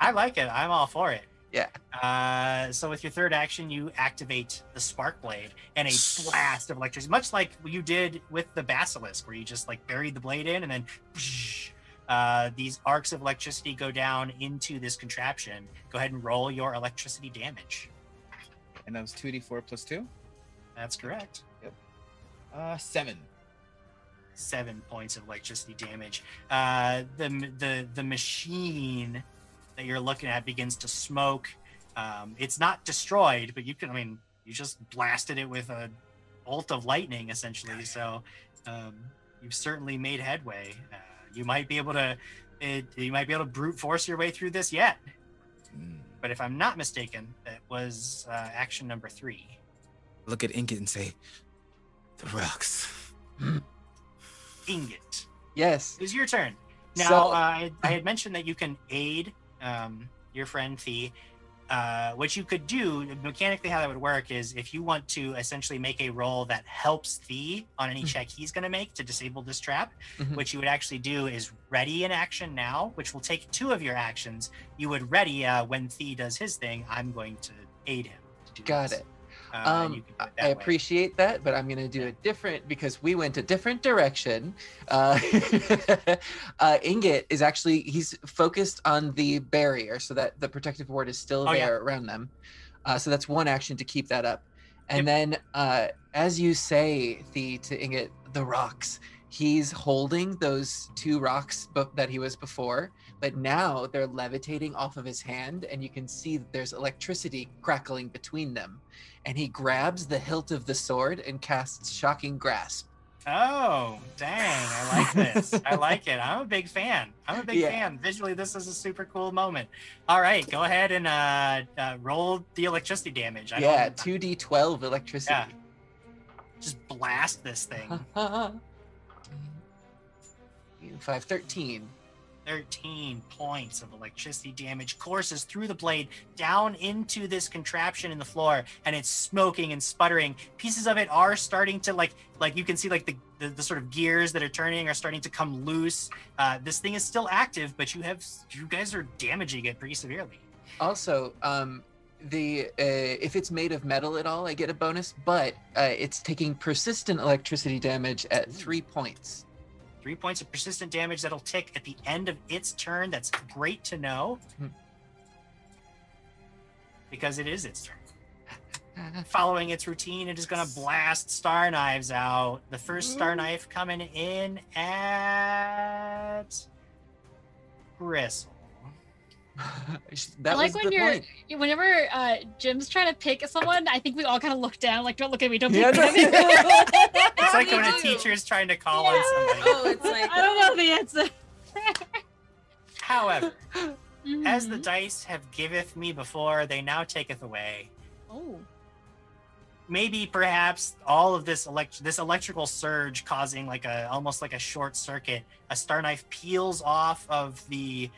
I like it. I'm all for it. Yeah. So with your third action, you activate the spark blade and a blast of electricity, much like you did with the basilisk, where you just like buried the blade in, and then these arcs of electricity go down into this contraption. Go ahead and roll your electricity damage. And that was 2d4 plus 2? That's correct. Yep. 7. 7 points of electricity damage. The machine that you're looking at begins to smoke. It's not destroyed, but you just blasted it with a bolt of lightning, essentially. So you've certainly made headway. You might be able to brute force your way through this yet. But if I'm not mistaken, that was action number 3. Look at Ingot and say, the rocks. Ingot. Yes. It's your turn. Now, so, I had mentioned that you can aid your friend Thee. What you could do, mechanically how that would work, is if you want to essentially make a roll that helps Thee on any check he's going to make to disable this trap, what you would actually do is ready an action now, which will take 2 of your actions. You would ready when Thee does his thing, I'm going to aid him to do this. Got it. I appreciate that, but I'm going to do it different because we went a different direction. Ingot is actually, he's focused on the barrier so that the protective ward is still around them. So that's one action to keep that up. And then as you say, to Ingot, the rocks, he's holding those 2 rocks that he was before, but now they're levitating off of his hand, and you can see that there's electricity crackling between them. And he grabs the hilt of the sword and casts Shocking Grasp. Oh, dang. I like this. I like it. I'm a big fan. Visually, this is a super cool moment. All right, go ahead and roll the electricity damage. 2d12 electricity. Yeah. Just blast this thing. 13. 13 points of electricity damage courses through the blade down into this contraption in the floor, and it's smoking and sputtering. Pieces of it are starting to like you can see like the sort of gears that are turning are starting to come loose. This thing is still active, but you guys are damaging it pretty severely. Also, if it's made of metal at all, I get a bonus, but it's taking persistent electricity damage at 3 points. 3 points of persistent damage that'll tick at the end of its turn. That's great to know. Because it is its turn. Following its routine, it is going to blast Star Knives out. The first Star Knife coming in at bristle. That was the point. Whenever Jim's trying to pick someone, I think we all kind of look down, like, don't look at me, don't pick me. It's like when a teacher's trying to call on somebody. Oh, it's like, I don't know the answer. However, as the dice have giveth me before, they now taketh away. Oh. Maybe, perhaps, all of this electrical surge causing like almost like a short circuit. A star knife peels off of the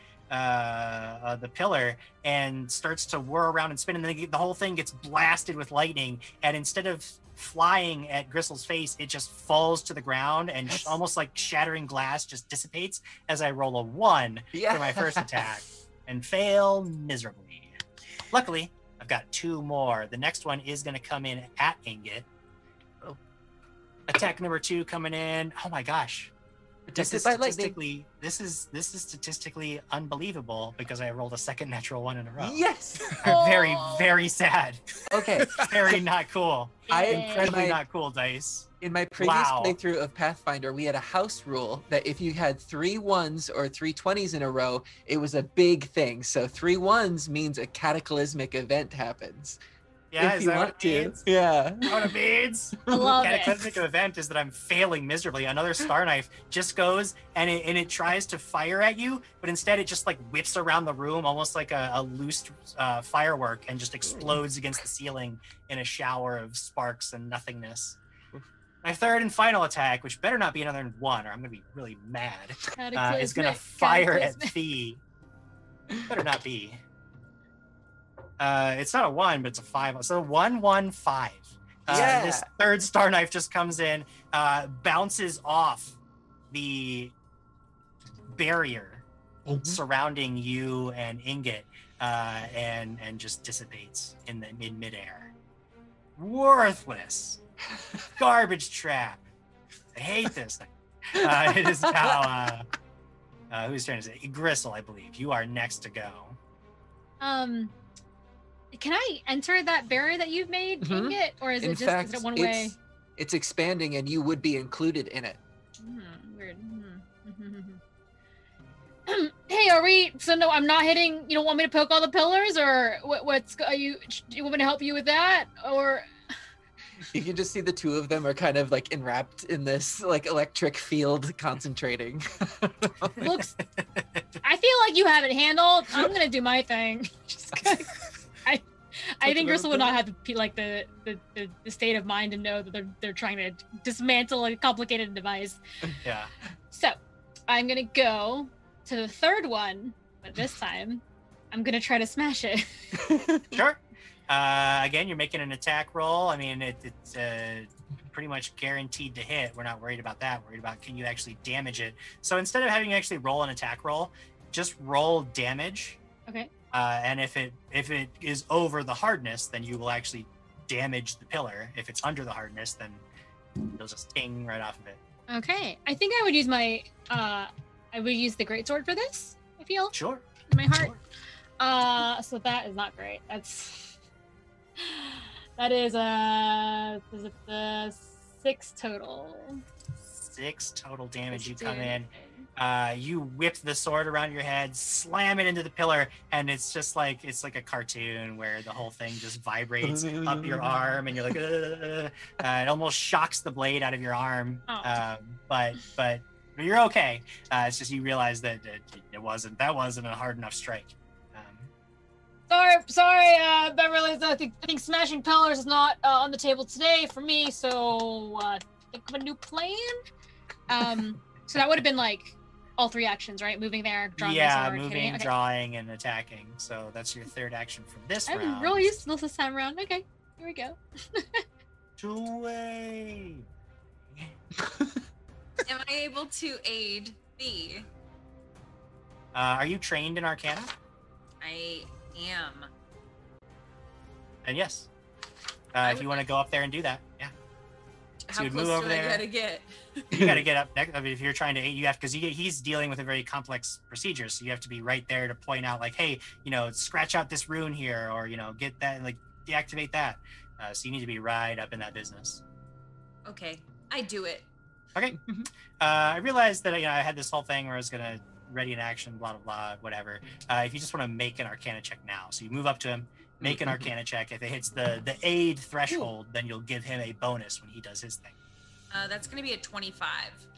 pillar and starts to whir around and spin, and then the whole thing gets blasted with lightning, and instead of flying at Gristle's face, it just falls to the ground and almost like shattering glass just dissipates as I roll a 1 for my first attack and fail miserably. Luckily, I've got 2 more. The next one is going to come in at Ingot. Oh. Attack number 2 coming in. Oh my gosh. This is statistically unbelievable because I rolled a second natural 1 in a row. Yes. I'm very, very sad. Okay. Very not cool. Incredibly not cool, dice. In my previous playthrough of Pathfinder, we had a house rule that if you had 3 1s or 3 20s in a row, it was a big thing. So 3 1s means a cataclysmic event happens. Yeah, is that what it means? Yeah. What it means? I love it. Cataclysmic event is that I'm failing miserably. Another star knife just goes and it tries to fire at you, but instead it just like whips around the room, almost like a loose firework, and just explodes against the ceiling in a shower of sparks and nothingness. My third and final attack, which better not be another 1, or I'm going to be really mad, is going to fire at Thee. Better not be. It's not a 1, but it's a 5. So 1-1-5. This third star knife just comes in, bounces off the barrier surrounding you and Ingot, and just dissipates in midair. Worthless garbage trap. I hate this thing. It is now. Who's trying to say? Gristle, I believe. You are next to go. Can I enter that barrier that you've made, Ingot, or is it just one way? It's expanding, and you would be included in it. Weird. Hey, are we? So no, I'm not hitting. You don't want me to poke all the pillars, or what's? Are you? Do you want me to help you with that, or? You can just see the two of them are kind of like enwrapped in this like electric field, concentrating. Looks. I feel like you have it handled. I'm gonna do my thing. I think Gristle would not have the state of mind to know that they're trying to dismantle a complicated device. Yeah. So I'm gonna go to the third one, but this time I'm gonna try to smash it. Sure. Again, you're making an attack roll. I mean, it's pretty much guaranteed to hit. We're not worried about that. We're worried about can you actually damage it. So instead of having you actually roll an attack roll, just roll damage. Okay. And if it is over the hardness, then you will actually damage the pillar. If it's under the hardness, then it'll just ding right off of it. Okay, I think I would use my the greatsword for this. I feel sure in my heart. Sure. So that is not great. That is 6 total. 6 total damage. You come in. You whip the sword around your head, slam it into the pillar, and it's just like a cartoon where the whole thing just vibrates up your arm, and you're like, it almost shocks the blade out of your arm. Oh. But you're okay. It's just you realize that it wasn't a hard enough strike. Sorry, Beverly. I think smashing pillars is not on the table today for me. So think of a new plan. So that would have been like. All 3 actions, right? Moving there, drawing. Yeah, moving, drawing, and attacking. So that's your third action from this round. I'm really used to this time around. Okay, here we go. 2 way. Am I able to aid Thee? Are you trained in Arcana? I am. And yes, if you want to go up there and do that, yeah. So how close do I gotta get? You gotta get up next. I mean, if you're trying to aid, you have, because he's dealing with a very complex procedure, so you have to be right there to point out, like, hey, scratch out this rune here, or get that, like, deactivate that. So you need to be right up in that business. Okay, I do it. Okay. I realized that I had this whole thing where I was gonna ready in action, blah, blah, blah, whatever. If you just want to make an Arcana check now. So you move up to him, make an Arcana check. If it hits the aid threshold, then you'll give him a bonus when he does his thing. That's going to be a 25.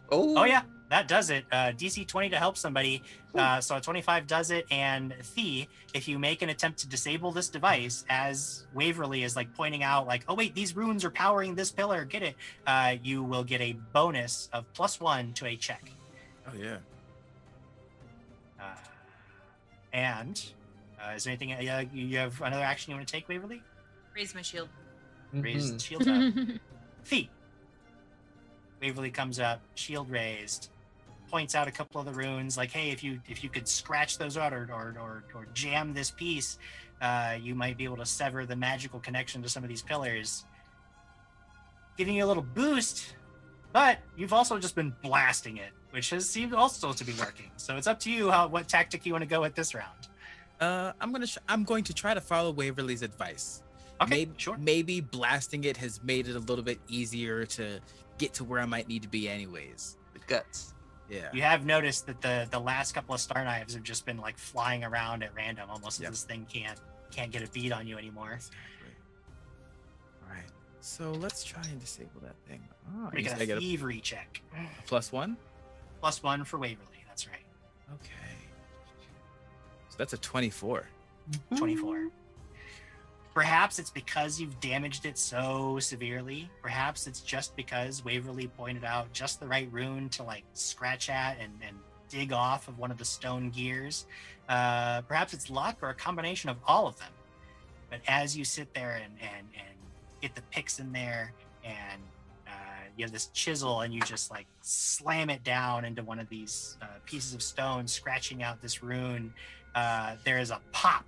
Oh, yeah, that does it. DC 20 to help somebody. So a 25 does it. And Thee, if you make an attempt to disable this device, as Waverly is like pointing out, like, oh, wait, these runes are powering this pillar. Get it. You will get a bonus of +1 to a check. Oh, yeah. Is there anything you have another action you want to take, Waverly? Raise my shield. Raise the shield up. Thee. Waverly comes up, shield raised, points out a couple of the runes, like, hey, if you could scratch those out or jam this piece, you might be able to sever the magical connection to some of these pillars, giving you a little boost. But you've also just been blasting it, which has seemed also to be working. So it's up to you what tactic you want to go with this round. I'm going to try to follow Waverly's advice. Okay, maybe blasting it has made it a little bit easier to get to where I might need to be anyways. The guts. Yeah. You have noticed that the last couple of star knives have just been like flying around at random, almost as this thing can't get a bead on you anymore. Exactly. All right. So let's try and disable that thing. Oh, make a thievery check. +1? +1 for Waverly, that's right. Okay. So that's a 24. 24. Perhaps it's because you've damaged it so severely. Perhaps it's just because Waverly pointed out just the right rune to like scratch at and dig off of one of the stone gears. Perhaps it's luck or a combination of all of them. But as you sit there and get the picks in there and you have this chisel and you just like slam it down into one of these pieces of stone, scratching out this rune, there is a pop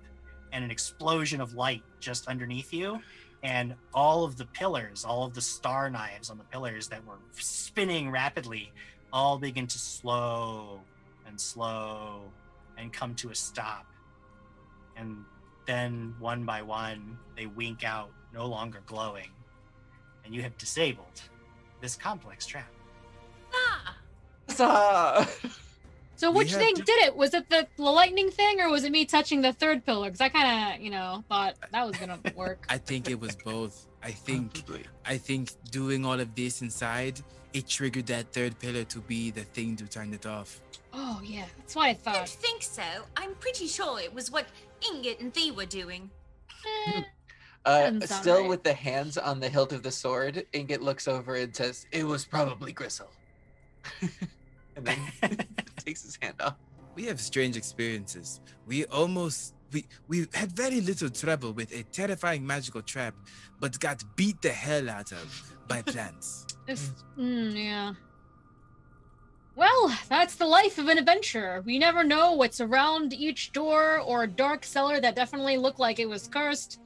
and an explosion of light just underneath you, and all of the pillars, all of the star knives on the pillars that were spinning rapidly, all begin to slow and come to a stop. And then one by one, they wink out, no longer glowing. And you have disabled this complex trap. So which thing did it? Was it the lightning thing, or was it me touching the third pillar? Because I kind of, thought that was going to work. I think it was both. I think doing all of this inside, it triggered that third pillar to be the thing to turn it off. Oh, yeah. That's what I thought. I don't think so. I'm pretty sure it was what Ingot and Thee were doing. Still right. With the hands on the hilt of the sword, Ingot looks over and says, it was probably Gristle. And then takes his hand off. We have strange experiences. We had very little trouble with a terrifying magical trap, but got beat the hell out of by plants. Yeah. Well, that's the life of an adventurer. We never know what's around each door or a dark cellar that definitely looked like it was cursed.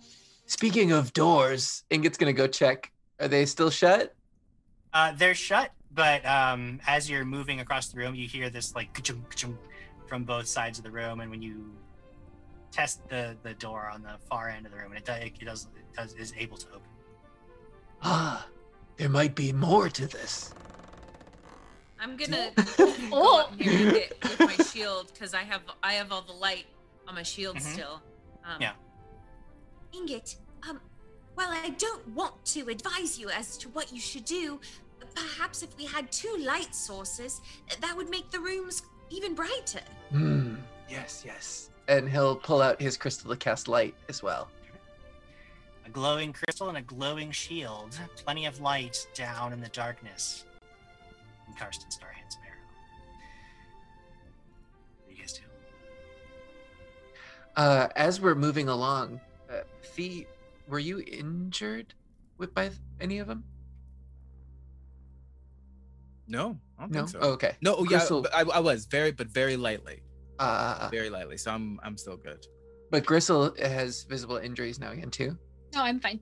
Speaking of doors, Ingot's gonna go check. Are they still shut? They're shut. But as you're moving across the room, you hear this like ka-chunk, ka-chunk, from both sides of the room. And when you test the door on the far end of the room, and it is able to open. There might be more to this. I'm gonna go up here and get with my shield because I have all the light on my shield still. Ingot, while I don't want to advise you as to what you should do, perhaps if we had two light sources, that would make the rooms even brighter. Yes. And he'll pull out his crystal to cast light as well. A glowing crystal and a glowing shield. Plenty of light down in the darkness. And Karsten Starhand's barrel. What do you guys do? As we're moving along, Thee, were you injured by any of them? No, I don't think so. Oh, okay. No, oh, yeah, Gristle... I was very lightly. Very lightly. So I'm still good. But Gristle has visible injuries now again too. No, I'm fine.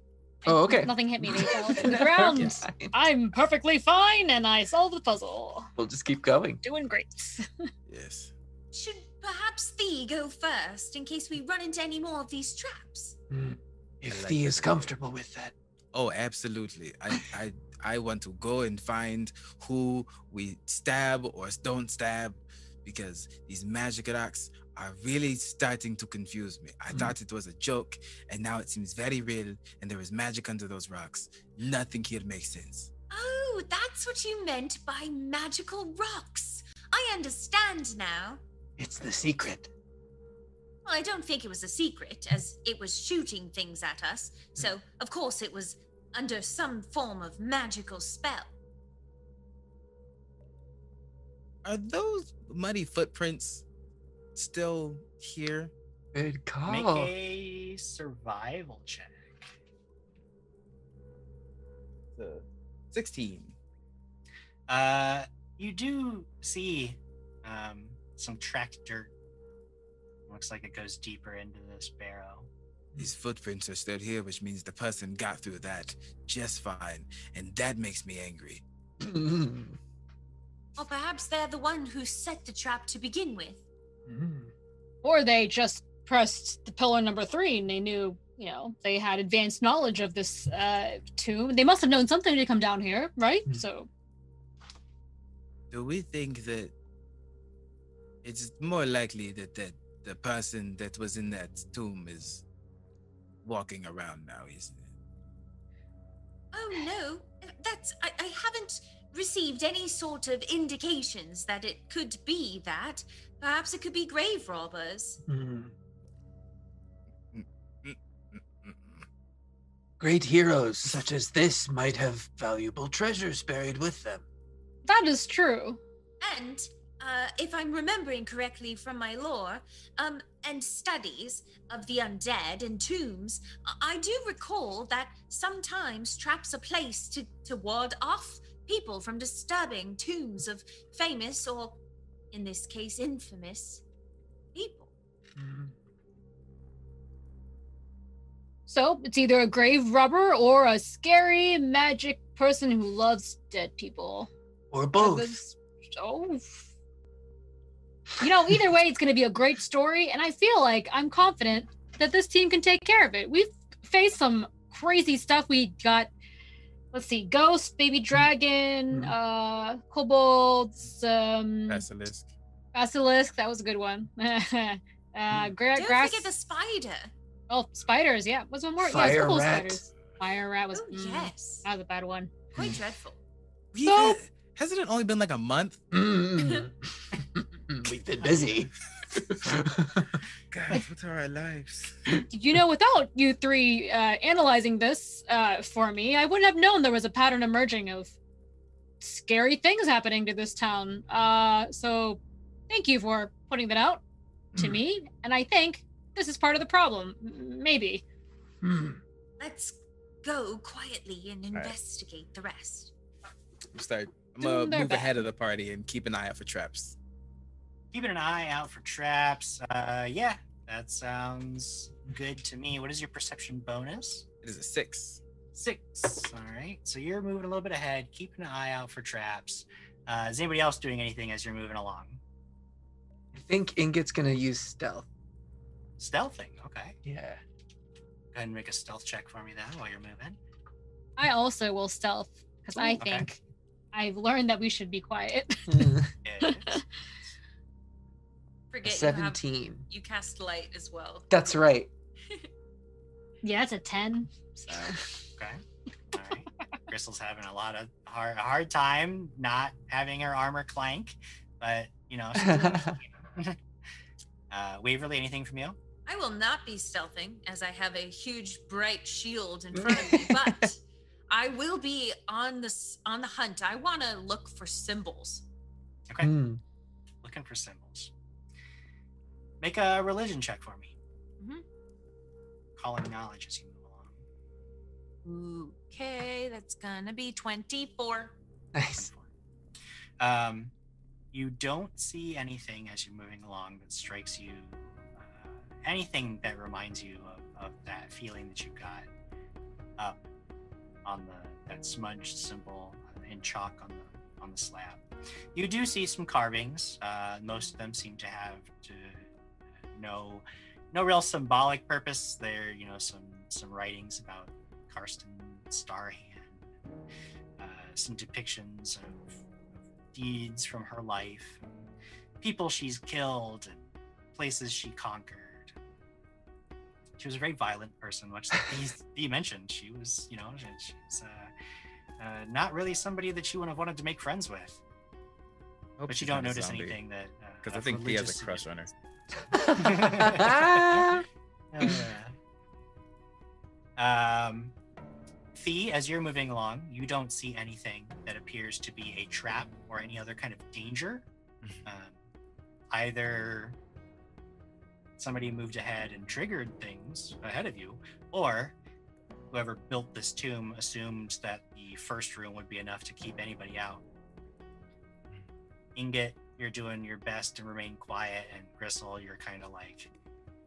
Oh, okay. Nothing hit me. The ground. I'm perfectly fine, and I solved the puzzle. We'll just keep going. Doing great. Yes. Should perhaps Thee go first in case we run into any more of these traps? If Thee is comfortable with that. Oh, absolutely. I want to go and find who we stab or don't stab. because these magic attacks are really starting to confuse me. I thought it was a joke, and now it seems very real, and there is magic under those rocks. Nothing here makes sense. Oh, that's what you meant by magical rocks. I understand now. It's the secret. Well, I don't think it was a secret, as it was shooting things at us, so of course it was under some form of magical spell. Are those muddy footprints still here? Good call. Make a survival check. 16. You do see some tracked dirt. Looks like it goes deeper into this barrow. These footprints are still here, which means the person got through that just fine, and that makes me angry. Or perhaps they're the one who set the trap to begin with. Or they just pressed the pillar number 3 and they knew, you know, they had advanced knowledge of this tomb. They must have known something to come down here, right? So, do we think that it's more likely that the person that was in that tomb is walking around now, isn't it? Oh, no. That's... I haven't received any sort of indications that it could be that. Perhaps it could be grave robbers. Great heroes such as this might have valuable treasures buried with them. That is true. And if I'm remembering correctly from my lore and studies of the undead and tombs, I do recall that sometimes traps are placed to ward off people from disturbing tombs of famous, or in this case, infamous people. So it's either a grave robber or a scary magic person who loves dead people. Or both. Oh. You know, either way, it's going to be a great story, and I feel like I'm confident that this team can take care of it. We've faced some crazy stuff. We got, let's see, ghost, baby dragon, kobolds, basilisk. Basilisk, that was a good one. Don't forget the spider. Oh, spiders, yeah. What's one more? Fire yeah, rat. Spiders. Fire rat was, yes. That was a bad one. Quite dreadful. Yeah. So, hasn't it only been like a month? We've been busy. God, what are our lives? You know, without you three analyzing this for me, I wouldn't have known there was a pattern emerging of scary things happening to this town. So thank you for putting that out to me. And I think this is part of the problem. Maybe. Let's go quietly and investigate the rest. I'm going to move ahead of the party and keep an eye out for traps. Keeping an eye out for traps. Yeah, that sounds good to me. What is your perception bonus? It is a 6. 6. All right. So you're moving a little bit ahead, keeping an eye out for traps. Is anybody else doing anything as you're moving along? I think Ingot's going to use stealth. Stealthing? Okay. Yeah. Go ahead and make a stealth check for me then while you're moving. I also will stealth because I think I've learned that we should be quiet. Forget 17. You cast light as well. That's right. Yeah, that's a 10. So. Okay. All right. Crystal's having a lot of hard time not having her armor clank, but you know. Waverly, anything from you? I will not be stealthing as I have a huge bright shield in front of me, but I will be on the hunt. I want to look for symbols. Okay. Looking for symbols. Make a religion check for me. Calling knowledge as you move along. Okay, that's gonna be 24. Nice. You don't see anything as you're moving along that strikes you, anything that reminds you of that feeling that you got up on that smudged symbol in chalk on the slab. You do see some carvings. Most of them seem to have no real symbolic purpose. There, you know, some writings about Karsten Starhand, some depictions of deeds from her life, people she's killed and places she conquered. She was a very violent person, which he mentioned. She was, you know, she's not really somebody that you would have wanted to make friends with. But you don't notice anything that... Because I think Thea has a crush on her. Thea, as you're moving along, you don't see anything that appears to be a trap or any other kind of danger. Either somebody moved ahead and triggered things ahead of you, or whoever built this tomb assumed that the first room would be enough to keep anybody out. Ingot, you're doing your best to remain quiet, and Gristle, you're kind of like,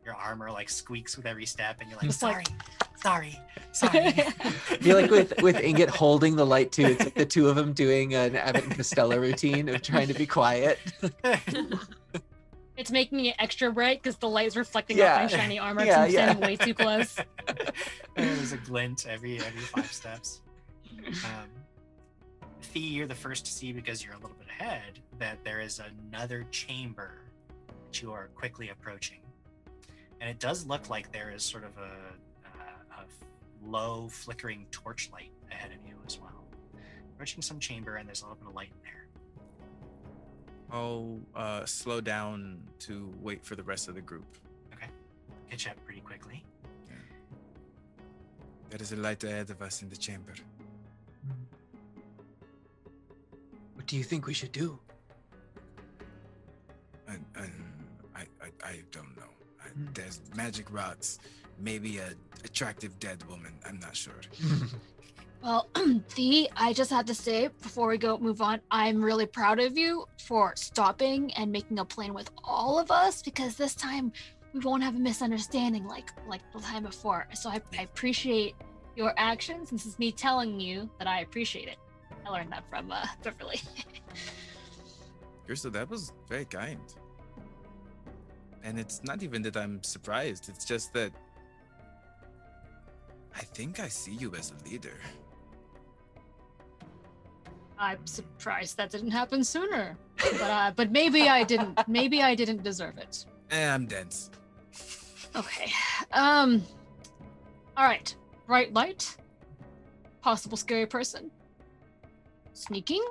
your armor like squeaks with every step, and you're like, sorry. I feel like with Ingot holding the light too, it's like the two of them doing an Abbott and Costello routine of trying to be quiet. It's making it extra bright because the light is reflecting off my shiny armor because I'm standing way too close. There's a glint every 5 steps. Thea, you're the first to see, because you're a little bit ahead, that there is another chamber that you are quickly approaching. And it does look like there is sort of a low flickering torchlight ahead of you as well. Approaching some chamber, and there's a little bit of light in there. I'll slow down to wait for the rest of the group. Okay. Catch up pretty quickly. Yeah. There is a light ahead of us in the chamber. What do you think we should do? I don't know. There's magic rods, maybe an attractive dead woman. I'm not sure. Well, Thee, I just have to say before we move on, I'm really proud of you for stopping and making a plan with all of us, because this time we won't have a misunderstanding like the time before. So I appreciate your actions. This is me telling you that I appreciate it. I learned that from Beverly. Kirsten, that was very kind. And it's not even that I'm surprised. It's just that I think I see you as a leader. I'm surprised that didn't happen sooner. But maybe I didn't. Maybe I didn't deserve it. I'm dense. Okay. All right. Bright light. Possible scary person. Sneaking,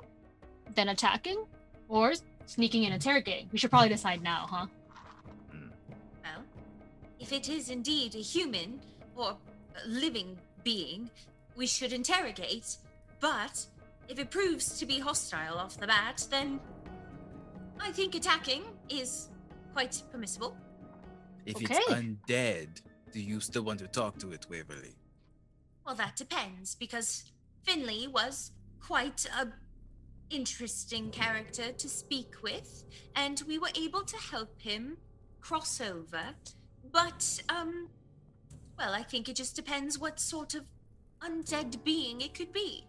then attacking, or sneaking and interrogating. We should probably decide now, huh? Well, if it is indeed a human or a living being, we should interrogate. But if it proves to be hostile off the bat, then I think attacking is quite permissible. If it's undead, do you still want to talk to it, Waverly? Well, that depends, because Finley was quite a interesting character to speak with, and we were able to help him cross over. But well, I think it just depends what sort of undead being it could be.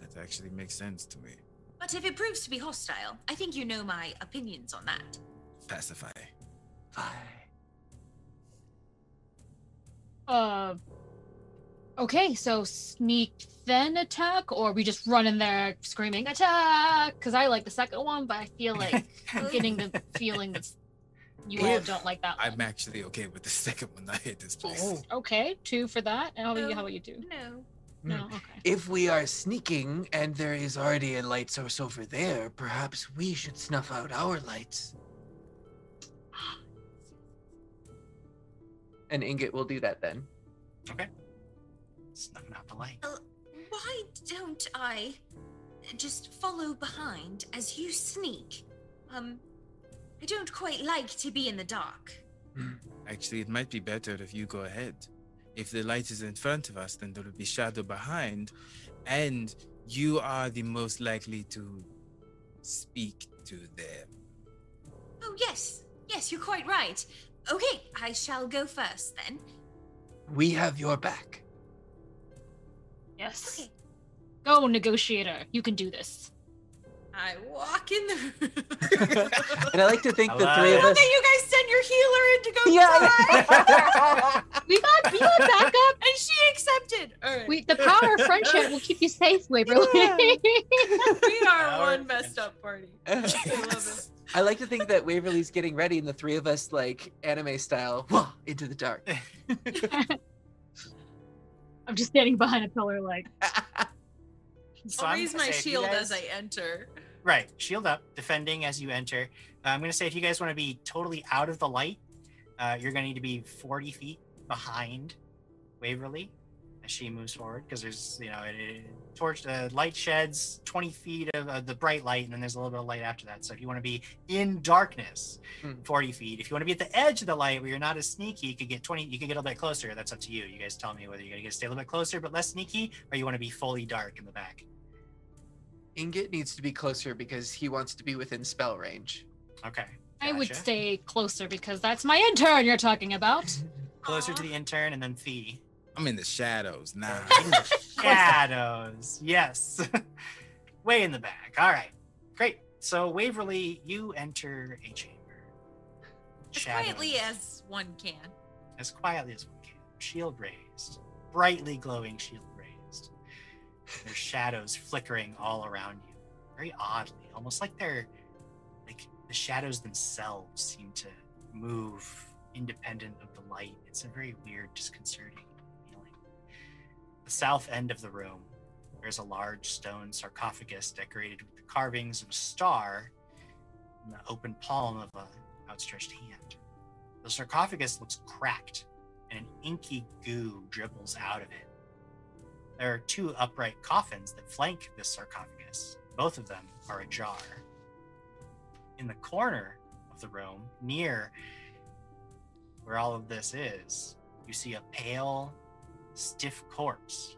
That actually makes sense to me. But if it proves to be hostile, I think you know my opinions on that. Pacify. Okay, so sneak then attack, or we just run in there screaming attack? Because I like the second one, but I feel like I'm getting the feeling that you all don't like that one. I'm actually okay with the second one. I hate this place. Oh, okay, 2 for that. And how about you do? No. Okay. If we are sneaking and there is already a light source over there, perhaps we should snuff out our lights. And Ingot will do that then. Okay. Snuffing out the light. Why don't I just follow behind as you sneak? I don't quite like to be in the dark. Actually, it might be better if you go ahead. If the light is in front of us, then there will be shadow behind, and you are the most likely to speak to them. Oh, yes, you're quite right. Okay, I shall go first then. We have your back. Yes. Okay. Go, negotiator. You can do this. I walk in the room. And I like to think the three of us... Okay, you guys send your healer in to go die. we got backup, and she accepted. All right. The power of friendship will keep you safe, Waverly. Yeah. We are one messed up party. I love it. I like to think that Waverly's getting ready and the three of us, like, anime style, whoa, into the dark. I'm just standing behind a pillar, like. I'll raise my shield as I enter. Right, shield up, defending as you enter. I'm going to say if you guys want to be totally out of the light, you're going to need to be 40 feet behind Waverly as she moves forward, because there's, you know, torch, light sheds 20 feet of the bright light, and then there's a little bit of light after that. So if you want to be in darkness, 40 feet. If you want to be at the edge of the light where you're not as sneaky, you could get 20. You could get a little bit closer. That's up to you. You guys tell me whether you're going to stay a little bit closer but less sneaky, or you want to be fully dark in the back. Ingot needs to be closer because he wants to be within spell range. Okay. Gotcha. I would stay closer because that's my intern you're talking about. Closer to the intern, and then Thee. I'm in the shadows now. In the shadows. Yes. Way in the back. All right. Great. So, Waverly, you enter a chamber. As quietly as one can. As quietly as one can. Shield raised. Brightly glowing shield. There's shadows flickering all around you, very oddly, almost like they're like the shadows themselves seem to move independent of the light. It's a very weird, disconcerting feeling. The south end of the room, there's a large stone sarcophagus decorated with the carvings of a star and the open palm of an outstretched hand. The sarcophagus looks cracked, and an inky goo dribbles out of it. There are two upright coffins that flank this sarcophagus. Both of them are ajar. In the corner of the room, near where all of this is, you see a pale, stiff corpse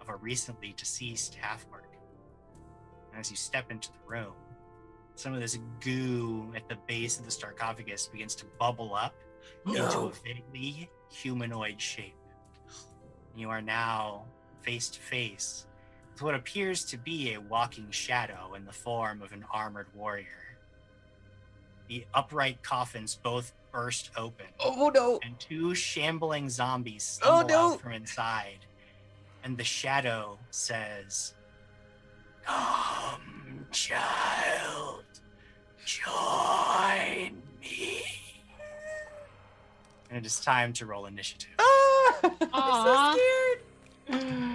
of a recently deceased half-orc. And as you step into the room, some of this goo at the base of the sarcophagus begins to bubble up into a vaguely humanoid shape. You are now face to face with what appears to be a walking shadow in the form of an armored warrior. The upright coffins both burst open. Oh no! And two shambling zombies stumble out from inside. And the shadow says, "Come, child, join me." And it is time to roll initiative. Ah! I'm so scared.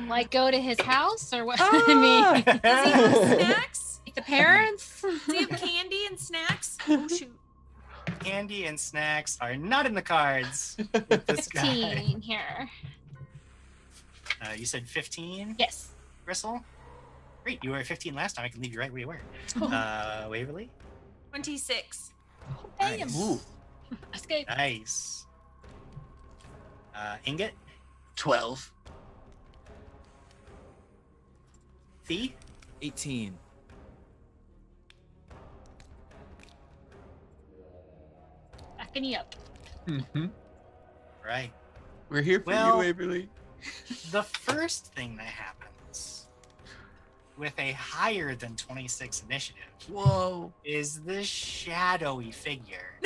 Like, go to his house or what? I mean, does he have snacks? Like the parents? Does he have candy and snacks? Oh, shoot. Candy and snacks are not in the cards. This 15 guy. Here. You said 15? Yes. Gristle? Great. You were at 15 last time. I can leave you right where you were. Waverly? 26. Damn. Nice. Escape. Nice. Ingot? 12. 18. Backing you up. Mm-hmm. Right. We're here for you, Waverly. The first thing that happens with a higher than 26 initiative is this shadowy figure.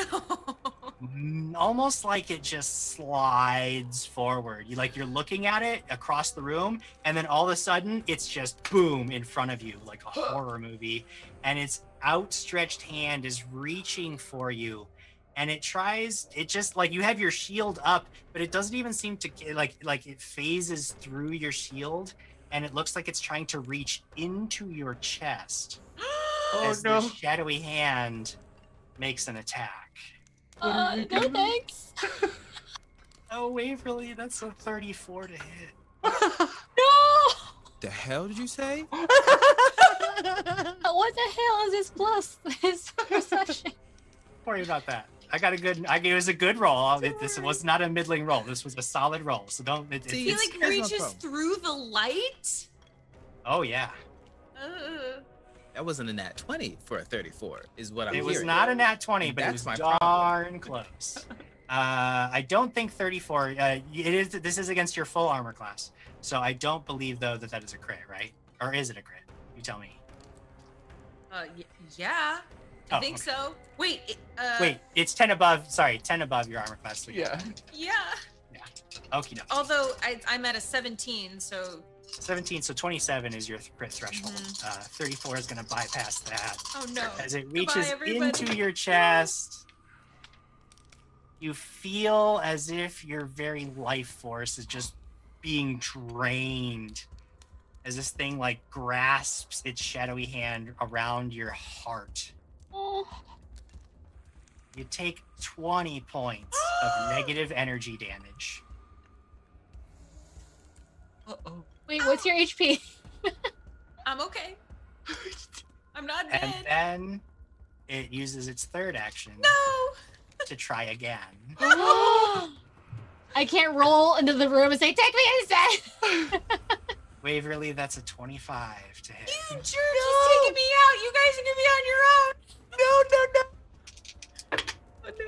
Almost like it just slides forward. You're looking at it across the room, and then all of a sudden it's just boom in front of you, like a horror movie. And its outstretched hand is reaching for you, and it tries. It just like you have your shield up, but it doesn't even seem to like it phases through your shield, and it looks like it's trying to reach into your chest. The shadowy hand makes an attack. No thanks. Oh, Waverly, that's a 34 to hit. No! The hell did you say? What the hell is this plus? This perception? Don't worry about that. I got a good. It was a good roll. This was not a middling roll. This was a solid roll. So don't. He like reaches through the light. Oh yeah. That wasn't a nat 20 for a 34, is what I'm hearing. It was not a nat 20, but it was darn close. I don't think 34, this is against your full armor class. So I don't believe, though, that is a crit, right? Or is it a crit? You tell me. Yeah. I think so. Wait. Wait, it's 10 above. Sorry, 10 above your armor class. So yeah. Yeah. Okie dokie. Although I'm at a 17, so 17, so 27 is your crit threshold. 34 is going to bypass that. Oh no. As it reaches into your chest, you feel as if your very life force is just being drained as this thing like grasps its shadowy hand around your heart. Oh. You take 20 points of negative energy damage. Uh-oh. Wait, what's your HP? I'm okay. I'm not dead. And then it uses its third action to try again. No. I can't roll into the room and say, take me instead. Waverly, that's a 25 to hit. You jerk, he's taking me out. You guys are going to be on your own. No.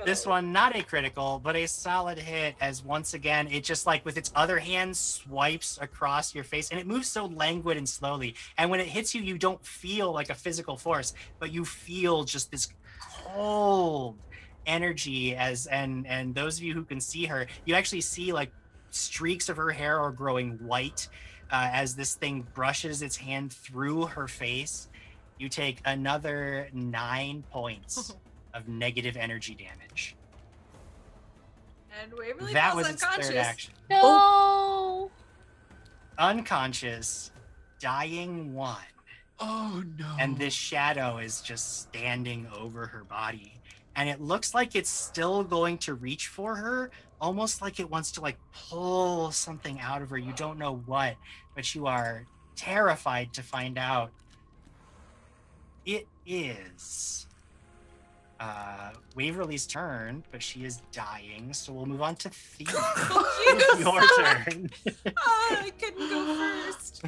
This one, not a critical, but a solid hit, as once again, it just like with its other hand swipes across your face, and it moves so languid and slowly. And when it hits you, you don't feel like a physical force, but you feel just this cold energy as, and those of you who can see her, you actually see like streaks of her hair are growing white as this thing brushes its hand through her face. You take another 9 points. of negative energy damage. And Waverly was unconscious. Its third action. No! Oh. Unconscious, dying one. Oh no. And this shadow is just standing over her body. And it looks like it's still going to reach for her, almost like it wants to like pull something out of her. You don't know what, but you are terrified to find out. It is Waverly's turn, but she is dying, so we'll move on to Thee. Your turn. Oh, I couldn't go first.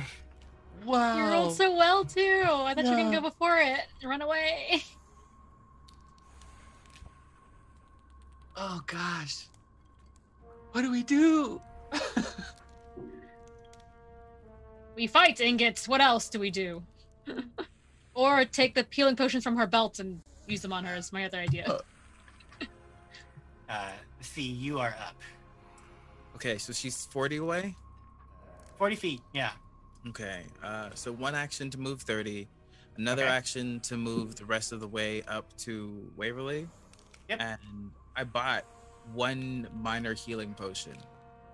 Wow. You rolled so well, too. I thought you didn't go before it. Run away. Oh, gosh. What do we do? We fight, Ingots. What else do we do? Or take the healing potions from her belt and use them on her is my other idea. Thee, you are up. Okay, so she's 40 away? 40 feet, yeah. Okay, so one action to move 30, another action to move the rest of the way up to Waverly. Yep. And I bought one minor healing potion.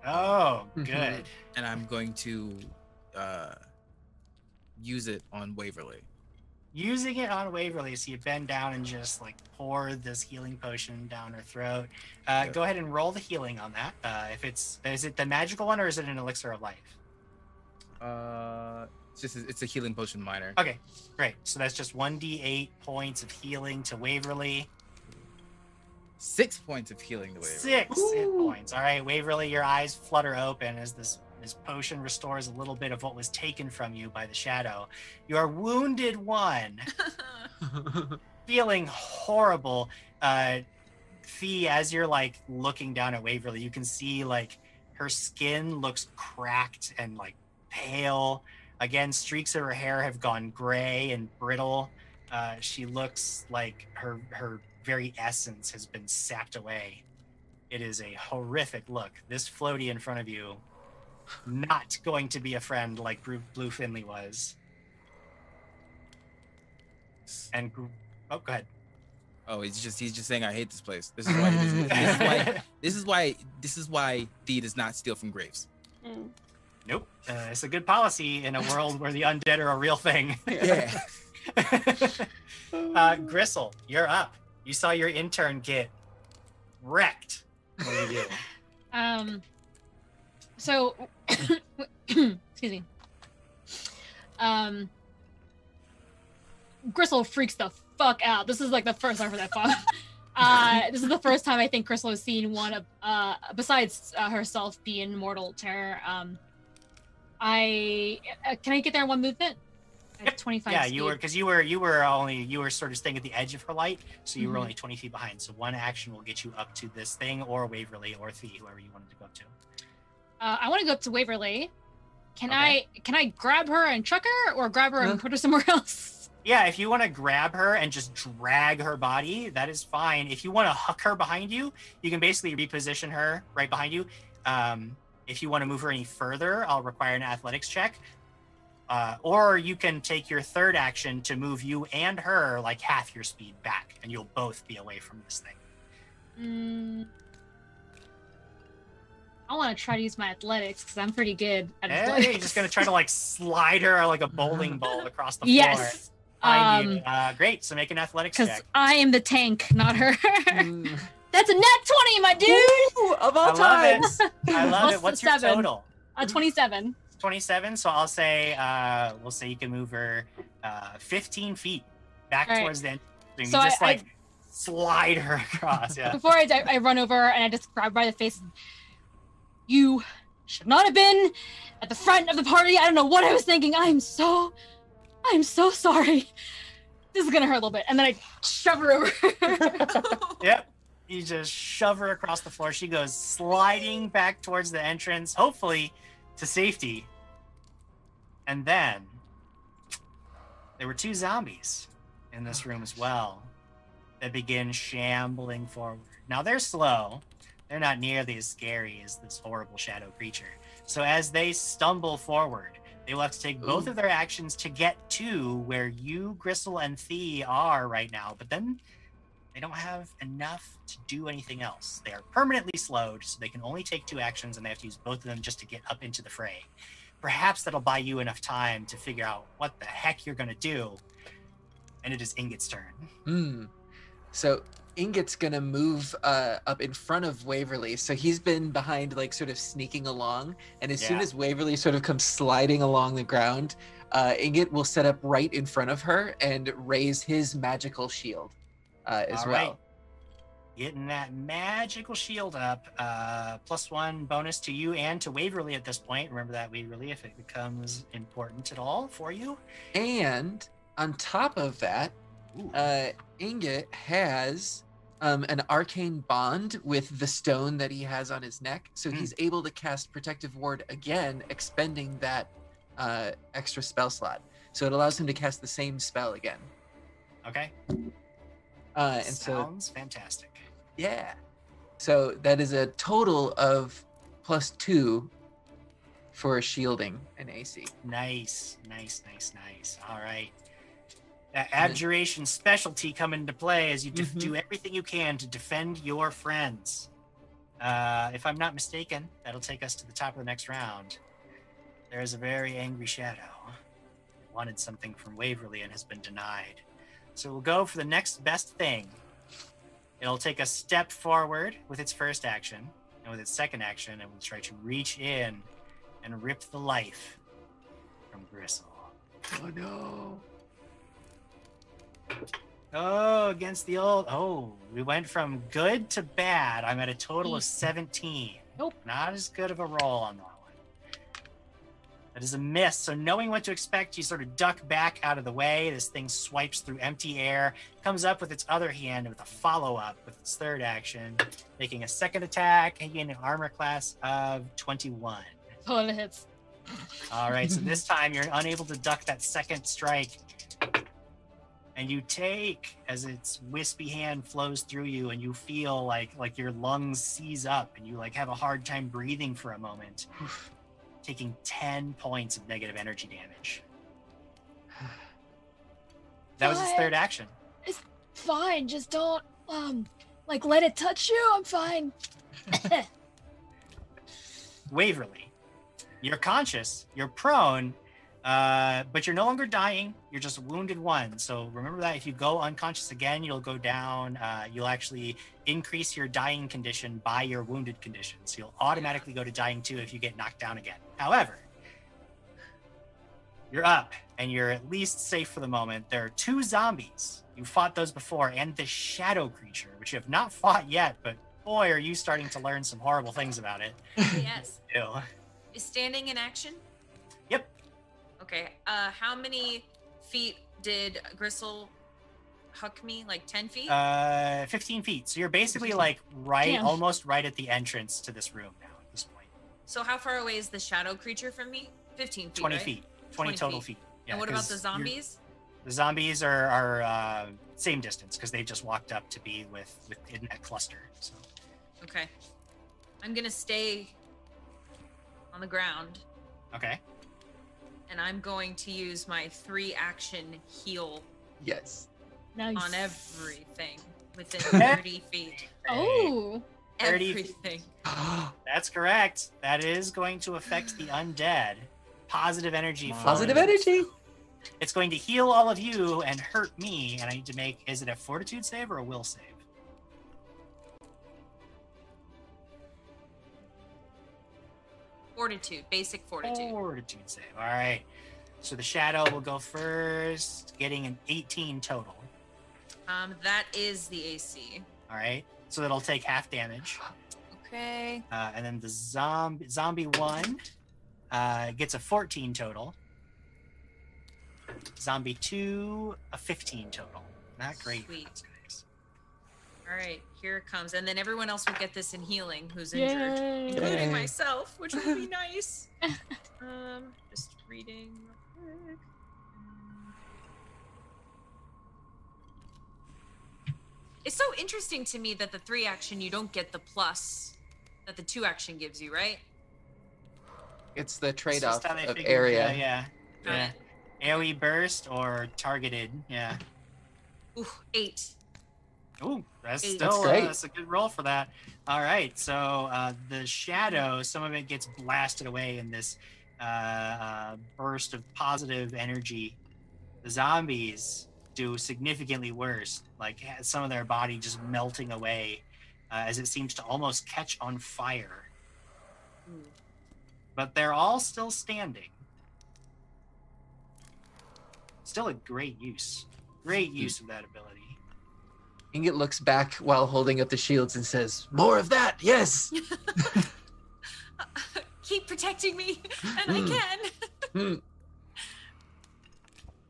Oh, good. And I'm going to use it on Waverly. Using it on Waverly, so you bend down and just like pour this healing potion down her throat. Go ahead and roll the healing on that. If it's, is it the magical one or is it an elixir of life? It's a healing potion minor. Okay, great. So that's just 1d8 points of healing to Waverly. 6 points of healing to Waverly. 6 Ooh. Hit points. All right, Waverly, your eyes flutter open as this potion restores a little bit of what was taken from you by the shadow. You are wounded one. Feeling horrible. Thee, as you're like looking down at Waverly, you can see like her skin looks cracked and like pale. Again, streaks of her hair have gone gray and brittle. She looks like her very essence has been sapped away. It is a horrific look. This floaty in front of you, not going to be a friend like Blue Finley was. And oh, go ahead. Oh, he's just saying I hate this place. This is why this is why Thee does not steal from graves. Mm. Nope. It's a good policy in a world where the undead are a real thing. Yeah. Gristle, you're up. You saw your intern get wrecked. What do you do? So, excuse me. Gristle freaks the fuck out. This is like the first time for that fun. This is the first time I think Gristle has seen one of, besides herself, be in mortal terror. Can I get there in one movement? I have 25 Yeah, speed. You were, because you were sort of staying at the edge of her light, so you were only 20 feet behind. So one action will get you up to this thing, or Waverly, or Thee, whoever you wanted to go up to. I want to go up to Waverly. Can I grab her and chuck her, or grab her and put her somewhere else? Yeah, if you want to grab her and just drag her body, that is fine. If you want to huck her behind you, you can basically reposition her right behind you. If you want to move her any further, I'll require an athletics check. Or you can take your third action to move you and her like half your speed back, and you'll both be away from this thing. I want to try to use my athletics because I'm pretty good at athletics. You're just going to try to like slide her like a bowling ball across the floor. Yes. Great. So make an athletics check. Because I am the tank, not her. That's a nat 20, my dude. Ooh, of all time. I love it. What's your total? 27. 27. So I'll say, we'll say you can move her 15 feet back towards the end. So you just I slide her across. Yeah. Before I run over and I just grab by the face. You should not have been at the front of the party. I don't know what I was thinking. I'm so sorry. This is gonna hurt a little bit. And then I shove her over. Yep. You just shove her across the floor. She goes sliding back towards the entrance, hopefully to safety. And then there were two zombies in this room as well that begin shambling forward. Now they're slow. They're not nearly as scary as this horrible shadow creature. So as they stumble forward, they will have to take both of their actions to get to where you, Gristle, and Thee are right now. But then they don't have enough to do anything else. They are permanently slowed, so they can only take two actions, and they have to use both of them just to get up into the fray. Perhaps that'll buy you enough time to figure out what the heck you're going to do. And it is Ingot's turn. So Ingot's going to move up in front of Waverly. So he's been behind, like, sort of sneaking along. And as soon as Waverly sort of comes sliding along the ground, Ingot will set up right in front of her and raise his magical shield as well. Right. Getting that magical shield up. +1 bonus to you and to Waverly at this point. Remember that, Waverly, if it becomes important at all for you. And on top of that, Ingot has an arcane bond with the stone that he has on his neck, so he's able to cast Protective Ward again, expending that extra spell slot. So it allows him to cast the same spell again. Okay. And sounds fantastic. Yeah. So that is a total of +2 for shielding and AC. Nice. All right. That abjuration specialty come into play as you do everything you can to defend your friends. If I'm not mistaken, that'll take us to the top of the next round. There is a very angry shadow that wanted something from Waverly and has been denied. So we'll go for the next best thing. It'll take a step forward with its first action, and with its second action, it will try to reach in and rip the life from Gristle. Oh no. Oh, against the old. Oh, we went from good to bad. I'm at a total of 17. Nope. Not as good of a roll on that one. That is a miss. So knowing what to expect, you sort of duck back out of the way. This thing swipes through empty air, comes up with its other hand with a follow-up with its third action, making a second attack, and getting an armor class of 21. Total hits. All right. So this time you're unable to duck that second strike. And you take, as its wispy hand flows through you, and you feel like your lungs seize up, and you like have a hard time breathing for a moment, taking 10 points of negative energy damage. That was its third action. It's fine. Just don't like let it touch you. I'm fine. Waverly, you're conscious. You're prone. But you're no longer dying. You're just a wounded one. So remember that if you go unconscious again, you'll go down. You'll actually increase your dying condition by your wounded condition. So you'll automatically go to dying 2 if you get knocked down again. However, you're up and you're at least safe for the moment. There are two zombies. You fought those before, and the shadow creature, which you have not fought yet, but boy, are you starting to learn some horrible things about it. Yes. Is standing in action? Yep. Okay, how many feet did Gristle huck me? Like 10 feet? 15 feet. So you're basically like almost right at the entrance to this room now at this point. So how far away is the shadow creature from me? 15 feet, 20 feet. 20 total feet. Yeah, and what about the zombies? The zombies are same distance because they just walked up to be in that cluster. So. Okay. I'm going to stay on the ground. Okay. And I'm going to use my 3-action heal. Yes. Nice. On everything within 30 feet. Oh. Everything. That's correct. That is going to affect the undead. Positive energy. Positive energy. It's going to heal all of you and hurt me. And I need to make, is it a fortitude save or a will save? Fortitude, basic fortitude. Fortitude save. All right. So the shadow will go first, getting an 18 total. That is the AC. All right. So that'll take half damage. Okay. And then the zombie one gets a 14 total. Zombie 2, a 15 total. Not great. Sweet. All right, here it comes. And then everyone else will get this in healing who's injured, including myself, which would be nice. Just reading real quick. It's so interesting to me that the 3-action, you don't get the plus that the 2-action gives you, right? It's the trade-off of area. Yeah. AoE burst or targeted, yeah. Ooh, 8. Ooh, that's still that's a good roll for that. All right, so the shadow, some of it gets blasted away in this burst of positive energy. The zombies do significantly worse, like some of their body just melting away as it seems to almost catch on fire. Ooh. But they're all still standing. Still a great use. Great use of that ability. Ingot looks back while holding up the shields and says, "More of that, yes!" Keep protecting me, and I can.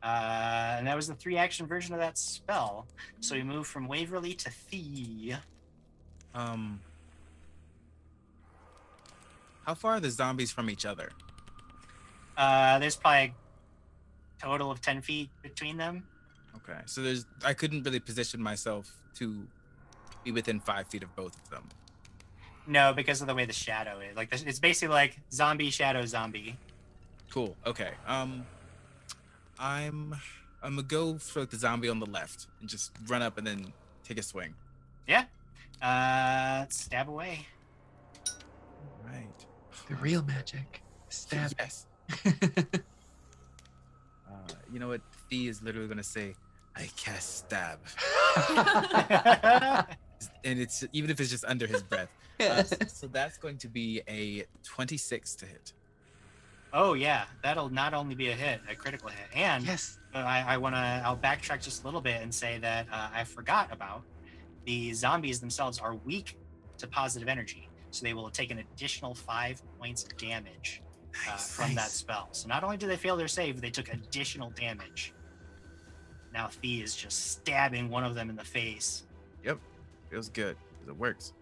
And that was the 3-action version of that spell. So we move from Waverly to Thee. How far are the zombies from each other? There's probably a total of 10 feet between them. Okay, so there's, I couldn't really position myself to be within 5 feet of both of them. No, because of the way the shadow is. Like, it's basically like zombie, shadow, zombie. Cool, okay. I'm gonna go for the zombie on the left and just run up and then take a swing. Yeah, stab away. All right. The real magic, stab. Yes. You know what, Thee is literally gonna say, "I cast stab," and it's even if it's just under his breath. So that's going to be a 26 to hit. Oh yeah, that'll not only be a hit, a critical hit, and I'll backtrack just a little bit and say that I forgot about the zombies themselves are weak to positive energy, so they will take an additional 5 points of damage from that spell. So not only do they fail their save, they took additional damage. Now Thee is just stabbing one of them in the face. Yep, feels good because it works.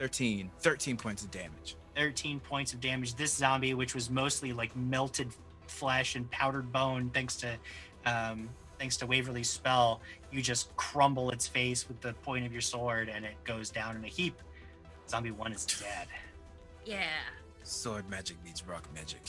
13 points of damage. 13 points of damage. This zombie, which was mostly like melted flesh and powdered bone, thanks to Waverly's spell, you just crumble its face with the point of your sword, and it goes down in a heap. Zombie one is dead. Yeah. Sword magic meets rock magic.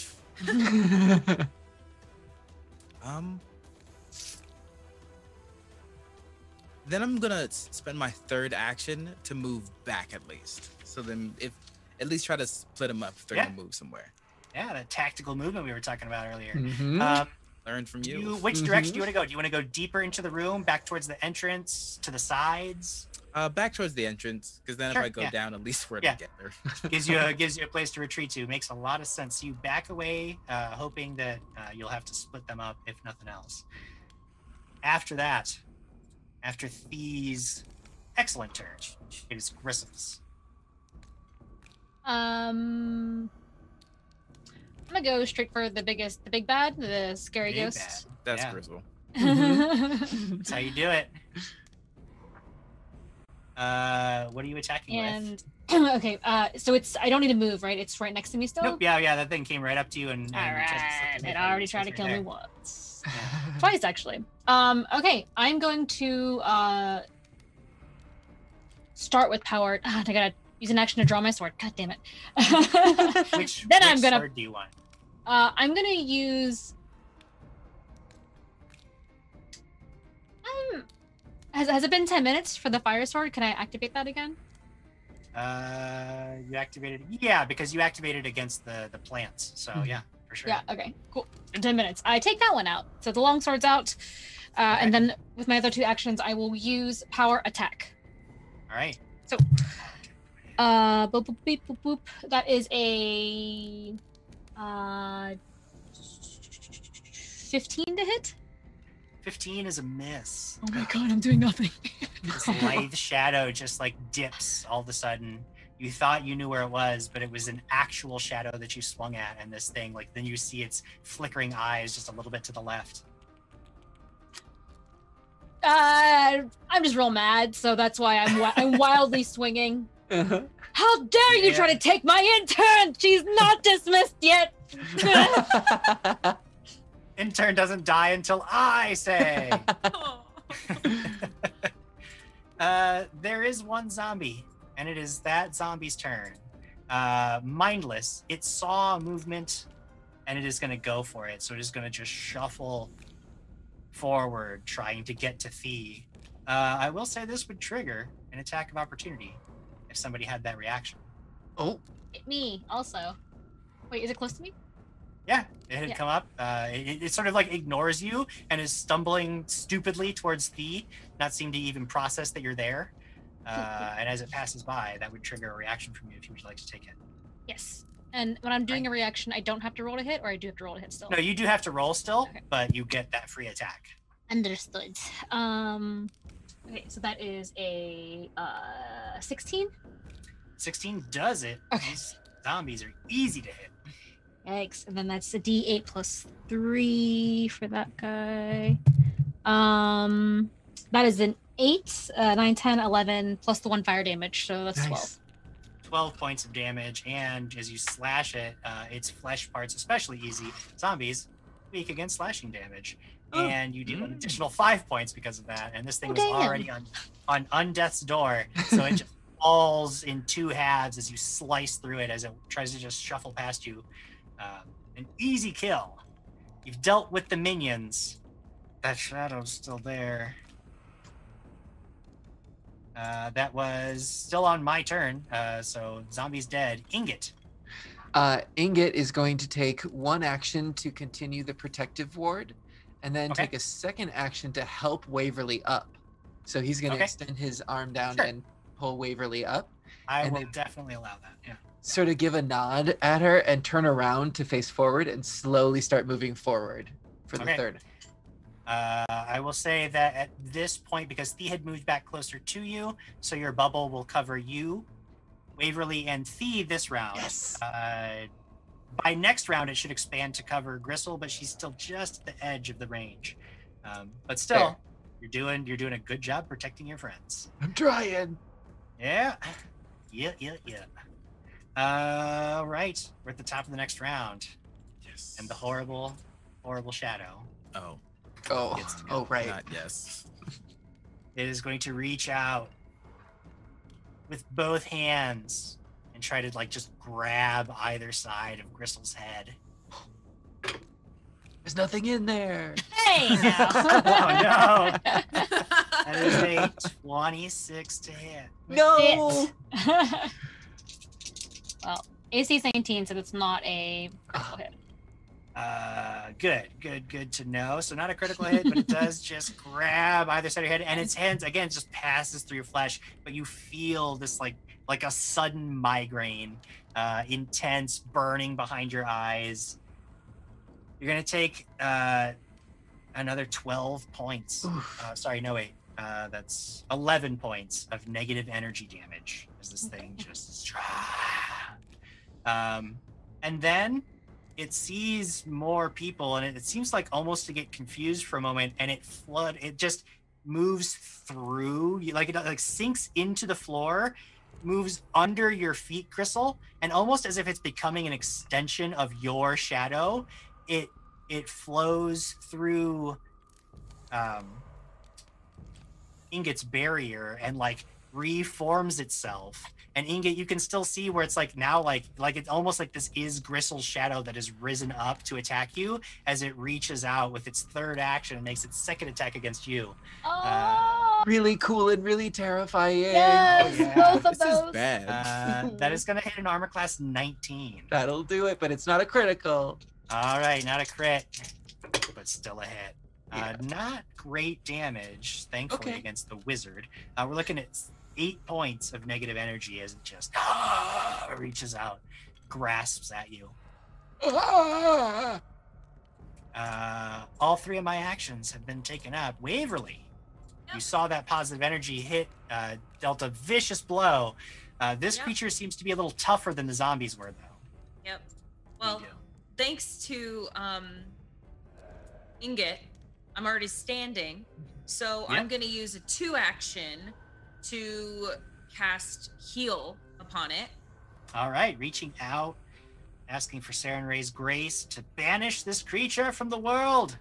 Then I'm gonna spend my 3rd action to move back at least. So then, if at least try to split them up if they're gonna move somewhere. Yeah, that tactical movement we were talking about earlier. Learned from you. Which direction do you want to go? Do you want to go deeper into the room, back towards the entrance, to the sides? Back towards the entrance, because then if I go down, at least we're together. gives you a place to retreat to. Makes a lot of sense. You back away, hoping that you'll have to split them up, if nothing else. After that, after Thee's excellent turn, it is Gristle's. I'm gonna go straight for the big bad, the scary big ghost. Bad. That's Gristle. That's how you do it. What are you attacking with? Okay, so it's, I don't need to move, right? It's right next to me still? Nope, yeah, that thing came right up to you and it already tried to kill me once. Yeah. Twice, actually. Okay, I'm going to start with power. I gotta Use an action to draw my sword. God damn it. which sword do you want? I'm going to use... Has it been 10 minutes for the fire sword? Can I activate that again? You activated... Yeah, because you activated against the plants. So, yeah, for sure. Yeah, okay, cool. 10 minutes. I take that one out. So the long sword's out. Okay. And then with my other two actions, I will use power attack. All right. So... boop, boop, beep, boop, boop. That is a 15 to hit. 15 is a miss. Oh my god, I'm doing nothing. This lithe shadow just like dips all of a sudden. You thought you knew where it was, but it was an actual shadow that you swung at, and this thing, like, then you see its flickering eyes just a little bit to the left. I'm just real mad, so that's why I'm wildly swinging. Uh-huh. How dare you try to take my intern! She's not dismissed yet! Intern doesn't die until I say! There is one zombie, and it is that zombie's turn. Mindless, it saw movement, and it is going to go for it, so it is going to just shuffle forward, trying to get to Thee. I will say this would trigger an attack of opportunity. If somebody had that reaction. Oh. Hit me also. Wait, is it close to me? Yeah, it had come up. It sort of like ignores you and is stumbling stupidly towards Thee, not seem to even process that you're there. And as it passes by, that would trigger a reaction from you if you would like to take it. Yes. And when I'm doing a reaction, I don't have to roll to hit, or I do have to roll to hit still? No, you do have to roll still, but you get that free attack. Understood. Okay, so that is a 16. 16 does it. Okay. These zombies are easy to hit. Yikes. And then that's a D8 plus 3 for that guy. That is an 8, 9, 10, 11, plus the 1 fire damage. So that's 12. 12 points of damage. And as you slash it, its flesh parts, especially easy. Zombies, weak against slashing damage. And you deal an additional 5 points because of that. And this thing was already on Undeath's door. So it just falls in 2 halves as you slice through it as it tries to just shuffle past you. An easy kill. You've dealt with the minions. That shadow's still there. That was still on my turn. So zombie's dead. Ingot. Ingot is going to take one action to continue the protective ward. And then take a second action to help Waverly up. So he's going to extend his arm down and pull Waverly up. I will definitely allow that, yeah. Sort of give a nod at her and turn around to face forward and slowly start moving forward for the third. I will say that at this point, because Thee had moved back closer to you, so your bubble will cover you, Waverly, and Thee this round. Yes. By next round, it should expand to cover Gristle, but she's still just at the edge of the range. But still, you're doing a good job protecting your friends. I'm trying. Yeah. All right, we're at the top of the next round. Yes. And the horrible, horrible shadow. Oh, right. It is going to reach out with both hands. And try to like just grab either side of Gristle's head. There's nothing in there. Hey! No. Oh no! That is a 26 to hit. No. Well, AC's 19, so that's not a critical hit. Good to know. So not a critical hit, but it does just grab either side of your head, and its hands again just passes through your flesh, but you feel this like a sudden migraine, intense burning behind your eyes. You're going to take another 12 points. Sorry, no, wait. That's 11 points of negative energy damage as this thing just... and then it sees more people, and it seems like almost to get confused for a moment, and it just moves through, like sinks into the floor, moves under your feet, Gristle, and almost as if it's becoming an extension of your shadow, it flows through Ingot's barrier and like reforms itself. And Ingot, you can still see where it's like now, like it's almost like this is Gristle's shadow that has risen up to attack you as it reaches out with its third action and makes its second attack against you. Oh. Really cool and really terrifying. Yes, oh, yeah. Both of those. This is bad. That is gonna hit an armor class 19. That'll do it, but it's not a critical. All right, not a crit, but still a hit. Yeah. Not great damage, thankfully, okay, against the wizard. We're looking at 8 points of negative energy as it just reaches out, grasps at you. All three of my actions have been taken up. Waverly, yep, you saw that positive energy hit, dealt a vicious blow. This yep creature seems to be a little tougher than the zombies were, though. Yep. Well, thanks to Ingot, I'm already standing, so yep I'm going to use a 2-action to cast Heal upon it. All right, reaching out, asking for Sarenrae's grace to banish this creature from the world.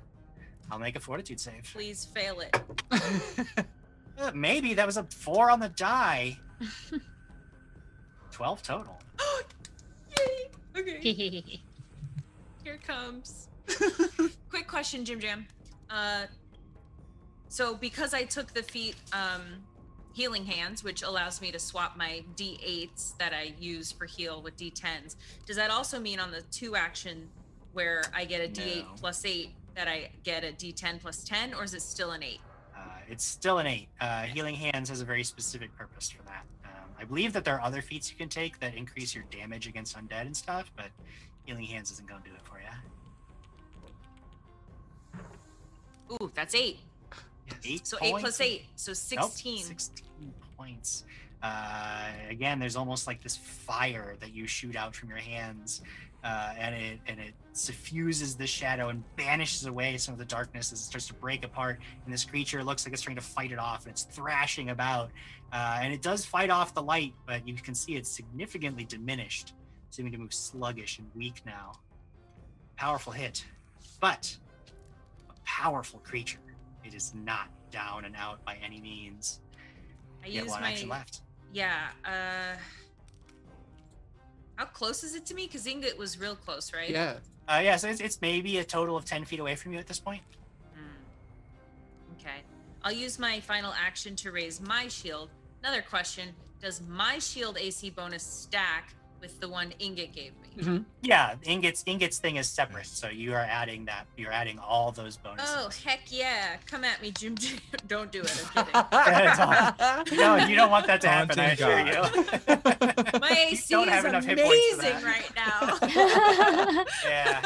I'll make a fortitude save. Please fail it. Maybe that was a 4 on the die. 12 total. Yay! Okay. Here it comes. Quick question, Jim Jam. So because I took the feat healing hands, which allows me to swap my D8s that I use for heal with D10s, does that also mean on the 2-action where I get a D8 plus 8 that I get a D10 plus 10, or is it still an 8? It's still an 8. Healing hands has a very specific purpose for that. I believe that there are other feats you can take that increase your damage against undead and stuff, but healing hands isn't going to do it for you. Ooh, that's 8. Yes. 8 so points. 8 plus 8, so 16. Nope, 16 points. Again, there's almost like this fire that you shoot out from your hands, and it suffuses the shadow and banishes away some of the darkness as it starts to break apart. And this creature looks like it's trying to fight it off, and it's thrashing about. And it does fight off the light, but you can see it's significantly diminished, seeming to move sluggish and weak now. Powerful hit, but powerful creature. It is not down and out by any means. You have 1 action left. Yeah. How close is it to me? Because Ingot was real close, right? Yeah. Yeah, so it's maybe a total of 10 feet away from you at this point. Mm. Okay. I'll use my final action to raise my shield. Another question, does my shield AC bonus stack with the one Ingot gave me? Mm-hmm. Yeah, Ingot's thing is separate, so you are adding that. You're adding all those bonuses. Oh, heck yeah. Come at me, Jim Jim. Don't do it, I'm kidding. No, you don't want that to happen, I assure you. My AC is amazing right now. Yeah.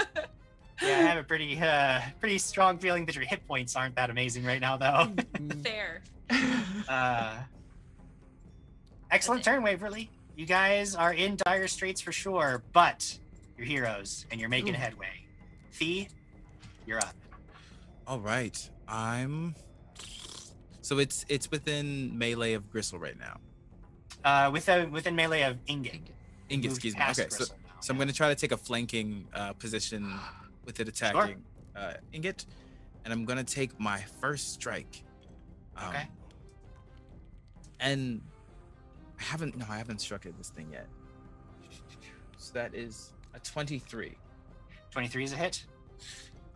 Yeah, I have a pretty strong feeling that your hit points aren't that amazing right now, though. Fair. Excellent turn, Waverly. You guys are in dire straits for sure, but you're heroes and you're making headway. Thee, you're up. All right, I'm. So it's within melee of Gristle right now. Within melee of Ingot. Ingot, excuse me. Okay, so I'm going to try to take a flanking position with it attacking Ingot, and I'm going to take my first strike. Okay. And. I haven't struck at this thing yet. So that is a 23. 23 is a hit.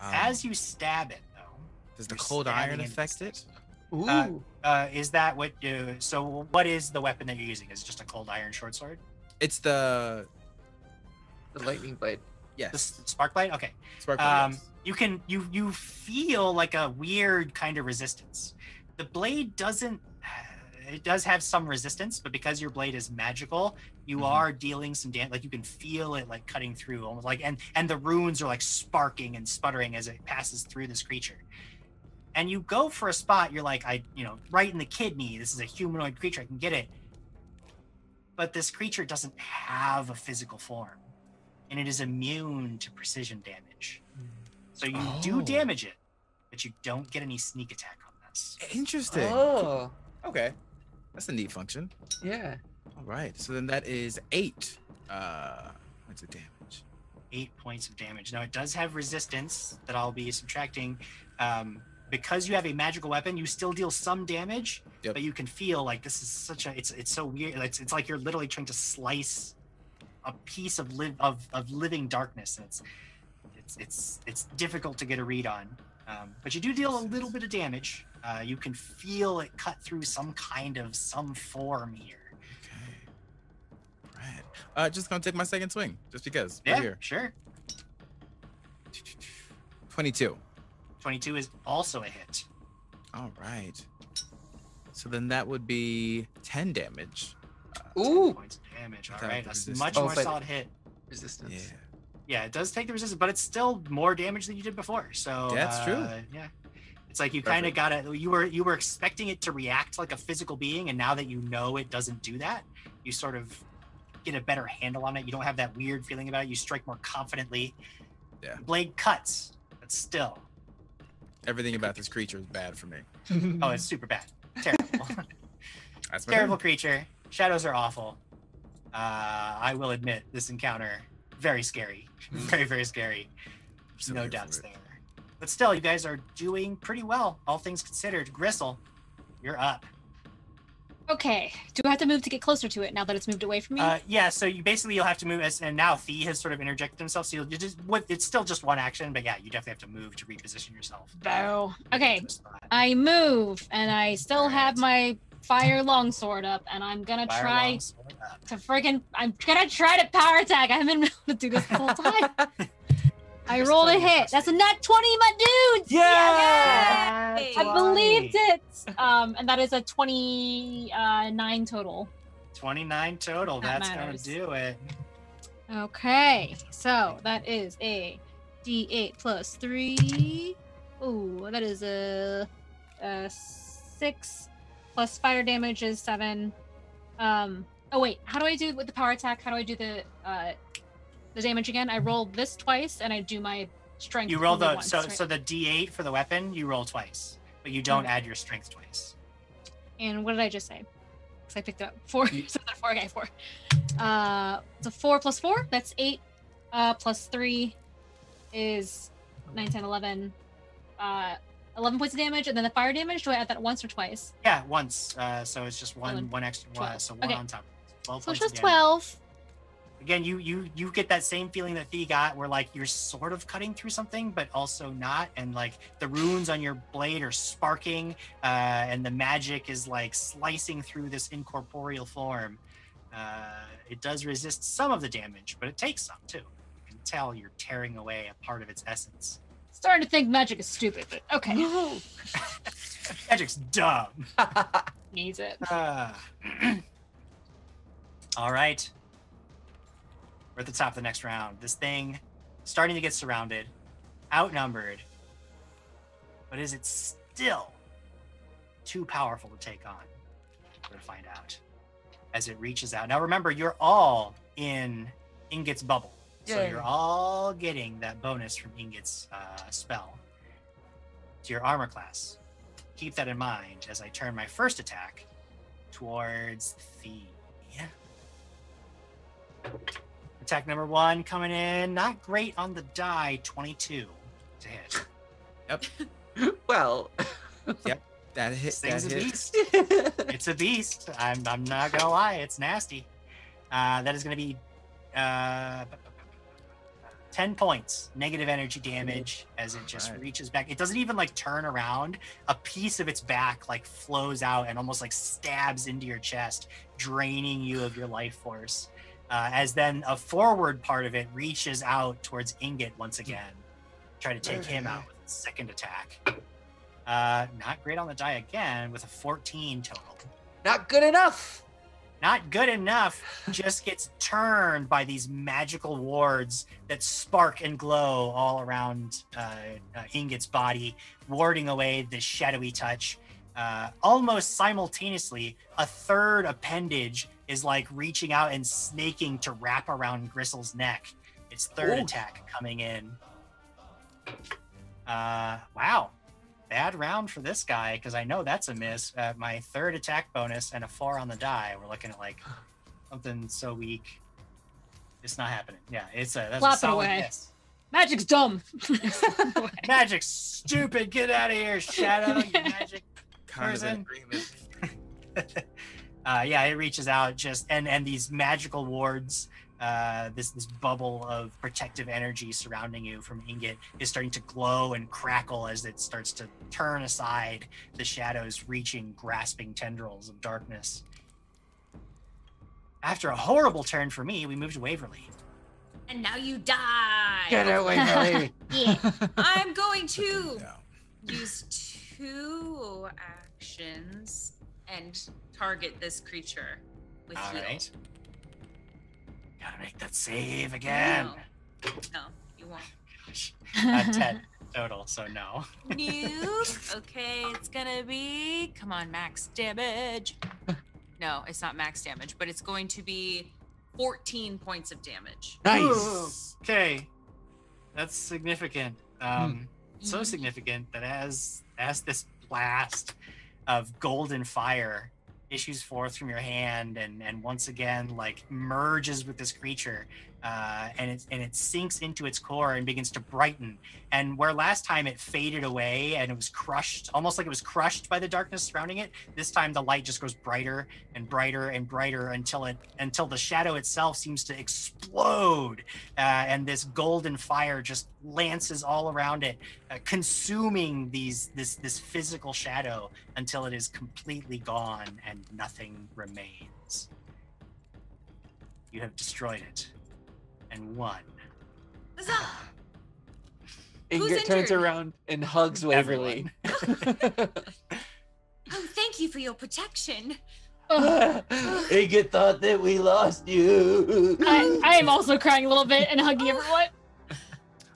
As you stab it, though. Does the cold iron affect it? Ooh. Is that what you... So what is the weapon that you're using? Is it just a cold iron short sword? It's the lightning blade. Yes. The spark blade? Okay. Spark blade, yes. You feel like a weird kind of resistance. The blade doesn't... It does have some resistance, but because your blade is magical, you are dealing some damage. Like you can feel it, like cutting through, almost like, and the runes are like sparking and sputtering as it passes through this creature. And you go for a spot. You're like, right in the kidney. This is a humanoid creature. I can get it. But this creature doesn't have a physical form, and it is immune to precision damage. So you do damage it, but you don't get any sneak attack on this. Interesting. Oh, okay. That's a neat function. Yeah. All right. So then that is 8 points of damage. 8 points of damage. Now, it does have resistance that I'll be subtracting. because you have a magical weapon, you still deal some damage, yep. But you can feel like this is such a, it's so weird. It's like you're literally trying to slice a piece of living darkness. And it's difficult to get a read on, but you do deal a little bit of damage. You can feel it cut through some form here. Okay, right. Just gonna take my second swing, just because. Yeah, right here. Sure. 22. 22 is also a hit. All right. So then that would be 10 damage. Ooh. 10 points of damage. All right. That's much more solid hit. Resistance. Yeah. Yeah, it does take the resistance, but it's still more damage than you did before. So that's true. Yeah. It's like you kind of gotta, you were expecting it to react like a physical being, and now that you know it doesn't do that, you sort of get a better handle on it. You don't have that weird feeling about it. You strike more confidently. Yeah. Blade cuts, but still. Everything about this creature is bad for me. Oh, it's super bad. Terrible. That's my terrible creature. Shadows are awful. I will admit, this encounter, very scary. Very, very scary. So no doubts there. But still, you guys are doing pretty well, all things considered. Gristle, you're up. Okay. Do I have to move to get closer to it now that it's moved away from me? Yeah, so you'll have to move, and now Thee has sort of interjected himself, so it's still just one action, but yeah, you definitely have to move to reposition yourself. Bow. Okay, I move, and I still have my fire longsword up, and I'm gonna try to I'm gonna try to power attack. I haven't been able to do this the whole time. I rolled a hit. That's a nat 20, my dudes! Yeah! Yay! I believed it! And that is a 29 total. 29 total. That's going to do it. Okay. So that is a d8 plus 3. Ooh, that is a 6 plus fire damage is 7. Oh, wait. How do I do with the power attack? How do I do the damage again? I roll this twice, and I do my strength. You roll the so the D8 for the weapon. You roll twice, but you don't add your strength twice. And what did I just say? Because I picked it up 4. So it's 4. Okay, 4. So 4 plus 4. That's 8. Plus 3 is 9, 10, 11. 11 points of damage, and then the fire damage. Do I add that once or twice? Yeah, once. So it's just one extra. 12. So one on top. 12 so it's just 12. Again, you get that same feeling that Thee got, where like you're sort of cutting through something, but also not, and like the runes on your blade are sparking, and the magic is like slicing through this incorporeal form. It does resist some of the damage, but it takes some too. You can tell you're tearing away a part of its essence. Starting to think magic is stupid, but okay. No. Magic's dumb. Needs it. All right. We're at the top of the next round. This thing starting to get surrounded, outnumbered, but is it still too powerful to take on? We're gonna find out as it reaches out. Now remember, you're all in Ingot's bubble. Yay. So you're all getting that bonus from Ingot's spell to your armor class. Keep that in mind as I turn my first attack towards Thee. Attack number 1 coming in, not great on the die, 22 to hit. Yep. Well. Yep. That hit. This thing's a beast. It's a beast. I'm not gonna lie, it's nasty. That is gonna be 10 points negative energy damage as it just reaches back. It doesn't even like turn around. A piece of its back like flows out and almost like stabs into your chest, draining you of your life force. As then a forward part of it reaches out towards Ingot once again. Try to take him out with a second attack. Not great on the die again with a 14 total. Not good enough. Not good enough. Just gets turned by these magical wards that spark and glow all around Ingot's body, warding away this shadowy touch. Almost simultaneously, a third appendage is like reaching out and snaking to wrap around Gristle's neck. Its third attack coming in. Wow, bad round for this guy, because I know that's a miss. My third attack bonus and a 4 on the die. We're looking at like something so weak. It's not happening. Yeah, it's a solid miss. Magic's dumb. Magic's stupid. Get out of here, Shadow, you magic person. Yeah, it reaches out just and these magical wards, this bubble of protective energy surrounding you from Ingot is starting to glow and crackle as it starts to turn aside the shadows, reaching grasping tendrils of darkness. After a horrible turn for me, we moved to Waverly. And now you die. Get out, Waverly. Yeah. I'm going to use 2 actions and target this creature with heal. Right. Gotta make that save again. No, you won't. Gosh. 10 total, so no. Nope. Okay, it's gonna be, come on, max damage. No, it's not max damage, but it's going to be 14 points of damage. Nice. Ooh, okay, that's significant. So significant that as this blast of golden fire issues forth from your hand and once again like merges with this creature, and it sinks into its core and begins to brighten. And where last time it faded away and it was crushed, almost like it was crushed by the darkness surrounding it, this time the light just grows brighter and brighter and brighter until the shadow itself seems to explode, and this golden fire just lances all around it, consuming this physical shadow until it is completely gone and nothing remains. You have destroyed it. And won. Ingot turns around and hugs Waverly. Oh, thank you for your protection. Ingot thought that we lost you. I am also crying a little bit and hugging everyone.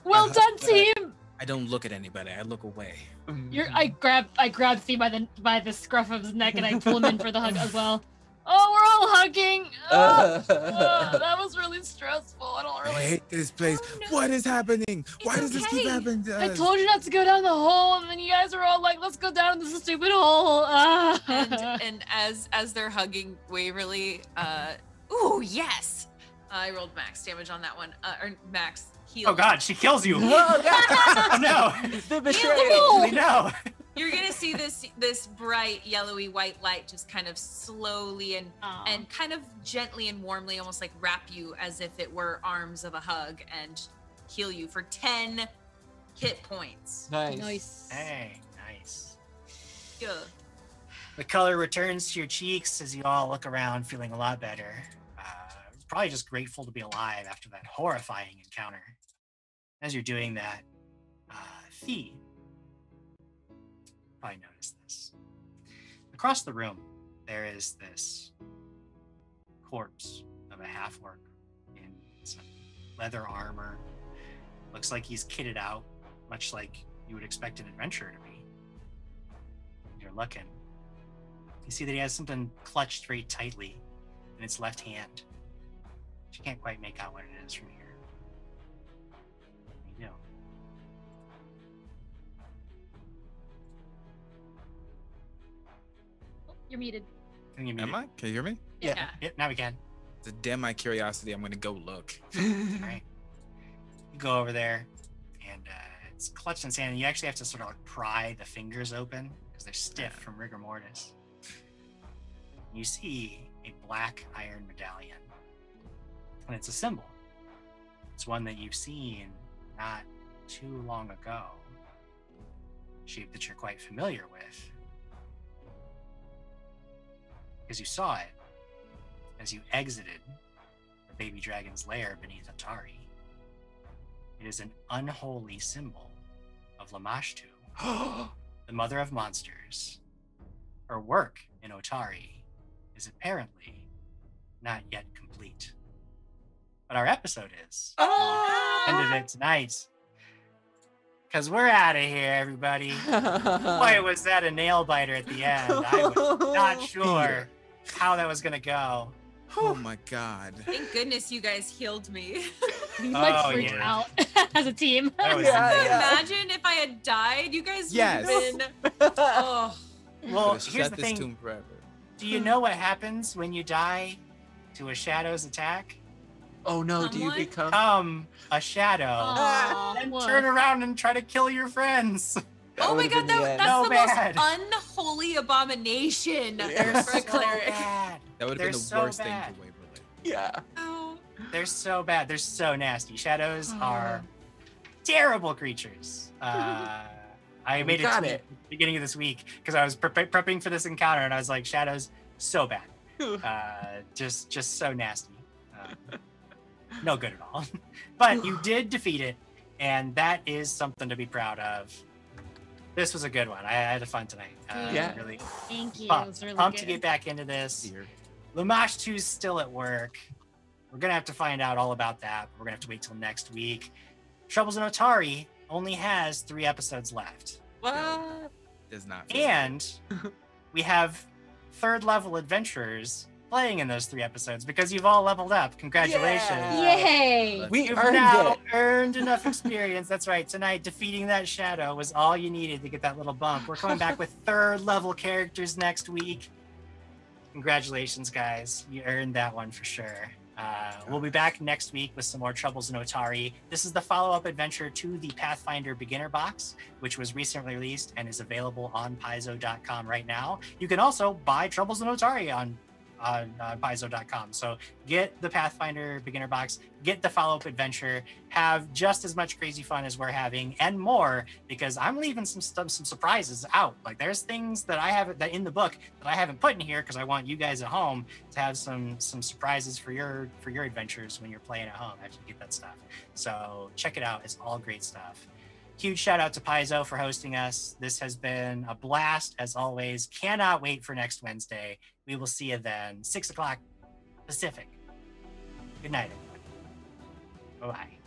Well done, team. I don't look at anybody. I look away. I grab Thee by the scruff of his neck and I pull him in for the hug as well. Oh, we're all hugging. Oh, that was really stressful. I hate this place. Oh, no. What is happening? Why does this keep happening to us? I told you not to go down the hole, and then you guys are all like, let's go down this stupid hole. And as they're hugging Waverly, ooh, yes. I rolled max damage on that one, or max heal. Oh, God, she kills you. Oh, no. The betrayal. No. You're gonna see this bright yellowy white light just kind of slowly and kind of gently and warmly, almost like wrap you as if it were arms of a hug, and heal you for 10 hit points. Nice. Hey, nice. Yeah. The color returns to your cheeks as you all look around, feeling a lot better. Probably just grateful to be alive after that horrifying encounter. As you're doing that, Thee. I noticed this. Across the room, there is this corpse of a half-orc in some leather armor. Looks like he's kitted out, much like you would expect an adventurer to be. You're looking. You see that he has something clutched very tightly in its left hand. But you can't quite make out what it is from here. You know. You're muted. Am I? Can you hear me? Yeah. Now we can. To damn my curiosity, I'm going to go look. All right. You go over there, and it's clutched in sand. You actually have to sort of like pry the fingers open because they're stiff from rigor mortis. You see a black iron medallion, and it's a symbol. It's one that you've seen not too long ago, shape that you're quite familiar with. Because you saw it as you exited the baby dragon's lair beneath Otari. It is an unholy symbol of Lamashtu, the mother of monsters. Her work in Otari is apparently not yet complete. But our episode is. End of it tonight. Because we're out of here, everybody. Boy, was that a nail-biter at the end. I was not sure how that was gonna go. Oh my God! Thank goodness you guys healed me. You freaked out as a team. Imagine if I had died. You guys would have been. Oh. Well, here's the thing. Do you know what happens when you die to a shadow's attack? Oh no, someone? Do you become a shadow? And turn around and try to kill your friends. That oh my god, that's the most unholy abomination. Yes. For a cleric. So bad. That would have been the worst thing to Waverly. Yeah. Oh. They're so bad. They're so nasty. Shadows are terrible creatures. I made it to the beginning of this week because I was prepping for this encounter and I was like, shadows, so bad. Just so nasty. No good at all. But you did defeat it, and that is something to be proud of. This was a good one. I had fun tonight. Yeah. Really thank you. Pumped, really pumped to get back into this. Lamashtu's still at work. We're going to have to find out all about that. We're going to have to wait till next week. Troubles in Otari only has 3 episodes left. What? No, does not. And we have 3rd level adventurers playing in those 3 episodes because you've all leveled up. Congratulations. Yeah. Yay. We've now earned enough experience. That's right. Tonight, defeating that shadow was all you needed to get that little bump. We're coming back with 3rd level characters next week. Congratulations, guys. You earned that one for sure. We'll be back next week with some more Troubles in Otari. This is the follow-up adventure to the Pathfinder Beginner Box, which was recently released and is available on Paizo.com right now. You can also buy Troubles in Otari on Paizo.com. So get the Pathfinder Beginner Box, get the follow-up adventure, have just as much crazy fun as we're having and more, because I'm leaving some surprises out. Like there's things that I haven't that in the book that I haven't put in here because I want you guys at home to have some surprises for your adventures when you're playing at home. I should get that stuff. So check it out. It's all great stuff. Huge shout out to Paizo for hosting us. This has been a blast as always. Cannot wait for next Wednesday. We will see you then, 6 o'clock Pacific. Good night, everyone. Bye-bye.